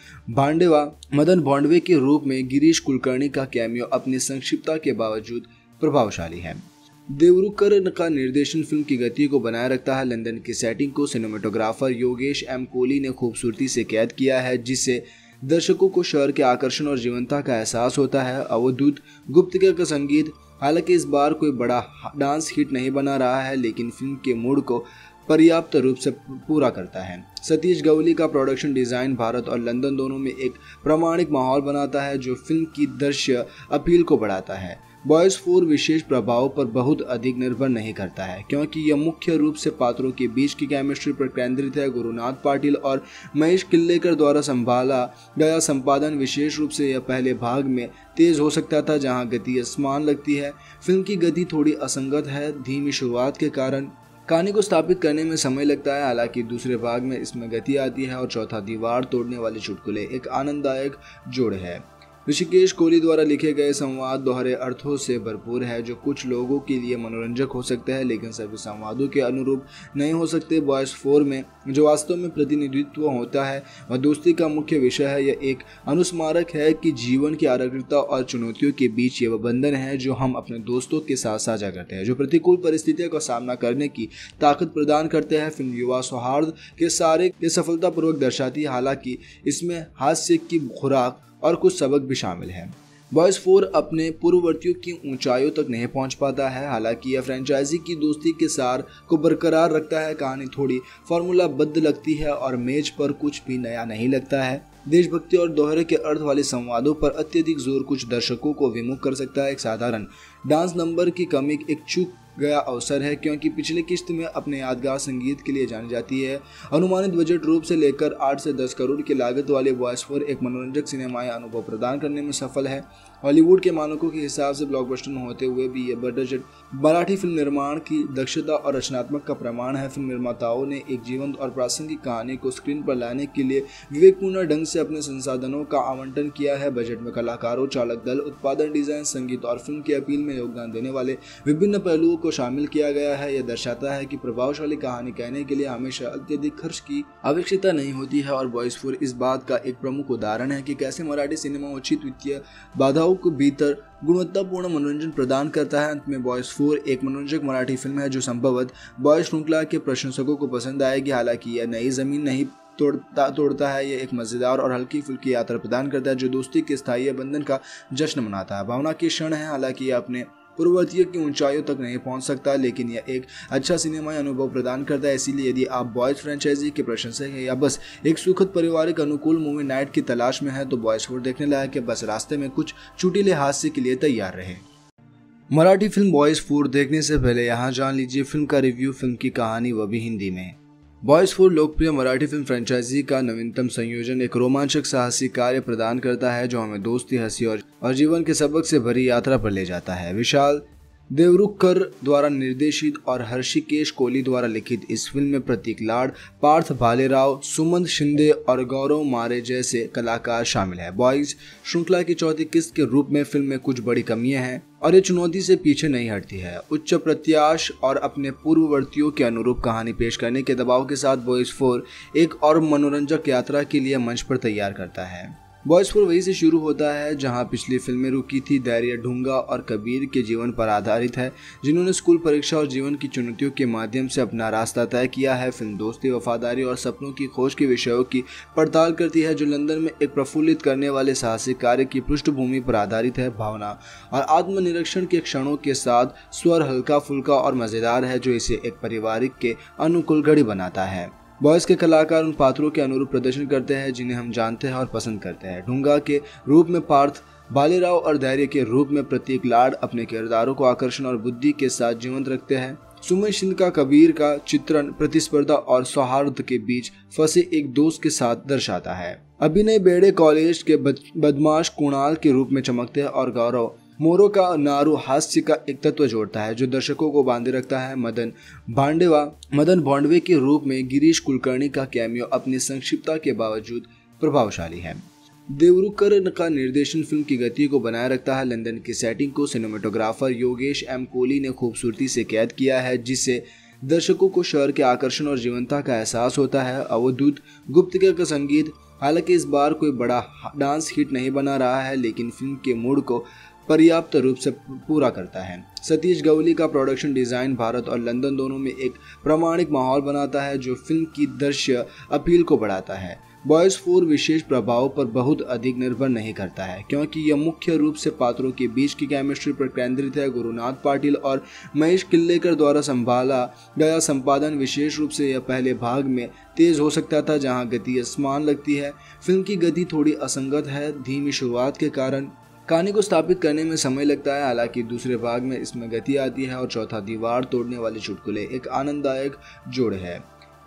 भांडवे के रूप में गिरीश कुलकर्णी का कैमियो अपनी संक्षिप्तता के बावजूद प्रभावशाली है। देवरुखकर का निर्देशन फिल्म की गति को बनाए रखता है। लंदन की सेटिंग को सिनेमेटोग्राफर योगेश एम कोहली ने खूबसूरती से कैद किया है, जिससे दर्शकों को शहर के आकर्षण और जीवंतता का एहसास होता है। अवधूत गुप्तकर का संगीत हालांकि इस बार कोई बड़ा डांस हिट नहीं बना रहा है, लेकिन फिल्म के मूड को पर्याप्त रूप से पूरा करता है। सतीश गवली का प्रोडक्शन डिज़ाइन भारत और लंदन दोनों में एक प्रामाणिक माहौल बनाता है जो फिल्म की दृश्य अपील को बढ़ाता है। बॉयज़ 4 विशेष प्रभाव पर बहुत अधिक निर्भर नहीं करता है, क्योंकि यह मुख्य रूप से पात्रों के बीच की केमिस्ट्री पर केंद्रित है। गुरुनाथ पाटिल और महेश किल्लेकर द्वारा संभाला गया संपादन विशेष रूप से यह पहले भाग में तेज़ हो सकता था, जहां गति असमान लगती है। फिल्म की गति थोड़ी असंगत है, धीमी शुरुआत के कारण कहानी को स्थापित करने में समय लगता है। हालांकि दूसरे भाग में इसमें गति आती है और चौथा दीवार तोड़ने वाले चुटकुले एक आनंददायक जोड़ है। ऋषिकेश कोहली द्वारा लिखे गए संवाद दोहरे अर्थों से भरपूर है, जो कुछ लोगों के लिए मनोरंजक हो सकते हैं लेकिन सभी संवादों के अनुरूप नहीं हो सकते। बॉयज़ 4 में जो वास्तव में प्रतिनिधित्व होता है वह दोस्ती का मुख्य विषय है। यह एक अनुस्मारक है कि जीवन की आरक्षकता और चुनौतियों के बीच ये वह बंधन है जो हम अपने दोस्तों के साथ साझा करते हैं, जो प्रतिकूल परिस्थितियों का सामना करने की ताकत प्रदान करते हैं। फिल्म युवा सौहार्द के सारे ये सफलतापूर्वक दर्शाती है, हालांकि इसमें हास्य की खुराक और कुछ सबक भी शामिल हैं। बॉयज़ 4 अपने पूर्ववर्तियों की ऊंचाइयों तक नहीं पहुंच पाता है, हालांकि यह फ्रेंचाइजी की दोस्ती के सार को बरकरार रखता है। कहानी थोड़ी फार्मूलाबद्ध लगती है और मेज पर कुछ भी नया नहीं लगता है। देशभक्ति और दोहरे के अर्थ वाले संवादों पर अत्यधिक जोर कुछ दर्शकों को विमुख कर सकता है। एक साधारण डांस नंबर की कमी एक चूक गया अवसर है, क्योंकि पिछले किश्त में अपने यादगार संगीत के लिए जानी जाती है। अनुमानित बजट रूप से लेकर 8 से 10 करोड़ की लागत वाले बॉयज़ 4 एक मनोरंजक सिनेमाई अनुभव प्रदान करने में सफल है। हॉलीवुड के मानकों के हिसाब से ब्लॉकबस्टर होते हुए भी यह बजट मराठी फिल्म निर्माण की दक्षता और रचनात्मक का प्रमाण है। फिल्म निर्माताओं ने एक जीवंत और प्रासंगिक कहानी को स्क्रीन पर लाने के लिए विवेकपूर्ण ढंग से अपने संसाधनों का आवंटन किया है। बजट में कलाकारों, चालक दल, उत्पादन, डिजाइन, संगीत और फिल्म की अपील में योगदान देने वाले विभिन्न पहलुओं को शामिल किया गया है। यह दर्शाता है कि प्रभावशाली कहानी कहने के लिए हमेशा अत्यधिक खर्च की आवश्यकता नहीं होती है, और बॉयज़ 4 इस बात का एक प्रमुख उदाहरण है कि कैसे मराठी सिनेमा उचित वित्तीय बाधाओं के भीतर गुणवत्तापूर्ण मनोरंजन प्रदान करता है। अंत में बॉयज़ 4 एक मनोरंजक मराठी फिल्म है जो संभवतः बॉयज़ श्रृंखला के प्रशंसकों को पसंद आएगी। हालांकि यह नई जमीन नहीं तोड़ता है, यह एक मज़ेदार और हल्की फुल्की यात्रा प्रदान करता है जो दोस्ती के स्थायी बंधन का जश्न मनाता है। भावना के क्षण है, हालांकि यह अपने पूर्ववर्तियों की ऊंचाइयों तक नहीं पहुंच सकता, लेकिन यह एक अच्छा सिनेमाई अनुभव प्रदान करता है। इसीलिए यदि आप बॉयज़ फ्रेंचाइजी के प्रशंसक हैं या बस एक सुखद पारिवारिक अनुकूल मूवी नाइट की तलाश में हैं तो बॉयज़ 4 देखने लायक है। बस रास्ते में कुछ चुटीले हादसे के लिए तैयार रहें। मराठी फिल्म बॉयज़ 4 देखने से पहले यहाँ जान लीजिए फिल्म का रिव्यू, फिल्म की कहानी, वह भी हिंदी में। बॉयज़ 4 लोकप्रिय मराठी फिल्म फ्रेंचाइजी का नवीनतम संयोजन एक रोमांचक साहसी कार्य प्रदान करता है जो हमें दोस्ती, हंसी और जीवन के सबक से भरी यात्रा पर ले जाता है। विशाल देवरुखकर द्वारा निर्देशित और हर्षिकेश कोहली द्वारा लिखित इस फिल्म में प्रतीक लाड, पार्थ भालेराव, सुमंत शिंदे और गौरव मारे जैसे कलाकार शामिल हैं। बॉयज़ श्रृंखला की चौथी किस्त के रूप में फिल्म में कुछ बड़ी कमियां हैं और ये चुनौती से पीछे नहीं हटती है। उच्च प्रत्याश और अपने पूर्ववर्तियों के अनुरूप कहानी पेश करने के दबाव के साथ बॉयज़ 4 एक और मनोरंजक यात्रा के लिए मंच पर तैयार करता है। बॉयज़ 4 वहीं से शुरू होता है जहां पिछली फिल्में रुकी थी। धैर्य, ढूंगा और कबीर के जीवन पर आधारित है, जिन्होंने स्कूल, परीक्षा और जीवन की चुनौतियों के माध्यम से अपना रास्ता तय किया है। फिल्म दोस्ती, वफादारी और सपनों की खोज के विषयों की पड़ताल करती है, जो लंदन में एक प्रफुल्लित करने वाले साहसिक कार्य की पृष्ठभूमि पर आधारित है। भावना और आत्मनिरीक्षण के क्षणों के साथ स्वर हल्का फुल्का और मज़ेदार है, जो इसे एक पारिवारिक के अनुकूल घड़ी बनाता है। बॉयज़ के कलाकार उन पात्रों के अनुरूप प्रदर्शन करते हैं जिन्हें हम जानते हैं और पसंद करते हैं। ढूंगा के रूप में पार्थ भालेराव और धैर्य के रूप में प्रतीक लाड अपने किरदारों को आकर्षण और बुद्धि के साथ जीवंत रखते हैं। सुमित सिंह का कबीर का चित्रण प्रतिस्पर्धा और सौहार्द के बीच फंसे एक दोस्त के साथ दर्शाता है। अभिनय बेड़े कॉलेज के बदमाश कुणाल के रूप में चमकते हैं और गौरव मोरो का नारू हास्य का एक तत्व जोड़ता है जो दर्शकों को बांधे रखता है। मदन भांडवे के रूप में गिरीश कुलकर्णी का कैमियो अपनी संक्षिप्तता के बावजूद प्रभावशाली है। देवरुखकर का निर्देशन फिल्म की गति को बनाए रखता है। लंदन की सेटिंग को सिनेमेटोग्राफर योगेश एम कोहली ने खूबसूरती से कैद किया है, जिससे दर्शकों को शहर के आकर्षण और जीवंतता का एहसास होता है। अवधूत गुप्तकर का संगीत हालांकि इस बार कोई बड़ा डांस हिट नहीं बना रहा है, लेकिन फिल्म के मूड को पर्याप्त रूप से पूरा करता है। सतीश गवली का प्रोडक्शन डिज़ाइन भारत और लंदन दोनों में एक प्रामाणिक माहौल बनाता है जो फिल्म की दृश्य अपील को बढ़ाता है। बॉयज़ 4 विशेष प्रभाव पर बहुत अधिक निर्भर नहीं करता है, क्योंकि यह मुख्य रूप से पात्रों के बीच की केमिस्ट्री पर केंद्रित है। गुरुनाथ पाटिल और महेश किल्लेकर द्वारा संभाला गया संपादन विशेष रूप से यह पहले भाग में तेज़ हो सकता था, जहां गति असमान लगती है। फिल्म की गति थोड़ी असंगत है, धीमी शुरुआत के कारण कहानी को स्थापित करने में समय लगता है। हालांकि दूसरे भाग में इसमें गति आती है और चौथा दीवार तोड़ने वाले चुटकुले एक आनंददायक जोड़ है।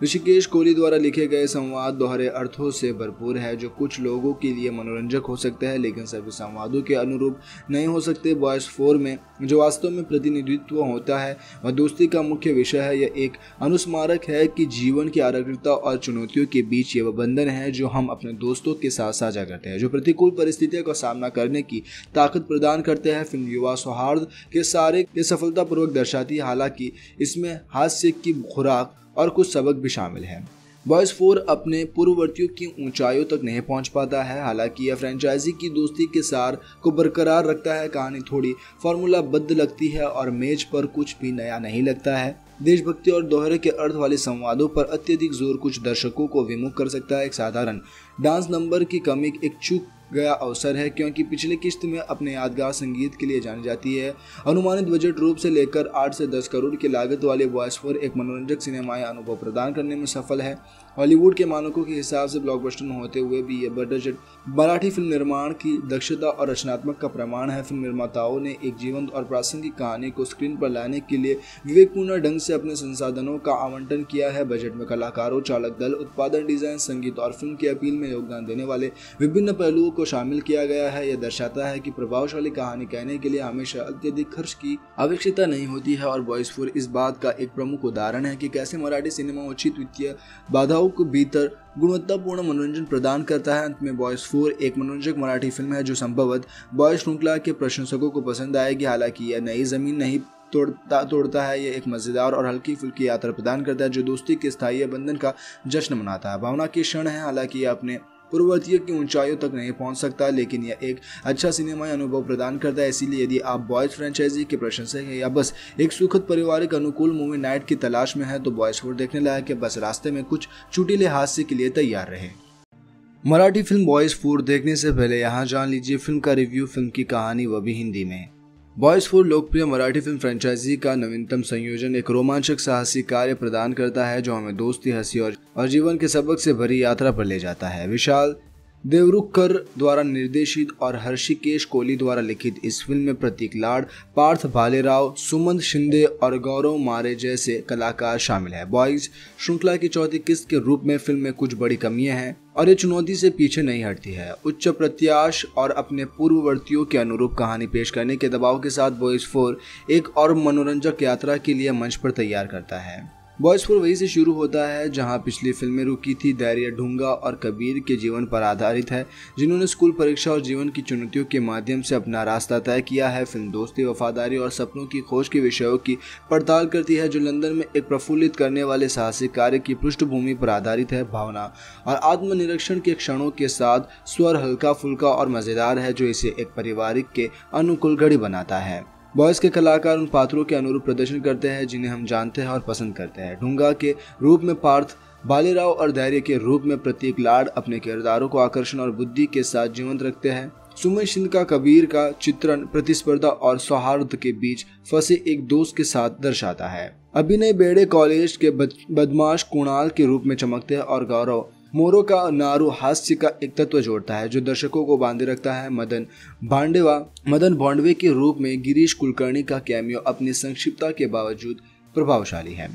ऋषिकेश कोहली द्वारा लिखे गए संवाद दोहरे अर्थों से भरपूर है, जो कुछ लोगों के लिए मनोरंजक हो सकते हैं लेकिन सभी संवादों के अनुरूप नहीं हो सकते। बॉयज़ 4 में जो वास्तव में प्रतिनिधित्व होता है वह दोस्ती का मुख्य विषय है। यह एक अनुस्मारक है कि जीवन की आरक्षकता और चुनौतियों के बीच ये वह बंधन है जो हम अपने दोस्तों के साथ साझा करते हैं, जो प्रतिकूल परिस्थितियों का सामना करने की ताकत प्रदान करते हैं। फिल्म युवा सौहार्द के सारे के सफलतापूर्वक दर्शाती है, हालांकि इसमें हास्य की खुराक और कुछ सबक भी शामिल हैं। बॉयज़ 4 अपने पूर्ववर्तियों की ऊंचाइयों तक नहीं पहुंच पाता है, हालांकि यह फ्रेंचाइजी की दोस्ती के सार को बरकरार रखता है। कहानी थोड़ी फार्मूलाबद्ध लगती है और मेज पर कुछ भी नया नहीं लगता है। देशभक्ति और दोहरे के अर्थ वाले संवादों पर अत्यधिक जोर कुछ दर्शकों को विमुख कर सकता है। एक साधारण डांस नंबर की कमी एक चूक गया अवसर है, क्योंकि पिछले किश्त में अपने यादगार संगीत के लिए जानी जाती है। अनुमानित बजट रूप से लेकर 8 से 10 करोड़ की लागत वाले बॉयज़ 4 एक मनोरंजक सिनेमाई अनुभव प्रदान करने में सफल है। हॉलीवुड के मानकों के हिसाब से ब्लॉकबस्टर होते हुए भी यह बजट मराठी फिल्म निर्माण की दक्षता और रचनात्मक का प्रमाण है। फिल्म निर्माताओं ने एक जीवंत और प्रासंगिक कहानी को स्क्रीन पर लाने के लिए विवेकपूर्ण ढंग से अपने संसाधनों का आवंटन किया है। बजट में कलाकारों, चालक दल, उत्पादन, डिजाइन, संगीत और फिल्म की अपील में योगदान देने वाले विभिन्न पहलुओं को शामिल किया गया है। यह दर्शाता है कि प्रभावशाली कहानी कहने के लिए हमेशा अत्यधिक खर्च की आवश्यकता नहीं होती है, और बॉयज़ 4 इस बात का एक प्रमुख उदाहरण है कि कैसे मराठी सिनेमा उचित वित्तीय बाधाओं के भीतर गुणवत्तापूर्ण मनोरंजन प्रदान करता है। अंत में बॉयज़ 4 एक मनोरंजक मराठी फिल्म है जो संभवतः बॉयज़ श्रृंखला के प्रशंसकों को पसंद आएगी। हालांकि यह नई जमीन नहीं तोड़ता है, यह एक मज़ेदार और हल्की फुल्की यात्रा प्रदान करता है जो दोस्ती के स्थायी बंधन का जश्न मनाता है। भावना के क्षण है, हालांकि यह अपने पूर्ववर्तियों की ऊंचाइयों तक नहीं पहुंच सकता, लेकिन यह एक अच्छा सिनेमाई अनुभव प्रदान करता है। इसीलिए यदि आप बॉयज़ फ्रेंचाइजी के प्रशंसक हैं या बस एक सुखद पारिवारिक अनुकूल मूवी नाइट की तलाश में हैं तो बॉयज़ 4 देखने लायक है। बस रास्ते में कुछ चुटिले हादसे के लिए तैयार रहें। मराठी फिल्म बॉयज़ 4 देखने से पहले यहाँ जान लीजिए फिल्म का रिव्यू, फिल्म की कहानी, वह भी हिंदी में। बॉयज़ 4 लोकप्रिय मराठी फिल्म फ्रेंचाइजी का नवीनतम संयोजन एक रोमांचक साहसी कार्य प्रदान करता है जो हमें दोस्ती, हंसी और जीवन के सबक से भरी यात्रा पर ले जाता है। विशाल देवरुखकर द्वारा निर्देशित और हर्षिकेश कोहली द्वारा लिखित इस फिल्म में प्रतीक लाड, पार्थ भालेराव, सुमंत शिंदे और गौरव मारे जैसे कलाकार शामिल हैं। बॉयज़ श्रृंखला की चौथी किस्त के रूप में फिल्म में कुछ बड़ी कमियां हैं और ये चुनौती से पीछे नहीं हटती है। उच्च प्रत्याश और अपने पूर्ववर्तियों के अनुरूप कहानी पेश करने के दबाव के साथ बॉयज़ 4 एक और मनोरंजक यात्रा के लिए मंच पर तैयार करता है। बॉयज़ 4 वहीं से शुरू होता है जहां पिछली फिल्में रुकी थी। धैर्य, ढूंगा और कबीर के जीवन पर आधारित है, जिन्होंने स्कूल, परीक्षा और जीवन की चुनौतियों के माध्यम से अपना रास्ता तय किया है। फिल्म दोस्ती, वफादारी और सपनों की खोज के विषयों की पड़ताल करती है, जो लंदन में एक प्रफुल्लित करने वाले साहसिक कार्य की पृष्ठभूमि पर आधारित है। भावना और आत्मनिरीक्षण के क्षणों के साथ स्वर हल्का फुल्का और मज़ेदार है, जो इसे एक पारिवारिक के अनुकूल घड़ी बनाता है। बॉयज़ के कलाकार उन पात्रों के अनुरूप प्रदर्शन करते हैं जिन्हें हम जानते हैं और पसंद करते हैं। ढूंगा के रूप में पार्थ भालेराव और धैर्य के रूप में प्रतीक लाड अपने किरदारों को आकर्षण और बुद्धि के साथ जीवंत रखते हैं। सुमित सिंह का कबीर का चित्रण प्रतिस्पर्धा और सौहार्द के बीच फंसे एक दोस्त के साथ दर्शाता है। अभिनय बेड़े कॉलेज के बदमाश कुणाल के रूप में चमकते हैं और गौरव मोरो का नारू हास्य का एक तत्व जोड़ता है जो दर्शकों को बांधे रखता है। मदन भांडवे के रूप में गिरीश कुलकर्णी का कैमियो अपनी संक्षिप्तता के बावजूद प्रभावशाली है।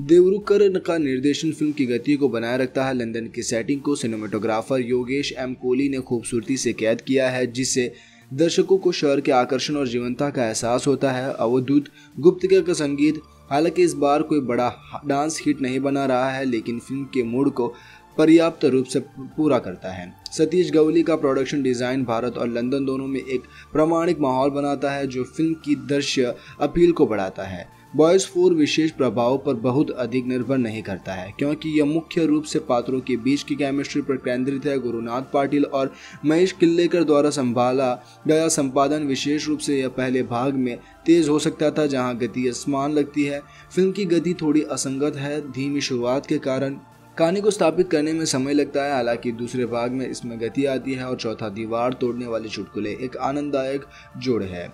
देवरुखकर का निर्देशन फिल्म की गति को बनाए रखता है। लंदन की सेटिंग को सिनेमेटोग्राफर योगेश एम कोहली ने खूबसूरती से कैद किया है, जिससे दर्शकों को शहर के आकर्षण और जीवंतता का एहसास होता है। अवधूत गुप्तकर का संगीत हालांकि इस बार कोई बड़ा डांस हिट नहीं बना रहा है, लेकिन फिल्म के मूड को पर्याप्त रूप से पूरा करता है। सतीश गवली का प्रोडक्शन डिज़ाइन भारत और लंदन दोनों में एक प्रामाणिक माहौल बनाता है जो फिल्म की दृश्य अपील को बढ़ाता है। बॉयज़ 4 विशेष प्रभाव पर बहुत अधिक निर्भर नहीं करता है, क्योंकि यह मुख्य रूप से पात्रों के बीच की केमिस्ट्री पर केंद्रित है। गुरुनाथ पाटिल और महेश किल्लेकर द्वारा संभाला गया संपादन विशेष रूप से यह पहले भाग में तेज़ हो सकता था, जहां गति असमान लगती है। फिल्म की गति थोड़ी असंगत है, धीमी शुरुआत के कारण कहानी को स्थापित करने में समय लगता है। हालांकि दूसरे भाग में इसमें गति आती है और चौथा दीवार तोड़ने वाले चुटकुले एक आनंददायक जोड़ है।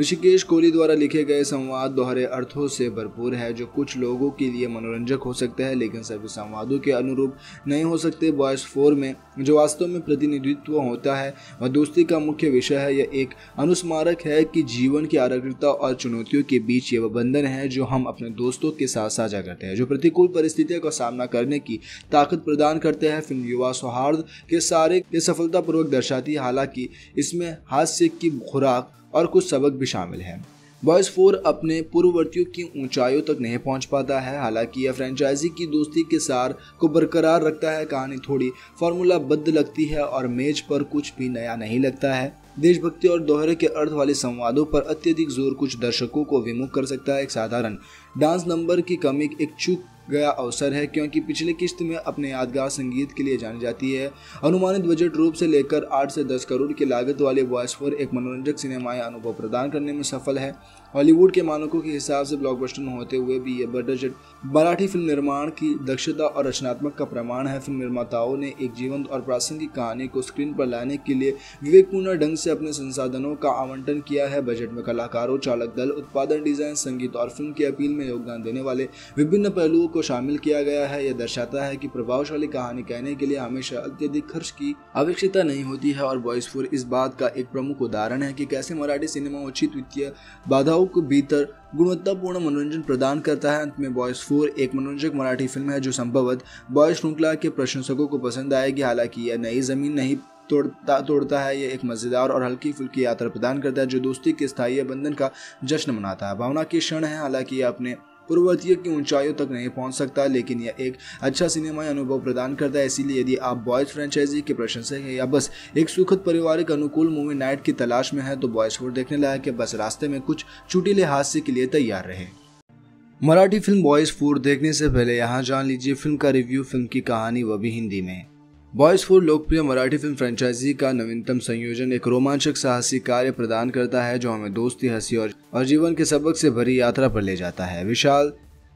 ऋषिकेश कोहली द्वारा लिखे गए संवाद दोहरे अर्थों से भरपूर है, जो कुछ लोगों के लिए मनोरंजक हो सकते हैं लेकिन सभी संवादों के अनुरूप नहीं हो सकते। बॉयज़ 4 में जो वास्तव में प्रतिनिधित्व होता है वह दोस्ती का मुख्य विषय है। यह एक अनुस्मारक है कि जीवन की आरक्षकता और चुनौतियों के बीच ये वह बंधन है जो हम अपने दोस्तों के साथ साझा करते हैं, जो प्रतिकूल परिस्थितियों का सामना करने की ताकत प्रदान करते हैं। फिल्म युवा सौहार्द के सारे के सफलतापूर्वक दर्शाती है, हालांकि इसमें हास्य की खुराक और कुछ सबक भी शामिल हैं। बॉयज़ 4 अपने पूर्ववर्तियों की ऊंचाइयों तक नहीं पहुंच पाता है, हालांकि यह फ्रेंचाइजी की दोस्ती के सार को बरकरार रखता है। कहानी थोड़ी फार्मूलाबद्ध लगती है और मेज पर कुछ भी नया नहीं लगता है। देशभक्ति और दोहरे के अर्थ वाले संवादों पर अत्यधिक जोर कुछ दर्शकों को विमुख कर सकता है। एक साधारण डांस नंबर की कमी एक चूक गया अवसर है, क्योंकि पिछले किश्त में अपने यादगार संगीत के लिए जानी जाती है। अनुमानित बजट रूप से लेकर 8 से 10 करोड़ की लागत वाले बॉयज़ 4 एक मनोरंजक सिनेमाई अनुभव प्रदान करने में सफल है। हॉलीवुड के मानकों के हिसाब से ब्लॉकबस्टर होते हुए भी यह बजट मराठी फिल्म निर्माण की दक्षता और रचनात्मक का प्रमाण है। फिल्म निर्माताओं ने एक जीवंत और प्रासंगिक कहानी को स्क्रीन पर लाने के लिए विवेकपूर्ण ढंग से अपने संसाधनों का आवंटन किया है। बजट में कलाकारों, चालक दल, उत्पादन, डिजाइन, संगीत और फिल्म की अपील में योगदान देने वाले विभिन्न पहलुओं को शामिल किया गया है। यह दर्शाता है कि प्रभावशाली कहानी कहने के लिए हमेशा अत्यधिक खर्च की आवश्यकता नहीं होती है, और बॉयज़ 4 इस बात का एक प्रमुख उदाहरण है कि कैसे मराठी सिनेमा उचित वित्तीय बाधाओं के भीतर गुणवत्तापूर्ण मनोरंजन प्रदान करता है। अंत में बॉयज़ 4 एक मनोरंजक मराठी फिल्म है जो संभवतः बॉयज़ श्रृंखला के प्रशंसकों को पसंद आएगी। हालांकि यह नई जमीन नहीं तोड़ता है, यह एक मज़ेदार और हल्की फुल्की यात्रा प्रदान करता है जो दोस्ती के स्थायी बंधन का जश्न मनाता है। भावना के क्षण है, हालांकि यह अपने पूर्ववर्तियों की ऊंचाइयों तक नहीं पहुंच सकता, लेकिन यह एक अच्छा सिनेमाई अनुभव प्रदान करता है। इसीलिए यदि आप बॉयज़ फ्रेंचाइजी के प्रशंसक हैं या बस एक सुखद पारिवारिक अनुकूल मूवी नाइट की तलाश में हैं तो बॉयज़ 4 देखने लायक है। बस रास्ते में कुछ चुटीले हादसे के लिए तैयार रहें। मराठी फिल्म बॉयज़ 4 देखने से पहले यहाँ जान लीजिए फिल्म का रिव्यू, फिल्म की कहानी, वह भी हिंदी में। बॉयज़ 4 लोकप्रिय मराठी फिल्म फ्रेंचाइजी का नवीनतम संयोजन एक रोमांचक साहसी कार्य प्रदान करता है जो हमें दोस्ती, हंसी और जीवन के सबक से भरी यात्रा पर ले जाता है। विशाल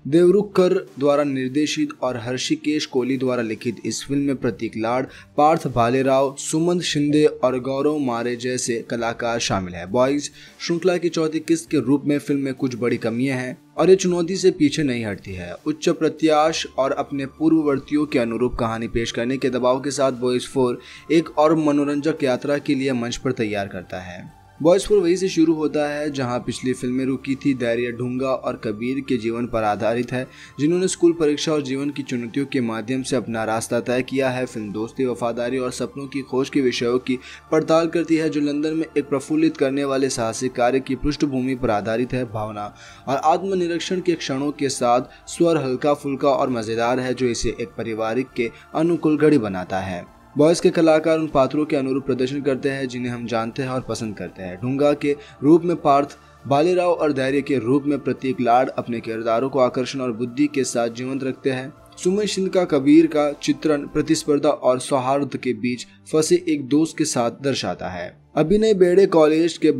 देवरुखकर द्वारा निर्देशित और हर्षिकेश कोहली द्वारा लिखित इस फिल्म में प्रतीक लाड, पार्थ भालेराव, सुमंत शिंदे और गौरव मारे जैसे कलाकार शामिल हैं। बॉयज़ श्रृंखला की चौथी किस्त के रूप में फिल्म में कुछ बड़ी कमियां हैं और ये चुनौती से पीछे नहीं हटती है। उच्च प्रत्याश और अपने पूर्ववर्तियों के अनुरूप कहानी पेश करने के दबाव के साथ बॉयज़ 4 एक और मनोरंजक यात्रा के लिए मंच पर तैयार करता है। बॉयज़ 4 वहीं से शुरू होता है जहां पिछली फिल्में रुकी थी। धैर्य, ढूंगा और कबीर के जीवन पर आधारित है, जिन्होंने स्कूल, परीक्षा और जीवन की चुनौतियों के माध्यम से अपना रास्ता तय किया है। फिल्म दोस्ती, वफादारी और सपनों की खोज के विषयों की पड़ताल करती है, जो लंदन में एक प्रफुल्लित करने वाले साहसिक कार्य की पृष्ठभूमि पर आधारित है। भावना और आत्मनिरीक्षण के क्षणों के साथ स्वर हल्का फुल्का और मज़ेदार है, जो इसे एक पारिवारिक के अनुकूल घड़ी बनाता है। बॉयज़ के कलाकार उन पात्रों के अनुरूप प्रदर्शन करते हैं जिन्हें हम जानते हैं और पसंद करते हैं। ढूंगा के रूप में पार्थ भालेराव और धैर्य के रूप में प्रतीक लाड अपने किरदारों को आकर्षण और बुद्धि के साथ जीवंत रखते हैं। सुमित सिंह का कबीर का चित्रण प्रतिस्पर्धा और सौहार्द के बीच फंसे एक दोस्त के साथ दर्शाता है। अभिनय बेड़े कॉलेज के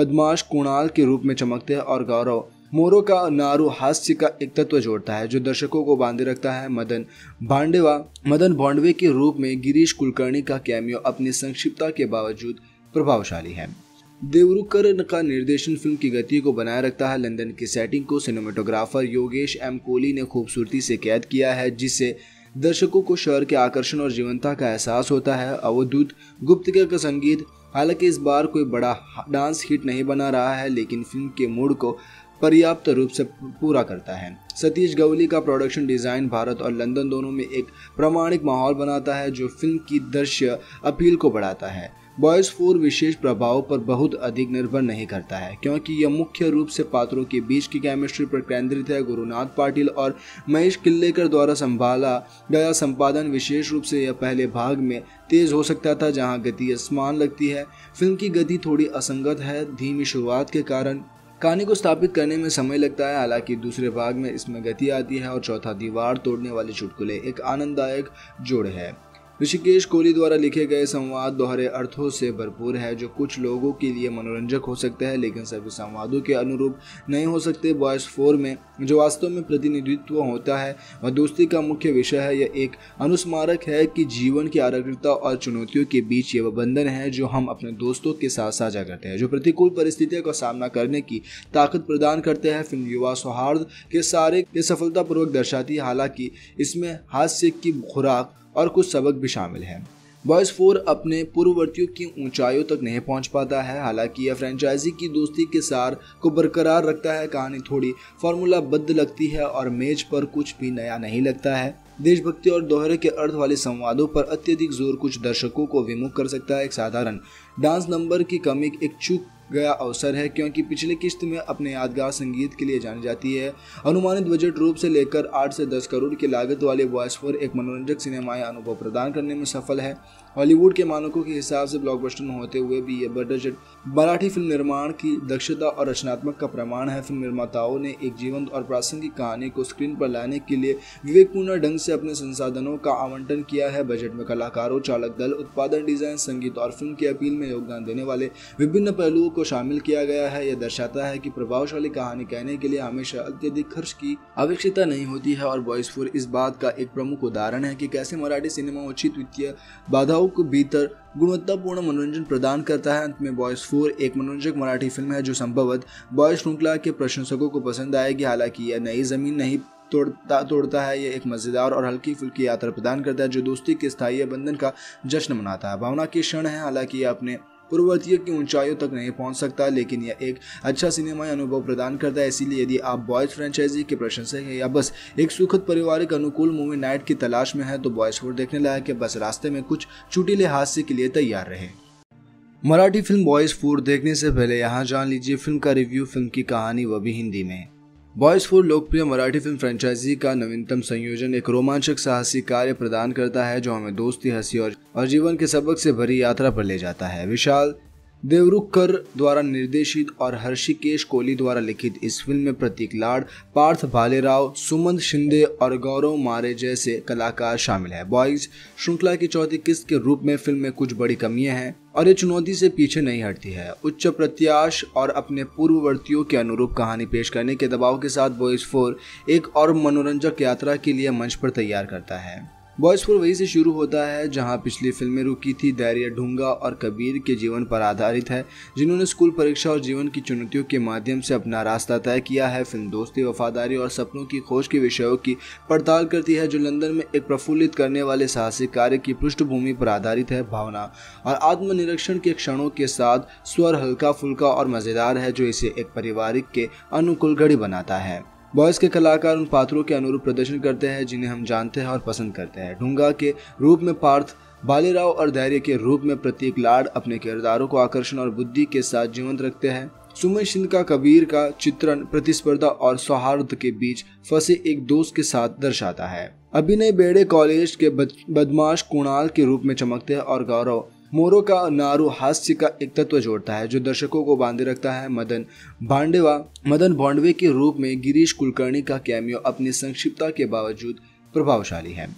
बदमाश कुणाल के रूप में चमकते हैं और गौरव मोरो का नारू हास्य का एक तत्व जोड़ता है जो दर्शकों को बांधे रखता है। मदन भांडवे के रूप में गिरीश कुलकर्णी का कैमियो अपनी संक्षिप्तता के बावजूद प्रभावशाली है। देवरुखकर का निर्देशन फिल्म की गति को बनाए रखता है। लंदन की सेटिंग को सिनेमेटोग्राफर योगेश एम कोहली ने खूबसूरती से कैद किया है, जिससे दर्शकों को शहर के आकर्षण और जीवंतता का एहसास होता है। अवधूत गुप्तिका का संगीत हालांकि इस बार कोई बड़ा डांस हिट नहीं बना रहा है, लेकिन फिल्म के मूड को पर्याप्त रूप से पूरा करता है। सतीश गवली का प्रोडक्शन डिज़ाइन भारत और लंदन दोनों में एक प्रामाणिक माहौल बनाता है जो फिल्म की दृश्य अपील को बढ़ाता है। बॉयज़ 4 विशेष प्रभाव पर बहुत अधिक निर्भर नहीं करता है, क्योंकि यह मुख्य रूप से पात्रों के बीच की केमिस्ट्री पर केंद्रित है। गुरुनाथ पाटिल और महेश किल्लेकर द्वारा संभाला गया संपादन विशेष रूप से यह पहले भाग में तेज़ हो सकता था, जहां गति असमान लगती है। फिल्म की गति थोड़ी असंगत है, धीमी शुरुआत के कारण कहानी को स्थापित करने में समय लगता है। हालांकि दूसरे भाग में इसमें गति आती है और चौथा दीवार तोड़ने वाले चुटकुले एक आनंददायक जोड़ है। ऋषिकेश कोहली द्वारा लिखे गए संवाद दोहरे अर्थों से भरपूर है, जो कुछ लोगों के लिए मनोरंजक हो सकते हैं लेकिन सभी संवादों के अनुरूप नहीं हो सकते। बॉयज़ 4 में जो वास्तव में प्रतिनिधित्व होता है वह दोस्ती का मुख्य विषय है। यह एक अनुस्मारक है कि जीवन की आरक्षकता और चुनौतियों के बीच ये वह बंधन है जो हम अपने दोस्तों के साथ साझा करते हैं, जो प्रतिकूल परिस्थितियों का सामना करने की ताकत प्रदान करते हैं। फिल्म युवा सौहार्द के सारे के सफलतापूर्वक दर्शाती है, हालांकि इसमें हास्य की खुराक और कुछ सबक भी शामिल हैं। बॉयज़ 4 अपने पूर्ववर्तियों की ऊंचाइयों तक नहीं पहुंच पाता है, हालांकि यह फ्रेंचाइजी की दोस्ती के सार को बरकरार रखता है। कहानी थोड़ी फार्मूलाबद्ध लगती है और मेज पर कुछ भी नया नहीं लगता है। देशभक्ति और दोहरे के अर्थ वाले संवादों पर अत्यधिक जोर कुछ दर्शकों को विमुख कर सकता है। एक साधारण डांस नंबर की कमी एक चूक गया अवसर है, क्योंकि पिछले किश्त में अपने यादगार संगीत के लिए जानी जाती है। अनुमानित बजट रूप से लेकर 8 से 10 करोड़ की लागत वाले बॉयज़ 4 एक मनोरंजक सिनेमाई अनुभव प्रदान करने में सफल है। हॉलीवुड के मानकों के हिसाब से ब्लॉकबस्टर होते हुए भी यह बजट मराठी फिल्म निर्माण की दक्षता और रचनात्मक का प्रमाण है। फिल्म निर्माताओं ने एक जीवंत और प्रासंगिक कहानी को स्क्रीन पर लाने के लिए विवेकपूर्ण ढंग से अपने संसाधनों का आवंटन किया है। बजट में कलाकारों, चालक दल, उत्पादन, डिजाइन, संगीत और फिल्म की अपील में योगदान देने वाले विभिन्न पहलुओं को शामिल किया गया है। यह दर्शाता है कि प्रभावशाली कहानी कहने के लिए हमेशा अत्यधिक खर्च की आवश्यकता नहीं होती है, और बॉयज़ 4 इस बात का एक प्रमुख उदाहरण है कि कैसे मराठी सिनेमा उचित वित्तीय बाधाओं के भीतर गुणवत्तापूर्ण मनोरंजन प्रदान करता है। अंत में बॉयज़ 4 एक मनोरंजक मराठी फिल्म है जो संभवतः बॉयज़ श्रृंखला के प्रशंसकों को पसंद आएगी। हालांकि यह नई जमीन नहीं तोड़ता है, यह एक मज़ेदार और हल्की फुल्की यात्रा प्रदान करता है जो दोस्ती के स्थायी बंधन का जश्न मनाता है। भावना के क्षण है, हालांकि यह अपने पूर्ववर्तियों की ऊंचाइयों तक नहीं पहुंच सकता, लेकिन यह एक अच्छा सिनेमाई अनुभव प्रदान करता है। इसीलिए यदि आप बॉयज़ फ्रेंचाइजी के प्रशंसक हैं या बस एक सुखद पारिवारिक अनुकूल मूवी नाइट की तलाश में हैं तो बॉयज़ 4 देखने लायक है। बस रास्ते में कुछ चुटीले हादसे के लिए तैयार रहें। मराठी फिल्म बॉयज़ 4 देखने से पहले यहाँ जान लीजिए फिल्म का रिव्यू, फिल्म की कहानी, वह भी हिंदी में। बॉयज़ 4 लोकप्रिय मराठी फिल्म फ्रेंचाइजी का नवीनतम संयोजन एक रोमांचक साहसी कार्य प्रदान करता है जो हमें दोस्ती, हंसी और जीवन के सबक से भरी यात्रा पर ले जाता है। विशाल देवरुखकर द्वारा निर्देशित और हर्षिकेश कोहली द्वारा लिखित इस फिल्म में प्रतीक लाड, पार्थ भालेराव, सुमंत शिंदे और गौरव मारे जैसे कलाकार शामिल हैं। बॉयज़ श्रृंखला की चौथी किस्त के रूप में फिल्म में कुछ बड़ी कमियां हैं और ये चुनौती से पीछे नहीं हटती है। उच्च प्रत्याश और अपने पूर्ववर्तियों के अनुरूप कहानी पेश करने के दबाव के साथ बॉयज़ 4 एक और मनोरंजक यात्रा के लिए मंच पर तैयार करता है। बॉयज़ 4 वहीं से शुरू होता है जहां पिछली फिल्में रुकी थी। धैर्य, ढूंगा और कबीर के जीवन पर आधारित है, जिन्होंने स्कूल, परीक्षा और जीवन की चुनौतियों के माध्यम से अपना रास्ता तय किया है। फिल्म दोस्ती, वफादारी और सपनों की खोज के विषयों की पड़ताल करती है, जो लंदन में एक प्रफुल्लित करने वाले साहसिक कार्य की पृष्ठभूमि पर आधारित है। भावना और आत्मनिरीक्षण के क्षणों के साथ स्वर हल्का फुल्का और मज़ेदार है, जो इसे एक पारिवारिक के अनुकूल घड़ी बनाता है। बॉयज़ के कलाकार उन पात्रों के अनुरूप प्रदर्शन करते हैं जिन्हें हम जानते हैं और पसंद करते हैं। ढूंगा के रूप में पार्थ भालेराव और धैर्य के रूप में प्रतीक लाड अपने किरदारों को आकर्षण और बुद्धि के साथ जीवंत रखते हैं। सुमित सिंह का कबीर का चित्रण प्रतिस्पर्धा और सौहार्द के बीच फंसे एक दोस्त के साथ दर्शाता है। अभिनय बेड़े कॉलेज के बदमाश कुणाल के रूप में चमकते हैं और गौरव मोरो का नारू हास्य का एक तत्व जोड़ता है जो दर्शकों को बांधे रखता है। मदन भांडवे के रूप में गिरीश कुलकर्णी का कैमियो अपनी संक्षिप्तता के बावजूद प्रभावशाली है।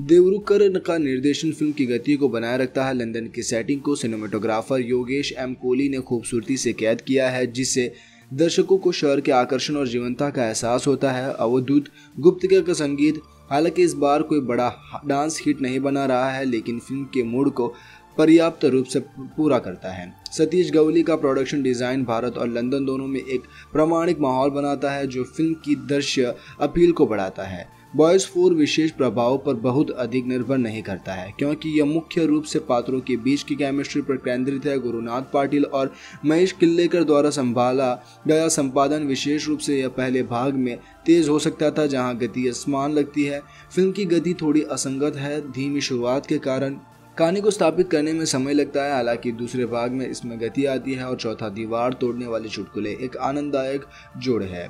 देवरुखकर का निर्देशन फिल्म की गति को बनाए रखता है। लंदन की सेटिंग को सिनेमेटोग्राफर योगेश एम कोहली ने खूबसूरती से कैद किया है, जिससे दर्शकों को शहर के आकर्षण और जीवंतता का एहसास होता है। अवधूत गुप्तिका का संगीत हालांकि इस बार कोई बड़ा डांस हिट नहीं बना रहा है, लेकिन फिल्म के मूड को पर्याप्त रूप से पूरा करता है। सतीश गवली का प्रोडक्शन डिज़ाइन भारत और लंदन दोनों में एक प्रामाणिक माहौल बनाता है जो फिल्म की दृश्य अपील को बढ़ाता है। बॉयज़ 4 विशेष प्रभाव पर बहुत अधिक निर्भर नहीं करता है, क्योंकि यह मुख्य रूप से पात्रों के बीच की केमिस्ट्री पर केंद्रित है। गुरुनाथ पाटिल और महेश किल्लेकर द्वारा संभाला गया संपादन विशेष रूप से यह पहले भाग में तेज हो सकता था, जहां गति असमान लगती है। फिल्म की गति थोड़ी असंगत है, धीमी शुरुआत के कारण कहानी को स्थापित करने में समय लगता है। हालांकि दूसरे भाग में इसमें गति आती है और चौथा दीवार तोड़ने वाले चुटकुले एक आनंददायक जोड़ है।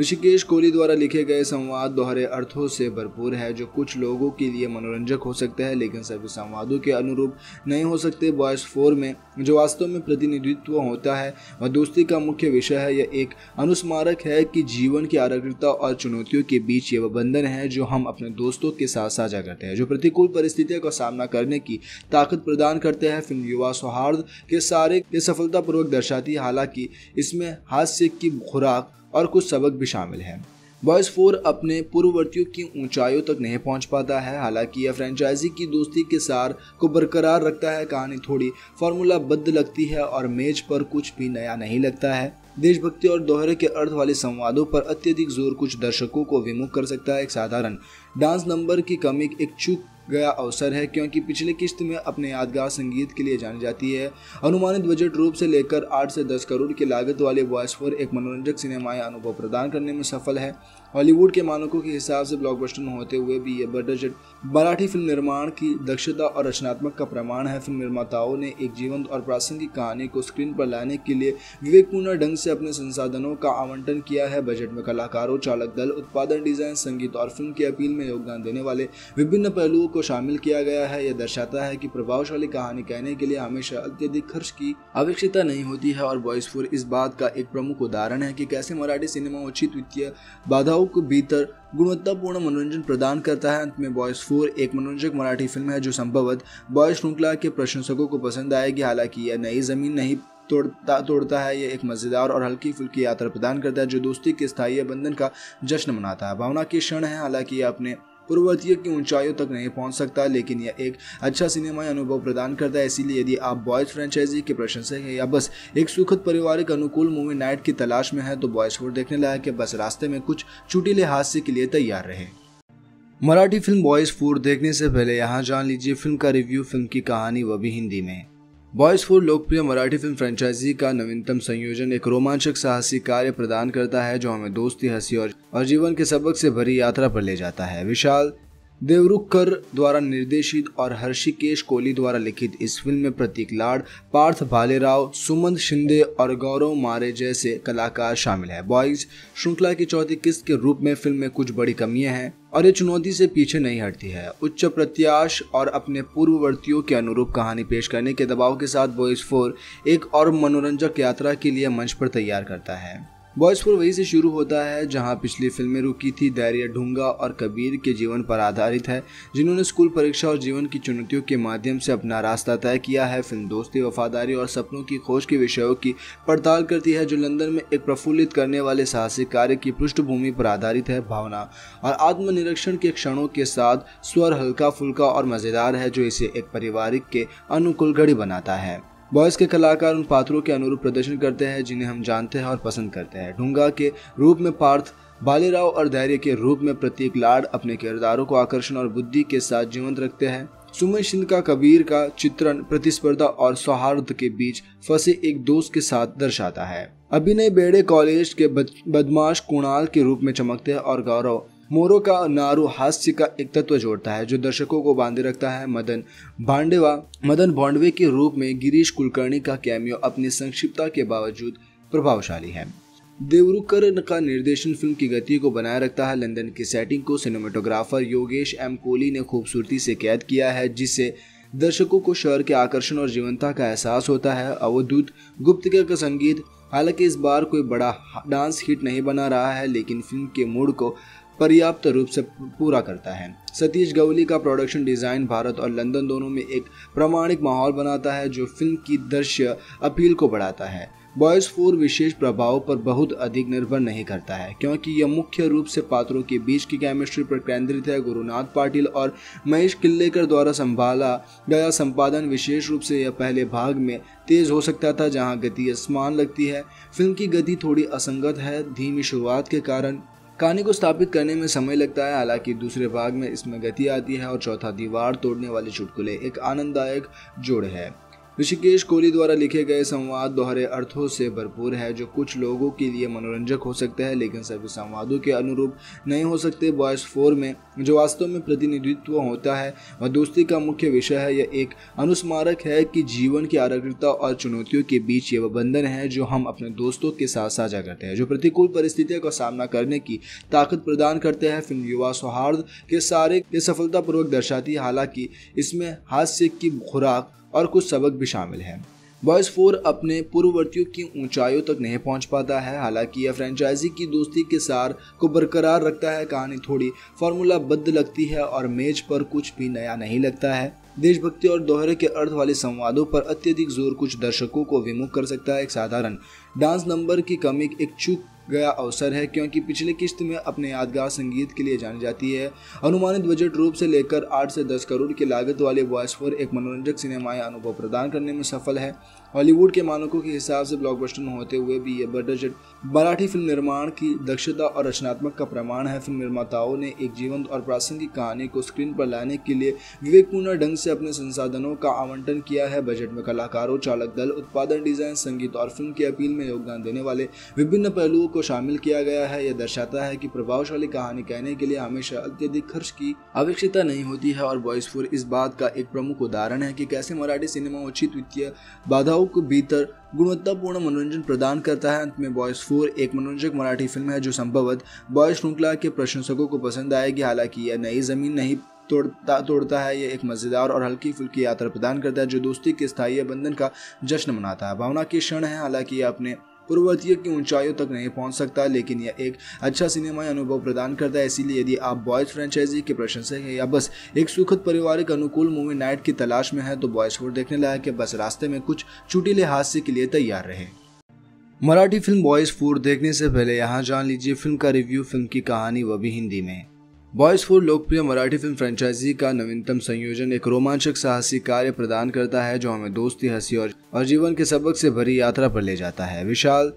ऋषिकेश कोहली द्वारा लिखे गए संवाद दोहरे अर्थों से भरपूर है, जो कुछ लोगों के लिए मनोरंजक हो सकते हैं लेकिन सभी संवादों के अनुरूप नहीं हो सकते। बॉयज़ 4 में जो वास्तव में प्रतिनिधित्व होता है वह दोस्ती का मुख्य विषय है। यह एक अनुस्मारक है कि जीवन की आरक्षकता और चुनौतियों के बीच ये वह बंधन है जो हम अपने दोस्तों के साथ साझा करते हैं, जो प्रतिकूल परिस्थितियों का सामना करने की ताकत प्रदान करते हैं। फिल्म युवा सौहार्द के सारे ये सफलतापूर्वक दर्शाती है, हालांकि इसमें हास्य की खुराक और कुछ सबक भी शामिल हैं। बॉयज़ 4 अपने पूर्ववर्तियों की ऊंचाइयों तक नहीं पहुंच पाता है, हालांकि यह फ्रेंचाइजी की दोस्ती के सार को बरकरार रखता है। कहानी थोड़ी फार्मूलाबद्ध लगती है और मेज पर कुछ भी नया नहीं लगता है। देशभक्ति और दोहरे के अर्थ वाले संवादों पर अत्यधिक जोर कुछ दर्शकों को विमुख कर सकता है। एक साधारण डांस नंबर की कमी एक चूक गया अवसर है, क्योंकि पिछले किश्त में अपने यादगार संगीत के लिए जानी जाती है। अनुमानित बजट रूप से लेकर 8 से 10 करोड़ की लागत वाले बॉयज़ 4 एक मनोरंजक सिनेमाई अनुभव प्रदान करने में सफल है। हॉलीवुड के मानकों के हिसाब से ब्लॉकबस्टर होते हुए भी यह बजट मराठी फिल्म निर्माण की दक्षता और रचनात्मक का प्रमाण है। फिल्म निर्माताओं ने एक जीवंत और प्रासंगिक कहानी को स्क्रीन पर लाने के लिए विवेकपूर्ण ढंग से अपने संसाधनों का आवंटन किया है। बजट में कलाकारों, चालक दल, उत्पादन, डिजाइन, संगीत और फिल्म की अपील में योगदान देने वाले विभिन्न पहलुओं को शामिल किया गया है। यह दर्शाता है कि प्रभावशाली कहानी कहने के लिए हमेशा अत्यधिक खर्च की आवश्यकता नहीं होती है, और बॉयज़ 4 इस बात का एक प्रमुख उदाहरण है कि कैसे मराठी सिनेमा उचित वित्तीय बाधाओं के भीतर गुणवत्तापूर्ण मनोरंजन प्रदान करता है। अंत में बॉयज़ 4 एक मनोरंजक मराठी फिल्म है जो संभवतः बॉयज़ श्रृंखला के प्रशंसकों को पसंद आएगी। हालांकि यह नई जमीन नहीं तोड़ता है, यह एक मज़ेदार और हल्की फुल्की यात्रा प्रदान करता है जो दोस्ती के स्थायी बंधन का जश्न मनाता है। भावना के क्षण है, हालांकि यह अपने पूर्ववर्तियों की ऊंचाइयों तक नहीं पहुंच सकता, लेकिन यह एक अच्छा सिनेमाई अनुभव प्रदान करता है। इसीलिए यदि आप बॉयज़ फ्रेंचाइजी के प्रशंसक हैं या बस एक सुखद पारिवारिक अनुकूल मूवी नाइट की तलाश में हैं तो बॉयज़ 4 देखने लायक है। बस रास्ते में कुछ चुटीले हादसे के लिए तैयार रहें। मराठी फिल्म बॉयज़ 4 देखने से पहले यहाँ जान लीजिए फिल्म का रिव्यू, फिल्म की कहानी, वह भी हिंदी में। बॉयज़ 4 लोकप्रिय मराठी फिल्म फ्रेंचाइजी का नवीनतम संयोजन एक रोमांचक साहसी कार्य प्रदान करता है जो हमें दोस्ती, हंसी और जीवन के सबक से भरी यात्रा पर ले जाता है। विशाल देवरुखकर द्वारा निर्देशित और हर्षिकेश कोहली द्वारा लिखित इस फिल्म में प्रतीक लाड, पार्थ भालेराव, सुमंत शिंदे और गौरव मारे जैसे कलाकार शामिल हैं। बॉयज़ श्रृंखला की चौथी किस्त के रूप में फिल्म में कुछ बड़ी कमियां हैं और ये चुनौती से पीछे नहीं हटती है। उच्च प्रत्याश और अपने पूर्ववर्तियों के अनुरूप कहानी पेश करने के दबाव के साथ बॉयज़ 4 एक और मनोरंजक यात्रा के लिए मंच पर तैयार करता है। बॉयज़ 4 वहीं से शुरू होता है जहां पिछली फिल्में रुकी थी। धैर्य, ढूंगा और कबीर के जीवन पर आधारित है, जिन्होंने स्कूल, परीक्षा और जीवन की चुनौतियों के माध्यम से अपना रास्ता तय किया है। फिल्म दोस्ती, वफादारी और सपनों की खोज के विषयों की पड़ताल करती है, जो लंदन में एक प्रफुल्लित करने वाले साहसिक कार्य की पृष्ठभूमि पर आधारित है। भावना और आत्मनिरीक्षण के क्षणों के साथ स्वर हल्का फुल्का और मज़ेदार है, जो इसे एक पारिवारिक के अनुकूल घड़ी बनाता है। बॉयज़ के कलाकार उन पात्रों के अनुरूप प्रदर्शन करते हैं जिन्हें हम जानते हैं और पसंद करते हैं। ढूंगा के रूप में पार्थ भालेराव और धैर्य के रूप में प्रतीक लाड अपने किरदारों को आकर्षण और बुद्धि के साथ जीवंत रखते हैं। सुमित सिंह का कबीर का चित्रण प्रतिस्पर्धा और सौहार्द के बीच फंसे एक दोस्त के साथ दर्शाता है। अभिनय बेड़े कॉलेज के बदमाश कुणाल के रूप में चमकते हैं और गौरव मोरो का नारू हास्य का एक तत्व जोड़ता है जो दर्शकों को बांधे रखता है। मदन भांडवे के रूप में गिरीश कुलकर्णी का कैमियो अपनी संक्षिप्तता के बावजूद प्रभावशाली है। देवरुखकर का निर्देशन फिल्म की गति को बनाए रखता है। लंदन की सेटिंग को सिनेमेटोग्राफर योगेश एम कोहली ने खूबसूरती से कैद किया है, जिससे दर्शकों को शहर के आकर्षण और जीवंतता का एहसास होता है। अवधूत गुप्तकर का संगीत हालांकि इस बार कोई बड़ा डांस हिट नहीं बना रहा है, लेकिन फिल्म के मूड को पर्याप्त रूप से पूरा करता है। सतीश गवली का प्रोडक्शन डिज़ाइन भारत और लंदन दोनों में एक प्रामाणिक माहौल बनाता है जो फिल्म की दृश्य अपील को बढ़ाता है। बॉयज़ 4 विशेष प्रभाव पर बहुत अधिक निर्भर नहीं करता है, क्योंकि यह मुख्य रूप से पात्रों के बीच की केमिस्ट्री पर केंद्रित है। गुरुनाथ पाटिल और महेश किल्लेकर द्वारा संभाला गया संपादन विशेष रूप से यह पहले भाग में तेज हो सकता था, जहां गति असमान लगती है। फिल्म की गति थोड़ी असंगत है, धीमी शुरुआत के कारण कहानी को स्थापित करने में समय लगता है। हालांकि दूसरे भाग में इसमें गति आती है और चौथा दीवार तोड़ने वाले चुटकुले एक आनंददायक जोड़ है। ऋषिकेश कोहली द्वारा लिखे गए संवाद दोहरे अर्थों से भरपूर है, जो कुछ लोगों के लिए मनोरंजक हो सकते हैं लेकिन सभी संवादों के अनुरूप नहीं हो सकते। बॉयज़ 4 में जो वास्तव में प्रतिनिधित्व होता है वह दोस्ती का मुख्य विषय है। यह एक अनुस्मारक है कि जीवन की आरक्षकता और चुनौतियों के बीच ये वह बंधन है जो हम अपने दोस्तों के साथ साझा करते हैं, जो प्रतिकूल परिस्थितियों का सामना करने की ताकत प्रदान करते हैं। फिल्म युवा सौहार्द के सारे ये सफलतापूर्वक दर्शाती है, हालांकि इसमें हास्य की खुराक और कुछ सबक भी शामिल हैं। बॉयज़ 4 अपने पूर्ववर्तियों की ऊंचाइयों तक नहीं पहुंच पाता है, हालांकि यह फ्रेंचाइजी की दोस्ती के सार को बरकरार रखता है। कहानी थोड़ी फार्मूलाबद्ध लगती है और मेज पर कुछ भी नया नहीं लगता है। देशभक्ति और दोहरे के अर्थ वाले संवादों पर अत्यधिक जोर कुछ दर्शकों को विमुख कर सकता है। एक साधारण डांस नंबर की कमी एक चूक गया अवसर है, क्योंकि पिछले किश्त में अपने यादगार संगीत के लिए जानी जाती है। अनुमानित बजट रूप से लेकर 8 से 10 करोड़ की लागत वाले बॉयज़ 4 एक मनोरंजक सिनेमाई अनुभव प्रदान करने में सफल है। हॉलीवुड के मानकों के हिसाब से ब्लॉकबस्टर होते हुए भी यह बजट मराठी फिल्म निर्माण की दक्षता और रचनात्मक का प्रमाण है। फिल्म निर्माताओं ने एक जीवंत और प्रासंगिक कहानी को स्क्रीन पर लाने के लिए विवेकपूर्ण ढंग से अपने संसाधनों का आवंटन किया है। बजट में कलाकारों, चालक दल, उत्पादन, डिजाइन, संगीत और फिल्म की अपील में योगदान देने वाले विभिन्न पहलुओं को शामिल किया गया है। यह दर्शाता है कि प्रभावशाली कहानी कहने के लिए हमेशा अत्यधिक खर्च की आवश्यकता नहीं होती है, और बॉयज़ 4 इस बात का एक प्रमुख उदाहरण है कि कैसे मराठी सिनेमा उचित वित्तीय बाधाओं के भीतर गुणवत्तापूर्ण मनोरंजन प्रदान करता है। अंत में बॉयज़ 4 एक मनोरंजक मराठी फिल्म है जो संभवतः बॉयज़ श्रृंखला के प्रशंसकों को पसंद आएगी। हालांकि यह नई जमीन नहीं तोड़ता है, यह एक मज़ेदार और हल्की फुल्की यात्रा प्रदान करता है जो दोस्ती के स्थायी बंधन का जश्न मनाता है। भावना के क्षण है, हालांकि यह अपने पूर्ववर्तियों की ऊंचाइयों तक नहीं पहुंच सकता, लेकिन यह एक अच्छा सिनेमाई अनुभव प्रदान करता है। इसीलिए यदि आप बॉयज़ फ्रेंचाइजी के प्रशंसक हैं या बस एक सुखद पारिवारिक अनुकूल मूवी नाइट की तलाश में हैं तो बॉयज़ 4 देखने लायक है। बस रास्ते में कुछ चुटीले हादसे के लिए तैयार रहें। मराठी फिल्म बॉयज़ 4 देखने से पहले यहाँ जान लीजिए फिल्म का रिव्यू, फिल्म की कहानी, वह भी हिंदी में। बॉयज़ 4 लोकप्रिय मराठी फिल्म फ्रेंचाइजी का नवीनतम संयोजन एक रोमांचक साहसी कार्य प्रदान करता है जो हमें दोस्ती, हंसी और जीवन के सबक से भरी यात्रा पर ले जाता है। विशाल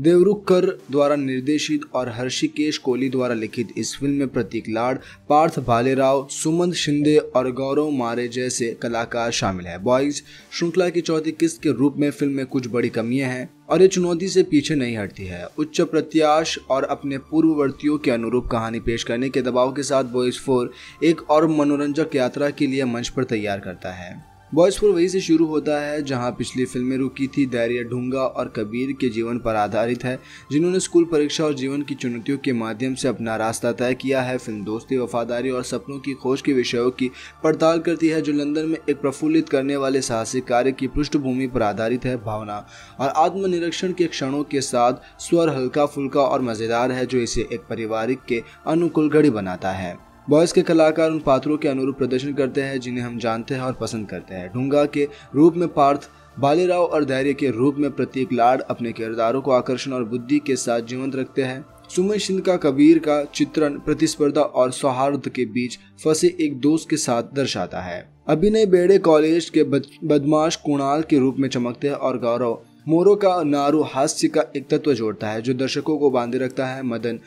देवरुखकर द्वारा निर्देशित और हर्षिकेश कोहली द्वारा लिखित इस फिल्म में प्रतीक लाड, पार्थ भालेराव, सुमंत शिंदे और गौरव मारे जैसे कलाकार शामिल हैं। बॉयज़ श्रृंखला की चौथी किस्त के रूप में फिल्म में कुछ बड़ी कमियां हैं और ये चुनौती से पीछे नहीं हटती है। उच्च प्रत्याश और अपने पूर्ववर्तियों के अनुरूप कहानी पेश करने के दबाव के साथ बॉयज़ 4 एक और मनोरंजक यात्रा के लिए मंच पर तैयार करता है। बॉयज़ 4 वहीं से शुरू होता है जहां पिछली फिल्में रुकी थी। धैर्य, ढूंगा और कबीर के जीवन पर आधारित है, जिन्होंने स्कूल, परीक्षा और जीवन की चुनौतियों के माध्यम से अपना रास्ता तय किया है। फिल्म दोस्ती, वफादारी और सपनों की खोज के विषयों की पड़ताल करती है, जो लंदन में एक प्रफुल्लित करने वाले साहसिक कार्य की पृष्ठभूमि पर आधारित है। भावना और आत्मनिरीक्षण के क्षणों के साथ स्वर हल्का फुल्का और मज़ेदार है, जो इसे एक पारिवारिक के अनुकूल घड़ी बनाता है। बॉयज़ के कलाकार उन पात्रों के अनुरूप प्रदर्शन करते हैं जिन्हें हम जानते हैं और पसंद करते हैं। ढूंगा के रूप में पार्थ भालेराव और धैर्य के रूप में प्रतीक लाड अपने किरदारों को आकर्षण और बुद्धि के साथ जीवंत रखते हैं। सुमित सिंह का कबीर का चित्रण प्रतिस्पर्धा और सौहार्द के बीच फंसे एक दोस्त के साथ दर्शाता है। अभिनय बेड़े कॉलेज के बदमाश कुणाल के रूप में चमकते हैं और गौरव मोरो का नारू हास्य का एक तत्व जोड़ता है जो दर्शकों को बांधे रखता है। मदन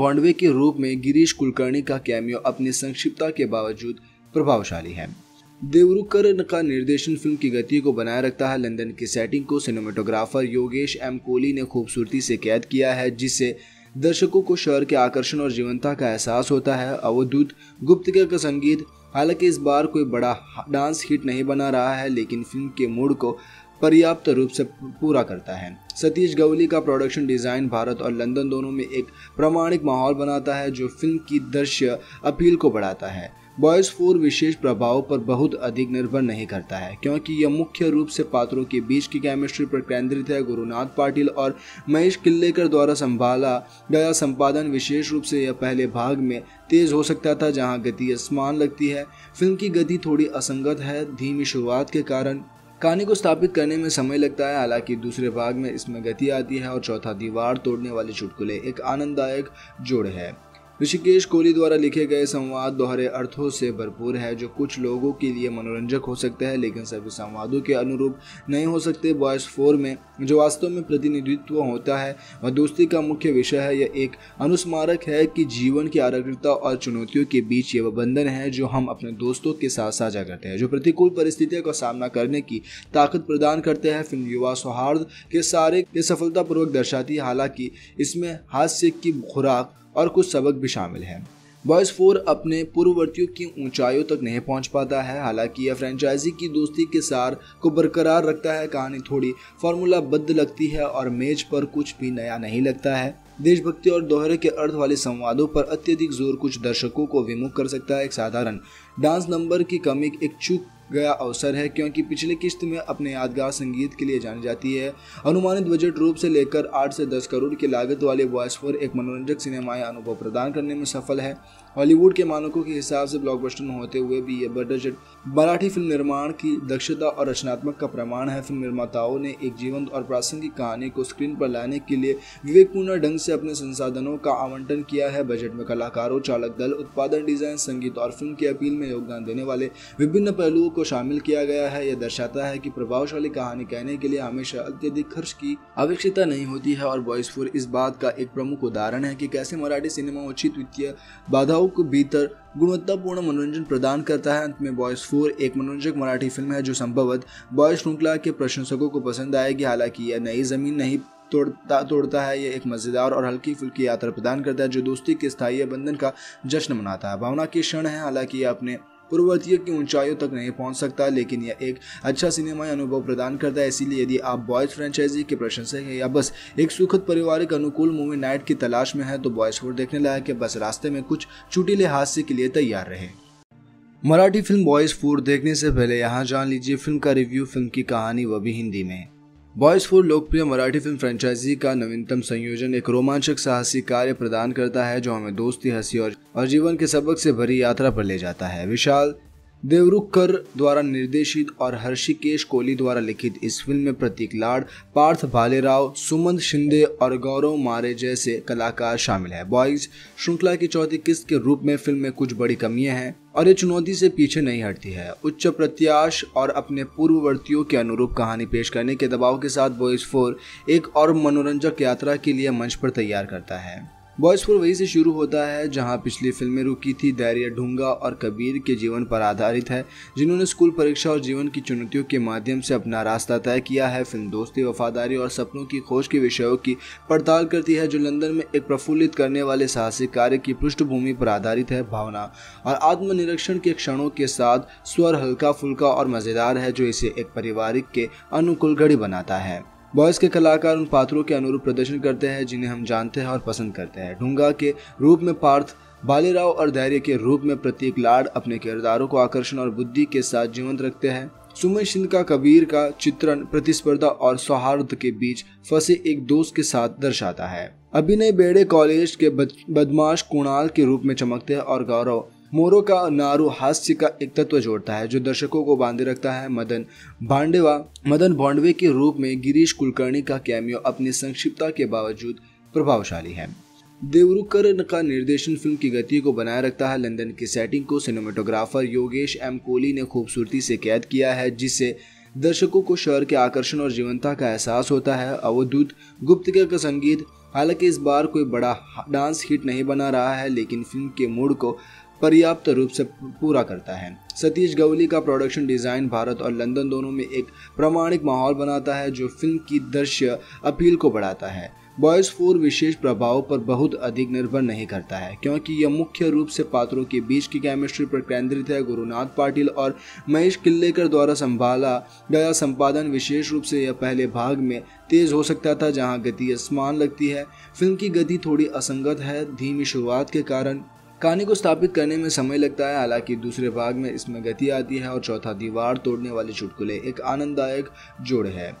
भांडवे के रूप में गिरीश कुलकर्णी का कैमियो अपनी संक्षिप्तता के बावजूद प्रभावशाली है। देवरुखकर का निर्देशन फिल्म की गति को बनाए रखता है। लंदन की सेटिंग को सिनेमेटोग्राफर योगेश एम कोहली ने खूबसूरती से कैद किया है, जिससे दर्शकों को शहर के आकर्षण और जीवंतता का एहसास होता है। अवधूत गुप्तिका का संगीत हालांकि इस बार कोई बड़ा डांस हिट नहीं बना रहा है, लेकिन फिल्म के मूड को पर्याप्त रूप से पूरा करता है। सतीश गवली का प्रोडक्शन डिज़ाइन भारत और लंदन दोनों में एक प्रामाणिक माहौल बनाता है जो फिल्म की दृश्य अपील को बढ़ाता है। बॉयज़ 4 विशेष प्रभाव पर बहुत अधिक निर्भर नहीं करता है, क्योंकि यह मुख्य रूप से पात्रों के बीच की केमिस्ट्री पर केंद्रित है। गुरुनाथ पाटिल और महेश किल्लेकर द्वारा संभाला गया संपादन विशेष रूप से यह पहले भाग में तेज़ हो सकता था, जहां गति असमान लगती है। फिल्म की गति थोड़ी असंगत है, धीमी शुरुआत के कारण कहानी को स्थापित करने में समय लगता है। हालांकि दूसरे भाग में इसमें गति आती है और चौथा दीवार तोड़ने वाले चुटकुले एक आनंददायक जोड़ है। ऋषिकेश कोहली द्वारा लिखे गए संवाद दोहरे अर्थों से भरपूर है, जो कुछ लोगों के लिए मनोरंजक हो सकते हैं लेकिन सभी संवादों के अनुरूप नहीं हो सकते। बॉयज़ 4 में जो वास्तव में प्रतिनिधित्व होता है वह दोस्ती का मुख्य विषय है। यह एक अनुस्मारक है कि जीवन की आरक्षकता और चुनौतियों के बीच ये वह बंधन है जो हम अपने दोस्तों के साथ साझा करते हैं, जो प्रतिकूल परिस्थितियों का सामना करने की ताकत प्रदान करते हैं। फिल्म युवा सौहार्द के सारे के सफलतापूर्वक दर्शाती है, हालांकि इसमें हास्य की खुराक और कुछ सबक भी शामिल हैं। बॉयज़ 4 अपने पूर्ववर्तियों की ऊंचाइयों तक नहीं पहुंच पाता है, हालांकि यह फ्रेंचाइजी की दोस्ती के सार को बरकरार रखता है। कहानी थोड़ी फार्मूलाबद्ध लगती है और मेज पर कुछ भी नया नहीं लगता है। देशभक्ति और दोहरे के अर्थ वाले संवादों पर अत्यधिक जोर कुछ दर्शकों को विमुख कर सकता है। एक साधारण डांस नंबर की कमी एक चूक गया अवसर है, क्योंकि पिछले किश्त में अपने यादगार संगीत के लिए जानी जाती है। अनुमानित बजट रूप से लेकर 8 से 10 करोड़ की लागत वाले बॉयज़ 4 एक मनोरंजक सिनेमाई अनुभव प्रदान करने में सफल है। हॉलीवुड के मानकों के हिसाब से ब्लॉकबस्टर होते हुए भी यह बजट मराठी फिल्म निर्माण की दक्षता और रचनात्मक का प्रमाण है। फिल्म निर्माताओं ने एक जीवंत और प्रासंगिक कहानी को स्क्रीन पर लाने के लिए विवेकपूर्ण ढंग से अपने संसाधनों का आवंटन किया है। बजट में कलाकारों, चालक दल, उत्पादन, डिजाइन, संगीत और फिल्म की अपील में योगदान देने वाले विभिन्न पहलुओं को शामिल किया गया है। यह दर्शाता है कि प्रभावशाली कहानी कहने के लिए हमेशा अत्यधिक खर्च की आवश्यकता नहीं होती है, और बॉयज़ 4 इस बात का एक प्रमुख उदाहरण है कि कैसे मराठी सिनेमा उचित वित्तीय बाधाओं के भीतर गुणवत्तापूर्ण मनोरंजन प्रदान करता है। अंत में बॉयज़ 4 एक मनोरंजक मराठी फिल्म है जो संभवतः बॉयज़ श्रृंखला के प्रशंसकों को पसंद आएगी। हालांकि यह नई जमीन नहीं तोड़ता है, यह एक मज़ेदार और हल्की फुल्की यात्रा प्रदान करता है जो दोस्ती के स्थायी बंधन का जश्न मनाता है। भावना के क्षण है, हालांकि यह अपने पूर्ववर्तियों की ऊंचाइयों तक नहीं पहुंच सकता, लेकिन यह एक अच्छा सिनेमाई अनुभव प्रदान करता है। इसीलिए यदि आप बॉयज़ फ्रेंचाइजी के प्रशंसक हैं या बस एक सुखद पारिवारिक अनुकूल मूवी नाइट की तलाश में हैं तो बॉयज़ 4 देखने लायक है। बस रास्ते में कुछ चुटीले हादसे के लिए तैयार रहें। मराठी फिल्म बॉयज़ 4 देखने से पहले यहाँ जान लीजिए फिल्म का रिव्यू, फिल्म की कहानी, वह भी हिंदी में। बॉयज़ 4 लोकप्रिय मराठी फिल्म फ्रेंचाइजी का नवीनतम संयोजन एक रोमांचक साहसी कार्य प्रदान करता है जो हमें दोस्ती, हंसी और जीवन के सबक से भरी यात्रा पर ले जाता है। विशाल देवरुखकर द्वारा निर्देशित और हर्षिकेश कोहली द्वारा लिखित इस फिल्म में प्रतीक लाड, पार्थ भालेराव, सुमंत शिंदे और गौरव मारे जैसे कलाकार शामिल हैं। बॉयज़ श्रृंखला की चौथी किस्त के रूप में फिल्म में कुछ बड़ी कमियां हैं और ये चुनौती से पीछे नहीं हटती है। उच्च प्रत्याश और अपने पूर्ववर्तियों के अनुरूप कहानी पेश करने के दबाव के साथ बॉयज़ 4 एक और मनोरंजक यात्रा के लिए मंच पर तैयार करता है। बॉयज़ 4 वहीं से शुरू होता है जहां पिछली फिल्में रुकी थी। धैर्य, ढूंगा और कबीर के जीवन पर आधारित है, जिन्होंने स्कूल, परीक्षा और जीवन की चुनौतियों के माध्यम से अपना रास्ता तय किया है। फिल्म दोस्ती, वफादारी और सपनों की खोज के विषयों की पड़ताल करती है, जो लंदन में एक प्रफुल्लित करने वाले साहसिक कार्य की पृष्ठभूमि पर आधारित है। भावना और आत्मनिरीक्षण के क्षणों के साथ स्वर हल्का फुल्का और मज़ेदार है, जो इसे एक पारिवारिक के अनुकूल घड़ी बनाता है। बॉयज़ के कलाकार उन पात्रों के अनुरूप प्रदर्शन करते हैं जिन्हें हम जानते हैं और पसंद करते हैं। ढूंगा के रूप में पार्थ भालेराव और धैर्य के रूप में प्रतीक लाड अपने किरदारों को आकर्षण और बुद्धि के साथ जीवंत रखते हैं। सुमित सिंह का कबीर का चित्रण प्रतिस्पर्धा और सौहार्द के बीच फंसे एक दोस्त के साथ दर्शाता है। अभिनय बेड़े कॉलेज के बदमाश कुणाल के रूप में चमकते हैं और गौरव मोरो का नारू हास्य का एक तत्व जोड़ता है जो दर्शकों को बांधे रखता है। मदन भांडवे के रूप में गिरीश कुलकर्णी का कैमियो अपनी संक्षिप्तता के बावजूद प्रभावशाली है। देवरुखकर का निर्देशन फिल्म की गति को बनाए रखता है। लंदन की सेटिंग को सिनेमेटोग्राफर योगेश एम कोहली ने खूबसूरती से कैद किया है, जिससे दर्शकों को शहर के आकर्षण और जीवंतता का एहसास होता है। अवधूत गुप्तिका का संगीत हालांकि इस बार कोई बड़ा डांस हिट नहीं बना रहा है, लेकिन फिल्म के मूड को पर्याप्त रूप से पूरा करता है। सतीश गवली का प्रोडक्शन डिज़ाइन भारत और लंदन दोनों में एक प्रामाणिक माहौल बनाता है जो फिल्म की दृश्य अपील को बढ़ाता है। बॉयज़ 4 विशेष प्रभाव पर बहुत अधिक निर्भर नहीं करता है, क्योंकि यह मुख्य रूप से पात्रों के बीच की केमिस्ट्री पर केंद्रित है। गुरुनाथ पाटिल और महेश किल्लेकर द्वारा संभाला गया संपादन विशेष रूप से यह पहले भाग में तेज़ हो सकता था, जहां गति असमान लगती है। फिल्म की गति थोड़ी असंगत है, धीमी शुरुआत के कारण कहानी को स्थापित करने में समय लगता है। हालांकि दूसरे भाग में इसमें गति आती है और चौथा दीवार तोड़ने वाले चुटकुले एक आनंददायक जोड़ है।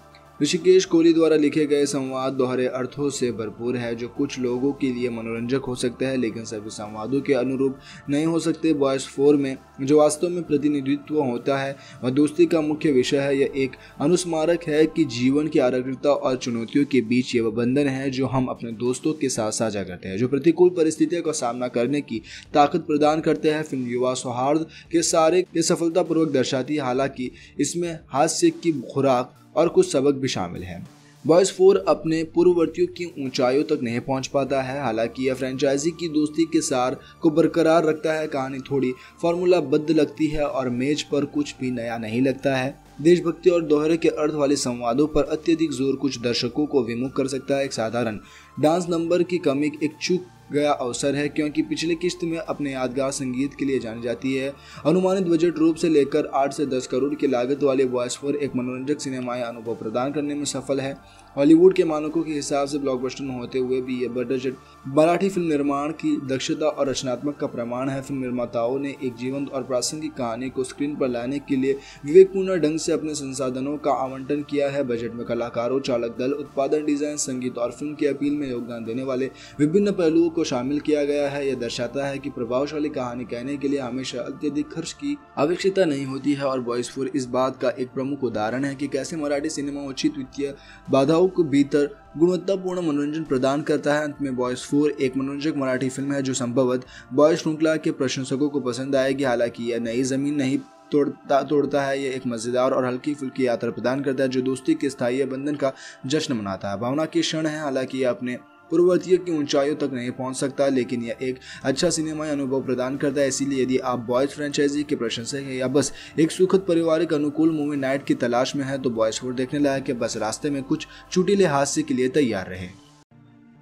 ऋषिकेश कोहली द्वारा लिखे गए संवाद दोहरे अर्थों से भरपूर है, जो कुछ लोगों के लिए मनोरंजक हो सकते हैं लेकिन सभी संवादों के अनुरूप नहीं हो सकते। बॉयज 4 में जो वास्तव में प्रतिनिधित्व होता है वह दोस्ती का मुख्य विषय है। यह एक अनुस्मारक है कि जीवन की आरक्षकता और चुनौतियों के बीच ये वह बंधन है जो हम अपने दोस्तों के साथ साझा करते हैं, जो प्रतिकूल परिस्थितियों का सामना करने की ताकत प्रदान करते हैं। फिल्म युवा सौहार्द के सारे के सफलतापूर्वक दर्शाती है, हालांकि इसमें हास्य की खुराक और कुछ सबक भी शामिल हैं। बॉयज 4 अपने पूर्ववर्तियों की ऊंचाइयों तक नहीं पहुंच पाता है, हालांकि यह फ्रेंचाइजी की दोस्ती के सार को बरकरार रखता है। कहानी थोड़ी फॉर्मूलाबद्ध लगती है और मेज पर कुछ भी नया नहीं लगता है। देशभक्ति और दोहरे के अर्थ वाले संवादों पर अत्यधिक जोर कुछ दर्शकों को विमुख कर सकता है। एक साधारण डांस नंबर की कमी एक चूक गया अवसर है, क्योंकि पिछले किश्त में अपने यादगार संगीत के लिए जानी जाती है। अनुमानित बजट रूप से लेकर 8 से 10 करोड़ की लागत वाले बॉयज 4 एक मनोरंजक सिनेमाई अनुभव प्रदान करने में सफल है। हॉलीवुड के मानकों के हिसाब से ब्लॉकबस्टर होते हुए भी यह बजट मराठी फिल्म निर्माण की दक्षता और रचनात्मक का प्रमाण है। फिल्म निर्माताओं ने एक जीवंत और प्रासंगिक कहानी को स्क्रीन पर लाने के लिए विवेकपूर्ण ढंग से अपने संसाधनों का आवंटन किया है। बजट में कलाकारों, चालक दल, उत्पादन, डिजाइन, संगीत और फिल्म की अपील में योगदान देने वाले विभिन्न पहलुओं को शामिल किया गया है। यह दर्शाता है कि प्रभावशाली कहानी कहने के लिए हमेशा अत्यधिक खर्च की आवश्यकता नहीं होती है, और बॉयज 4 इस बात का एक प्रमुख उदाहरण है कि कैसे मराठी सिनेमा उचित वित्तीय बाधाओं के भीतर गुणवत्तापूर्ण मनोरंजन प्रदान करता है। अंत में बॉयज 4 एक मनोरंजक मराठी फिल्म है जो संभवतः बॉयज श्रृंखला के प्रशंसकों को पसंद आएगी। हालांकि यह नई जमीन नहीं तोड़ता है, यह एक मज़ेदार और हल्की फुल्की यात्रा प्रदान करता है जो दोस्ती के स्थायी बंधन का जश्न मनाता है। भावना के क्षण है, हालांकि यह अपने पूर्ववर्तियों की ऊंचाइयों तक नहीं पहुंच सकता, लेकिन यह एक अच्छा सिनेमाई अनुभव प्रदान करता है। इसीलिए यदि आप बॉयज फ्रेंचाइजी के प्रशंसक हैं या बस एक सुखद पारिवारिक अनुकूल मूवी नाइट की तलाश में हैं तो बॉयज 4 देखने लायक है। बस रास्ते में कुछ चुटिले हादसे के लिए तैयार रहें।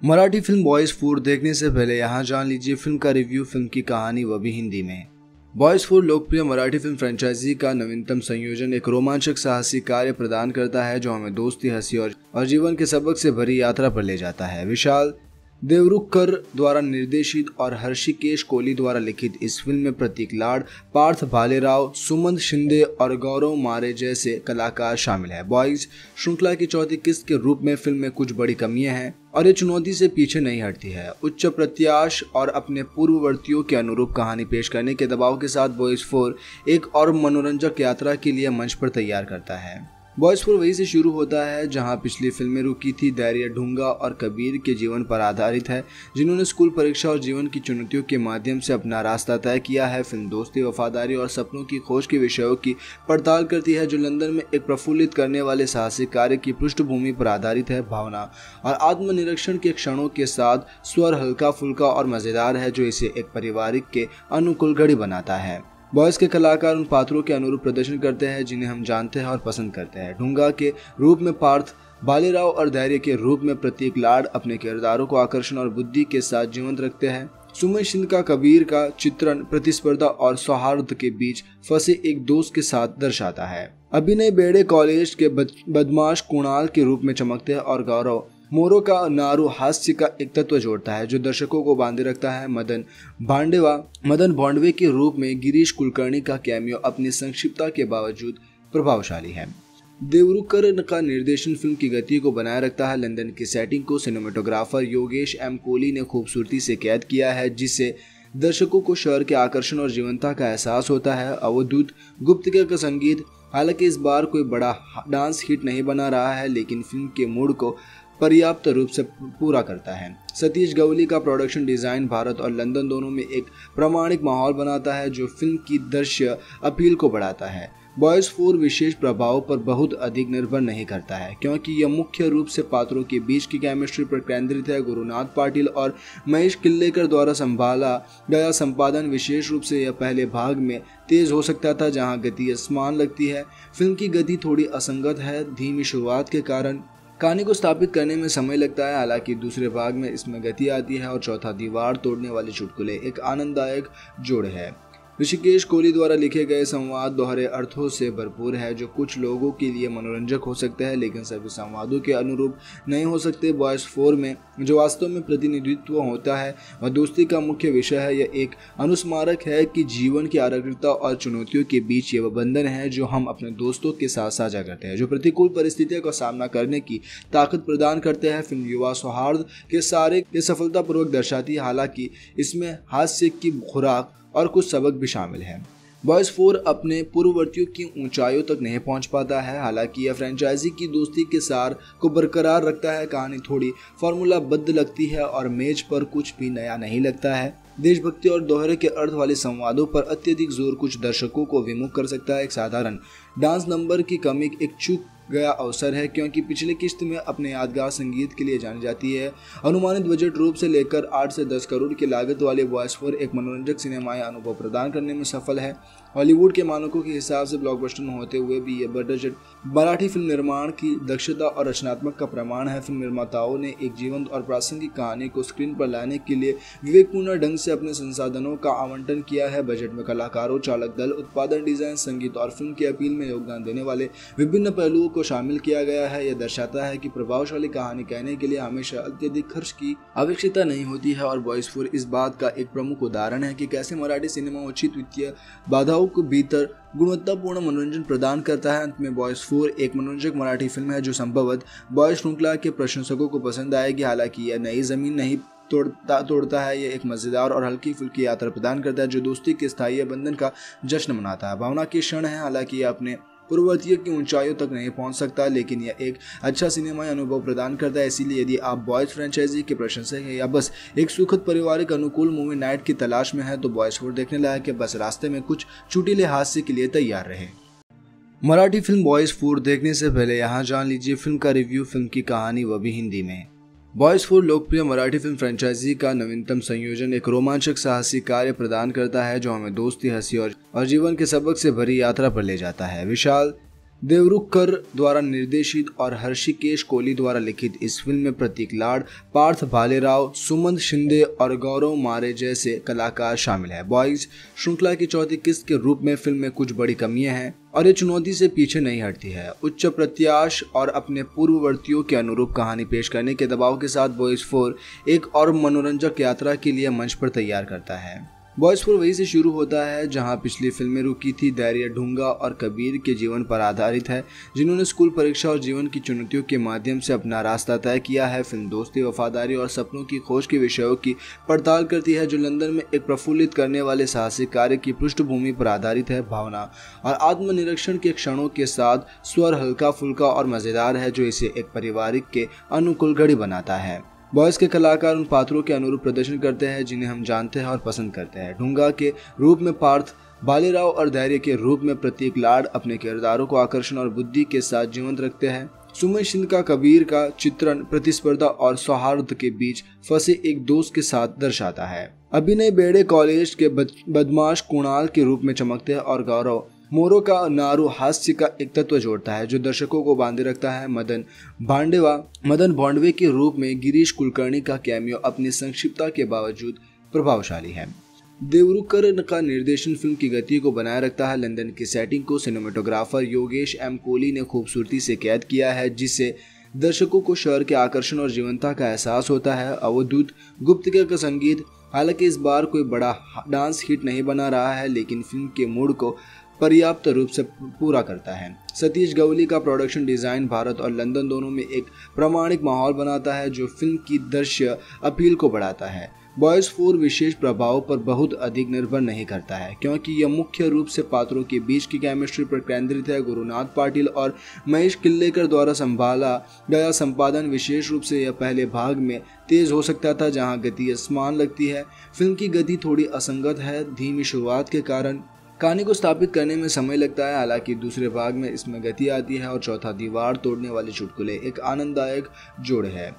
मराठी फिल्म बॉयज 4 देखने से पहले यहाँ जान लीजिए फिल्म का रिव्यू, फिल्म की कहानी, वह भी हिंदी में। बॉयज 4 लोकप्रिय मराठी फिल्म फ्रेंचाइजी का नवीनतम संयोजन एक रोमांचक साहसी कार्य प्रदान करता है जो हमें दोस्ती, हंसी और जीवन के सबक से भरी यात्रा पर ले जाता है। विशाल देवरुखकर द्वारा निर्देशित और हर्षिकेश कोहली द्वारा लिखित इस फिल्म में प्रतीक लाड, पार्थ भालेराव, सुमंत शिंदे और गौरव मारे जैसे कलाकार शामिल हैं। बॉयज श्रृंखला की चौथी किस्त के रूप में फिल्म में कुछ बड़ी कमियां हैं और ये चुनौती से पीछे नहीं हटती है। उच्च प्रत्याश और अपने पूर्ववर्तियों के अनुरूप कहानी पेश करने के दबाव के साथ बॉयज 4 एक और मनोरंजक यात्रा के लिए मंच पर तैयार करता है। बॉयज 4 वहीं से शुरू होता है जहां पिछली फिल्में रुकी थी। धैर्य, ढूंगा और कबीर के जीवन पर आधारित है, जिन्होंने स्कूल, परीक्षा और जीवन की चुनौतियों के माध्यम से अपना रास्ता तय किया है। फिल्म दोस्ती, वफादारी और सपनों की खोज के विषयों की पड़ताल करती है, जो लंदन में एक प्रफुल्लित करने वाले साहसिक कार्य की पृष्ठभूमि पर आधारित है। भावना और आत्मनिरीक्षण के क्षणों के साथ स्वर हल्का फुल्का और मज़ेदार है, जो इसे एक पारिवारिक के अनुकूल घड़ी बनाता है। बॉयज के कलाकार उन पात्रों के अनुरूप प्रदर्शन करते हैं जिन्हें हम जानते हैं और पसंद करते हैं। ढूंगा के रूप में पार्थ भालेराव और धैर्य के रूप में प्रतीक लाड अपने किरदारों को आकर्षण और बुद्धि के साथ जीवंत रखते हैं। सुमित सिंह का कबीर का चित्रण प्रतिस्पर्धा और सौहार्द के बीच फंसे एक दोस्त के साथ दर्शाता है। अभिनय बेड़े कॉलेज के बदमाश कुणाल के रूप में चमकते हैं और गौरव मोरो का नारू हास्य का एक तत्व जोड़ता है जो दर्शकों को बांधे रखता है। मदन भांडवे के रूप में गिरीश कुलकर्णी का कैमियो अपनी संक्षिप्तता के बावजूद प्रभावशाली है। देवरुखकर का निर्देशन फिल्म की गति को बनाए रखता है। लंदन की सेटिंग को सिनेमेटोग्राफर योगेश एम कोहली ने खूबसूरती से कैद किया है, जिससे दर्शकों को शहर के आकर्षण और जीवंतता का एहसास होता है। अवधूत गुप्तिका का संगीत हालांकि इस बार कोई बड़ा डांस हिट नहीं बना रहा है, लेकिन फिल्म के मूड को पर्याप्त रूप से पूरा करता है। सतीश गवली का प्रोडक्शन डिज़ाइन भारत और लंदन दोनों में एक प्रामाणिक माहौल बनाता है जो फिल्म की दृश्य अपील को बढ़ाता है। बॉयज 4 विशेष प्रभाव पर बहुत अधिक निर्भर नहीं करता है, क्योंकि यह मुख्य रूप से पात्रों के बीच की केमिस्ट्री पर केंद्रित है। गुरुनाथ पाटिल और महेश किल्लेकर द्वारा संभाला गया संपादन विशेष रूप से यह पहले भाग में तेज हो सकता था, जहां गति असमान लगती है। फिल्म की गति थोड़ी असंगत है, धीमी शुरुआत के कारण कहानी को स्थापित करने में समय लगता है। हालांकि दूसरे भाग में इसमें गति आती है और चौथा दीवार तोड़ने वाले चुटकुले एक आनंददायक जोड़ है। ऋषिकेश कोहली द्वारा लिखे गए संवाद दोहरे अर्थों से भरपूर है, जो कुछ लोगों के लिए मनोरंजक हो सकते हैं लेकिन सभी संवादों के अनुरूप नहीं हो सकते। बॉयज़ 4 में जो वास्तव में प्रतिनिधित्व होता है वह दोस्ती का मुख्य विषय है। यह एक अनुस्मारक है कि जीवन की आरक्षकता और चुनौतियों के बीच ये वह बंधन है जो हम अपने दोस्तों के साथ साझा करते हैं, जो प्रतिकूल परिस्थितियों का सामना करने की ताकत प्रदान करते हैं। फिल्म युवा सौहार्द के सारे के सफलतापूर्वक दर्शाती है, हालांकि इसमें हास्य की खुराक और कुछ सबक भी शामिल हैं। बॉयज़ 4 अपने पूर्ववर्तियों की ऊंचाइयों तक नहीं पहुंच पाता है, हालांकि यह फ्रेंचाइजी की दोस्ती के सार को बरकरार रखता है। कहानी थोड़ी फार्मूलाबद्ध लगती है और मेज पर कुछ भी नया नहीं लगता है। देशभक्ति और दोहरे के अर्थ वाले संवादों पर अत्यधिक जोर कुछ दर्शकों को विमुख कर सकता है। एक साधारण डांस नंबर की कमी एक चूक गया अवसर है, क्योंकि पिछले किश्त में अपने यादगार संगीत के लिए जानी जाती है। अनुमानित बजट रूप से लेकर 8 से 10 करोड़ की लागत वाले बॉयज़ 4 एक मनोरंजक सिनेमाई अनुभव प्रदान करने में सफल है। हॉलीवुड के मानकों के हिसाब से ब्लॉकबस्टर होते हुए भी यह बजट मराठी फिल्म निर्माण की दक्षता और रचनात्मक का प्रमाण है। फिल्म निर्माताओं ने एक जीवंत और प्रासंगिक कहानी को स्क्रीन पर लाने के लिए विवेकपूर्ण ढंग से अपने संसाधनों का आवंटन किया है। बजट में कलाकारों, चालक दल, उत्पादन, डिजाइन, संगीत और फिल्म की अपील में योगदान देने वाले विभिन्न पहलुओं को शामिल किया गया है। यह दर्शाता है कि प्रभावशाली कहानी कहने के लिए हमेशा अत्यधिक खर्च की आवश्यकता नहीं होती है, और बॉयज़ 4 इस बात का एक प्रमुख उदाहरण है कि कैसे मराठी सिनेमा उचित वित्तीय बाधाओं के भीतर गुणवत्तापूर्ण मनोरंजन प्रदान करता है। अंत में बॉयज़ 4 एक मनोरंजक मराठी फिल्म है जो संभवतः बॉयज़ श्रृंखला के प्रशंसकों को पसंद आएगी। हालांकि यह नई जमीन नहीं तोड़ता है, यह एक मज़ेदार और हल्की फुल्की यात्रा प्रदान करता है जो दोस्ती के स्थायी बंधन का जश्न मनाता है। भावना के क्षण है, हालांकि यह अपने पूर्ववर्तियों की ऊंचाइयों तक नहीं पहुंच सकता, लेकिन यह एक अच्छा सिनेमाई अनुभव प्रदान करता है। इसीलिए यदि आप बॉयज़ फ्रेंचाइजी के प्रशंसक हैं या बस एक सुखद पारिवारिक अनुकूल मूवी नाइट की तलाश में हैं तो बॉयज़ 4 देखने लायक है। बस रास्ते में कुछ चुटीले हादसे के लिए तैयार रहें। मराठी फिल्म बॉयज़ 4 देखने से पहले यहाँ जान लीजिए फिल्म का रिव्यू, फिल्म की कहानी, वह भी हिंदी में। बॉयज़ 4 लोकप्रिय मराठी फिल्म फ्रेंचाइजी का नवीनतम संयोजन एक रोमांचक साहसी कार्य प्रदान करता है जो हमें दोस्ती, हंसी और जीवन के सबक से भरी यात्रा पर ले जाता है। विशाल देवरुखकर द्वारा निर्देशित और हर्षिकेश कोहली द्वारा लिखित इस फिल्म में प्रतीक लाड, पार्थ भालेराव, सुमंत शिंदे और गौरव मारे जैसे कलाकार शामिल हैं। बॉयज़ श्रृंखला की चौथी किस्त के रूप में फिल्म में कुछ बड़ी कमियां हैं और ये चुनौती से पीछे नहीं हटती है। उच्च प्रत्याश और अपने पूर्ववर्तियों के अनुरूप कहानी पेश करने के दबाव के साथ बॉयज़ 4 एक और मनोरंजक यात्रा के लिए मंच पर तैयार करता है। बॉयज़ 4 वहीं से शुरू होता है जहां पिछली फिल्में रुकी थी। धैर्य, ढूंगा और कबीर के जीवन पर आधारित है, जिन्होंने स्कूल, परीक्षा और जीवन की चुनौतियों के माध्यम से अपना रास्ता तय किया है। फिल्म दोस्ती, वफादारी और सपनों की खोज के विषयों की पड़ताल करती है, जो लंदन में एक प्रफुल्लित करने वाले साहसिक कार्य की पृष्ठभूमि पर आधारित है। भावना और आत्मनिरीक्षण के क्षणों के साथ स्वर हल्का फुल्का और मज़ेदार है, जो इसे एक पारिवारिक के अनुकूल घड़ी बनाता है। बॉयज़ के कलाकार उन पात्रों के अनुरूप प्रदर्शन करते हैं जिन्हें हम जानते हैं और पसंद करते हैं। ढूंगा के रूप में पार्थ भालेराव और धैर्य के रूप में प्रतीक लाड अपने किरदारों को आकर्षण और बुद्धि के साथ जीवंत रखते हैं। सुमित सिंह का कबीर का चित्रण प्रतिस्पर्धा और सौहार्द के बीच फंसे एक दोस्त के साथ दर्शाता है। अभिनय बेड़े कॉलेज के बदमाश कुणाल के रूप में चमकते हैं और गौरव मोरो का नारू हास्य का एक तत्व जोड़ता है जो दर्शकों को बांधे रखता है। मदन भांडवे के रूप में गिरीश कुलकर्णी का कैमियो अपनी संक्षिप्तता के बावजूद प्रभावशाली है। देवरुखकर का निर्देशन फिल्म की गति को बनाए रखता है। लंदन की सेटिंग को सिनेमेटोग्राफर योगेश एम कोहली ने खूबसूरती से कैद किया है, जिससे दर्शकों को शहर के आकर्षण और जीवंतता का एहसास होता है। अवधूत गुप्तकर का संगीत हालांकि इस बार कोई बड़ा डांस हिट नहीं बना रहा है, लेकिन फिल्म के मूड को पर्याप्त रूप से पूरा करता है। सतीश गवली का प्रोडक्शन डिज़ाइन भारत और लंदन दोनों में एक प्रामाणिक माहौल बनाता है जो फिल्म की दृश्य अपील को बढ़ाता है। बॉयज़ 4 विशेष प्रभाव पर बहुत अधिक निर्भर नहीं करता है, क्योंकि यह मुख्य रूप से पात्रों के बीच की केमिस्ट्री पर केंद्रित है। गुरुनाथ पाटिल और महेश किल्लेकर द्वारा संभाला गया संपादन विशेष रूप से यह पहले भाग में तेज़ हो सकता था, जहां गति असमान लगती है। फिल्म की गति थोड़ी असंगत है, धीमी शुरुआत के कारण कहानी को स्थापित करने में समय लगता है। हालांकि दूसरे भाग में इसमें गति आती है और चौथा दीवार तोड़ने वाले चुटकुले एक आनंददायक जोड़ है।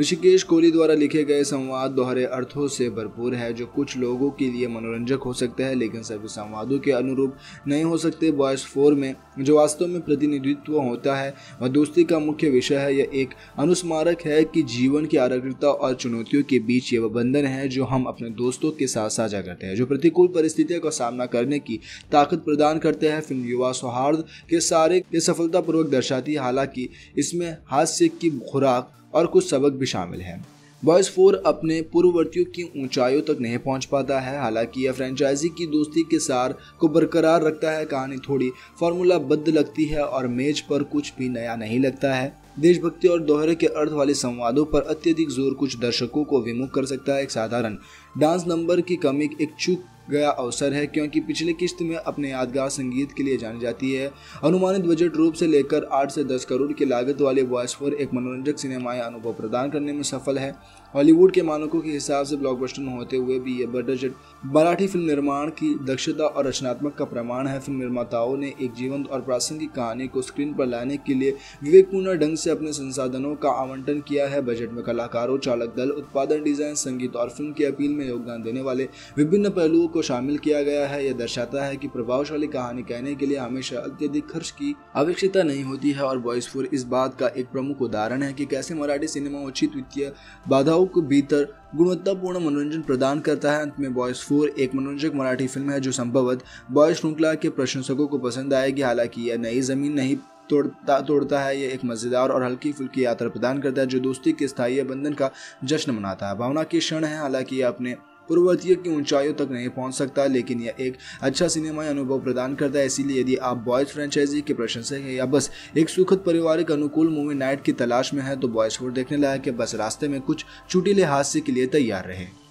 ऋषिकेश कोहली द्वारा लिखे गए संवाद दोहरे अर्थों से भरपूर है, जो कुछ लोगों के लिए मनोरंजक हो सकते हैं लेकिन सभी संवादों के अनुरूप नहीं हो सकते। बॉयज 4 में जो वास्तव में प्रतिनिधित्व होता है वह दोस्ती का मुख्य विषय है। यह एक अनुस्मारक है कि जीवन की आरक्षकता और चुनौतियों के बीच ये वह बंधन है जो हम अपने दोस्तों के साथ साझा करते हैं, जो प्रतिकूल परिस्थितियों का सामना करने की ताकत प्रदान करते हैं। फिल्म युवा सौहार्द के सारे के सफलतापूर्वक दर्शाती है, हालांकि इसमें हास्य की खुराक और कुछ सबक भी शामिल हैं। बॉयज 4 अपने पूर्ववर्तियों की ऊंचाइयों तक नहीं पहुंच पाता है, हालांकि यह फ्रेंचाइजी की दोस्ती के सार को बरकरार रखता है। कहानी थोड़ी फॉर्मूलाबद्ध लगती है और मेज पर कुछ भी नया नहीं लगता है। देशभक्ति और दोहरे के अर्थ वाले संवादों पर अत्यधिक जोर कुछ दर्शकों को विमुख कर सकता है। एक साधारण डांस नंबर की कमी एक चूक गया अवसर है, क्योंकि पिछले किश्त में अपने यादगार संगीत के लिए जानी जाती है। अनुमानित बजट रूप से लेकर 8 से 10 करोड़ की लागत वाले बॉयज 4 एक मनोरंजक सिनेमाई अनुभव प्रदान करने में सफल है। हॉलीवुड के मानकों के हिसाब से ब्लॉकबस्टर होते हुए भी यह बजट मराठी फिल्म निर्माण की दक्षता और रचनात्मक का प्रमाण है। फिल्म निर्माताओं ने एक जीवंत और प्रासंगिक कहानी को स्क्रीन पर लाने के लिए विवेकपूर्ण ढंग से अपने संसाधनों का आवंटन किया है। बजट में कलाकारों, चालक दल, उत्पादन, डिजाइन, संगीत और फिल्म की अपील में योगदान देने वाले विभिन्न पहलुओं को शामिल किया गया है। यह दर्शाता है कि प्रभावशाली कहानी कहने के लिए हमेशा अत्यधिक खर्च की आवश्यकता नहीं होती है, और बॉयज 4 इस बात का एक प्रमुख उदाहरण है कि कैसे मराठी सिनेमा उचित वित्तीय बाधाओं के भीतर गुणवत्तापूर्ण मनोरंजन प्रदान करता है। अंत में बॉयज 4 एक मनोरंजक मराठी फिल्म है जो संभवतः बॉयज श्रृंखला के प्रशंसकों को पसंद आएगी। हालांकि यह नई जमीन नहीं तोड़ता है, यह एक मज़ेदार और हल्की फुल्की यात्रा प्रदान करता है जो दोस्ती के स्थायी बंधन का जश्न मनाता है। भावना के क्षण है, हालांकि यह अपने पूर्ववर्तियों की ऊंचाइयों तक नहीं पहुंच सकता, लेकिन यह एक अच्छा सिनेमाई अनुभव प्रदान करता है। इसीलिए यदि आप बॉयज फ्रेंचाइजी के प्रशंसक हैं या बस एक सुखद पारिवारिक अनुकूल मूवी नाइट की तलाश में हैं तो बॉयज 4 देखने लायक है। बस रास्ते में कुछ चुटिले हास्य के लिए तैयार रहें।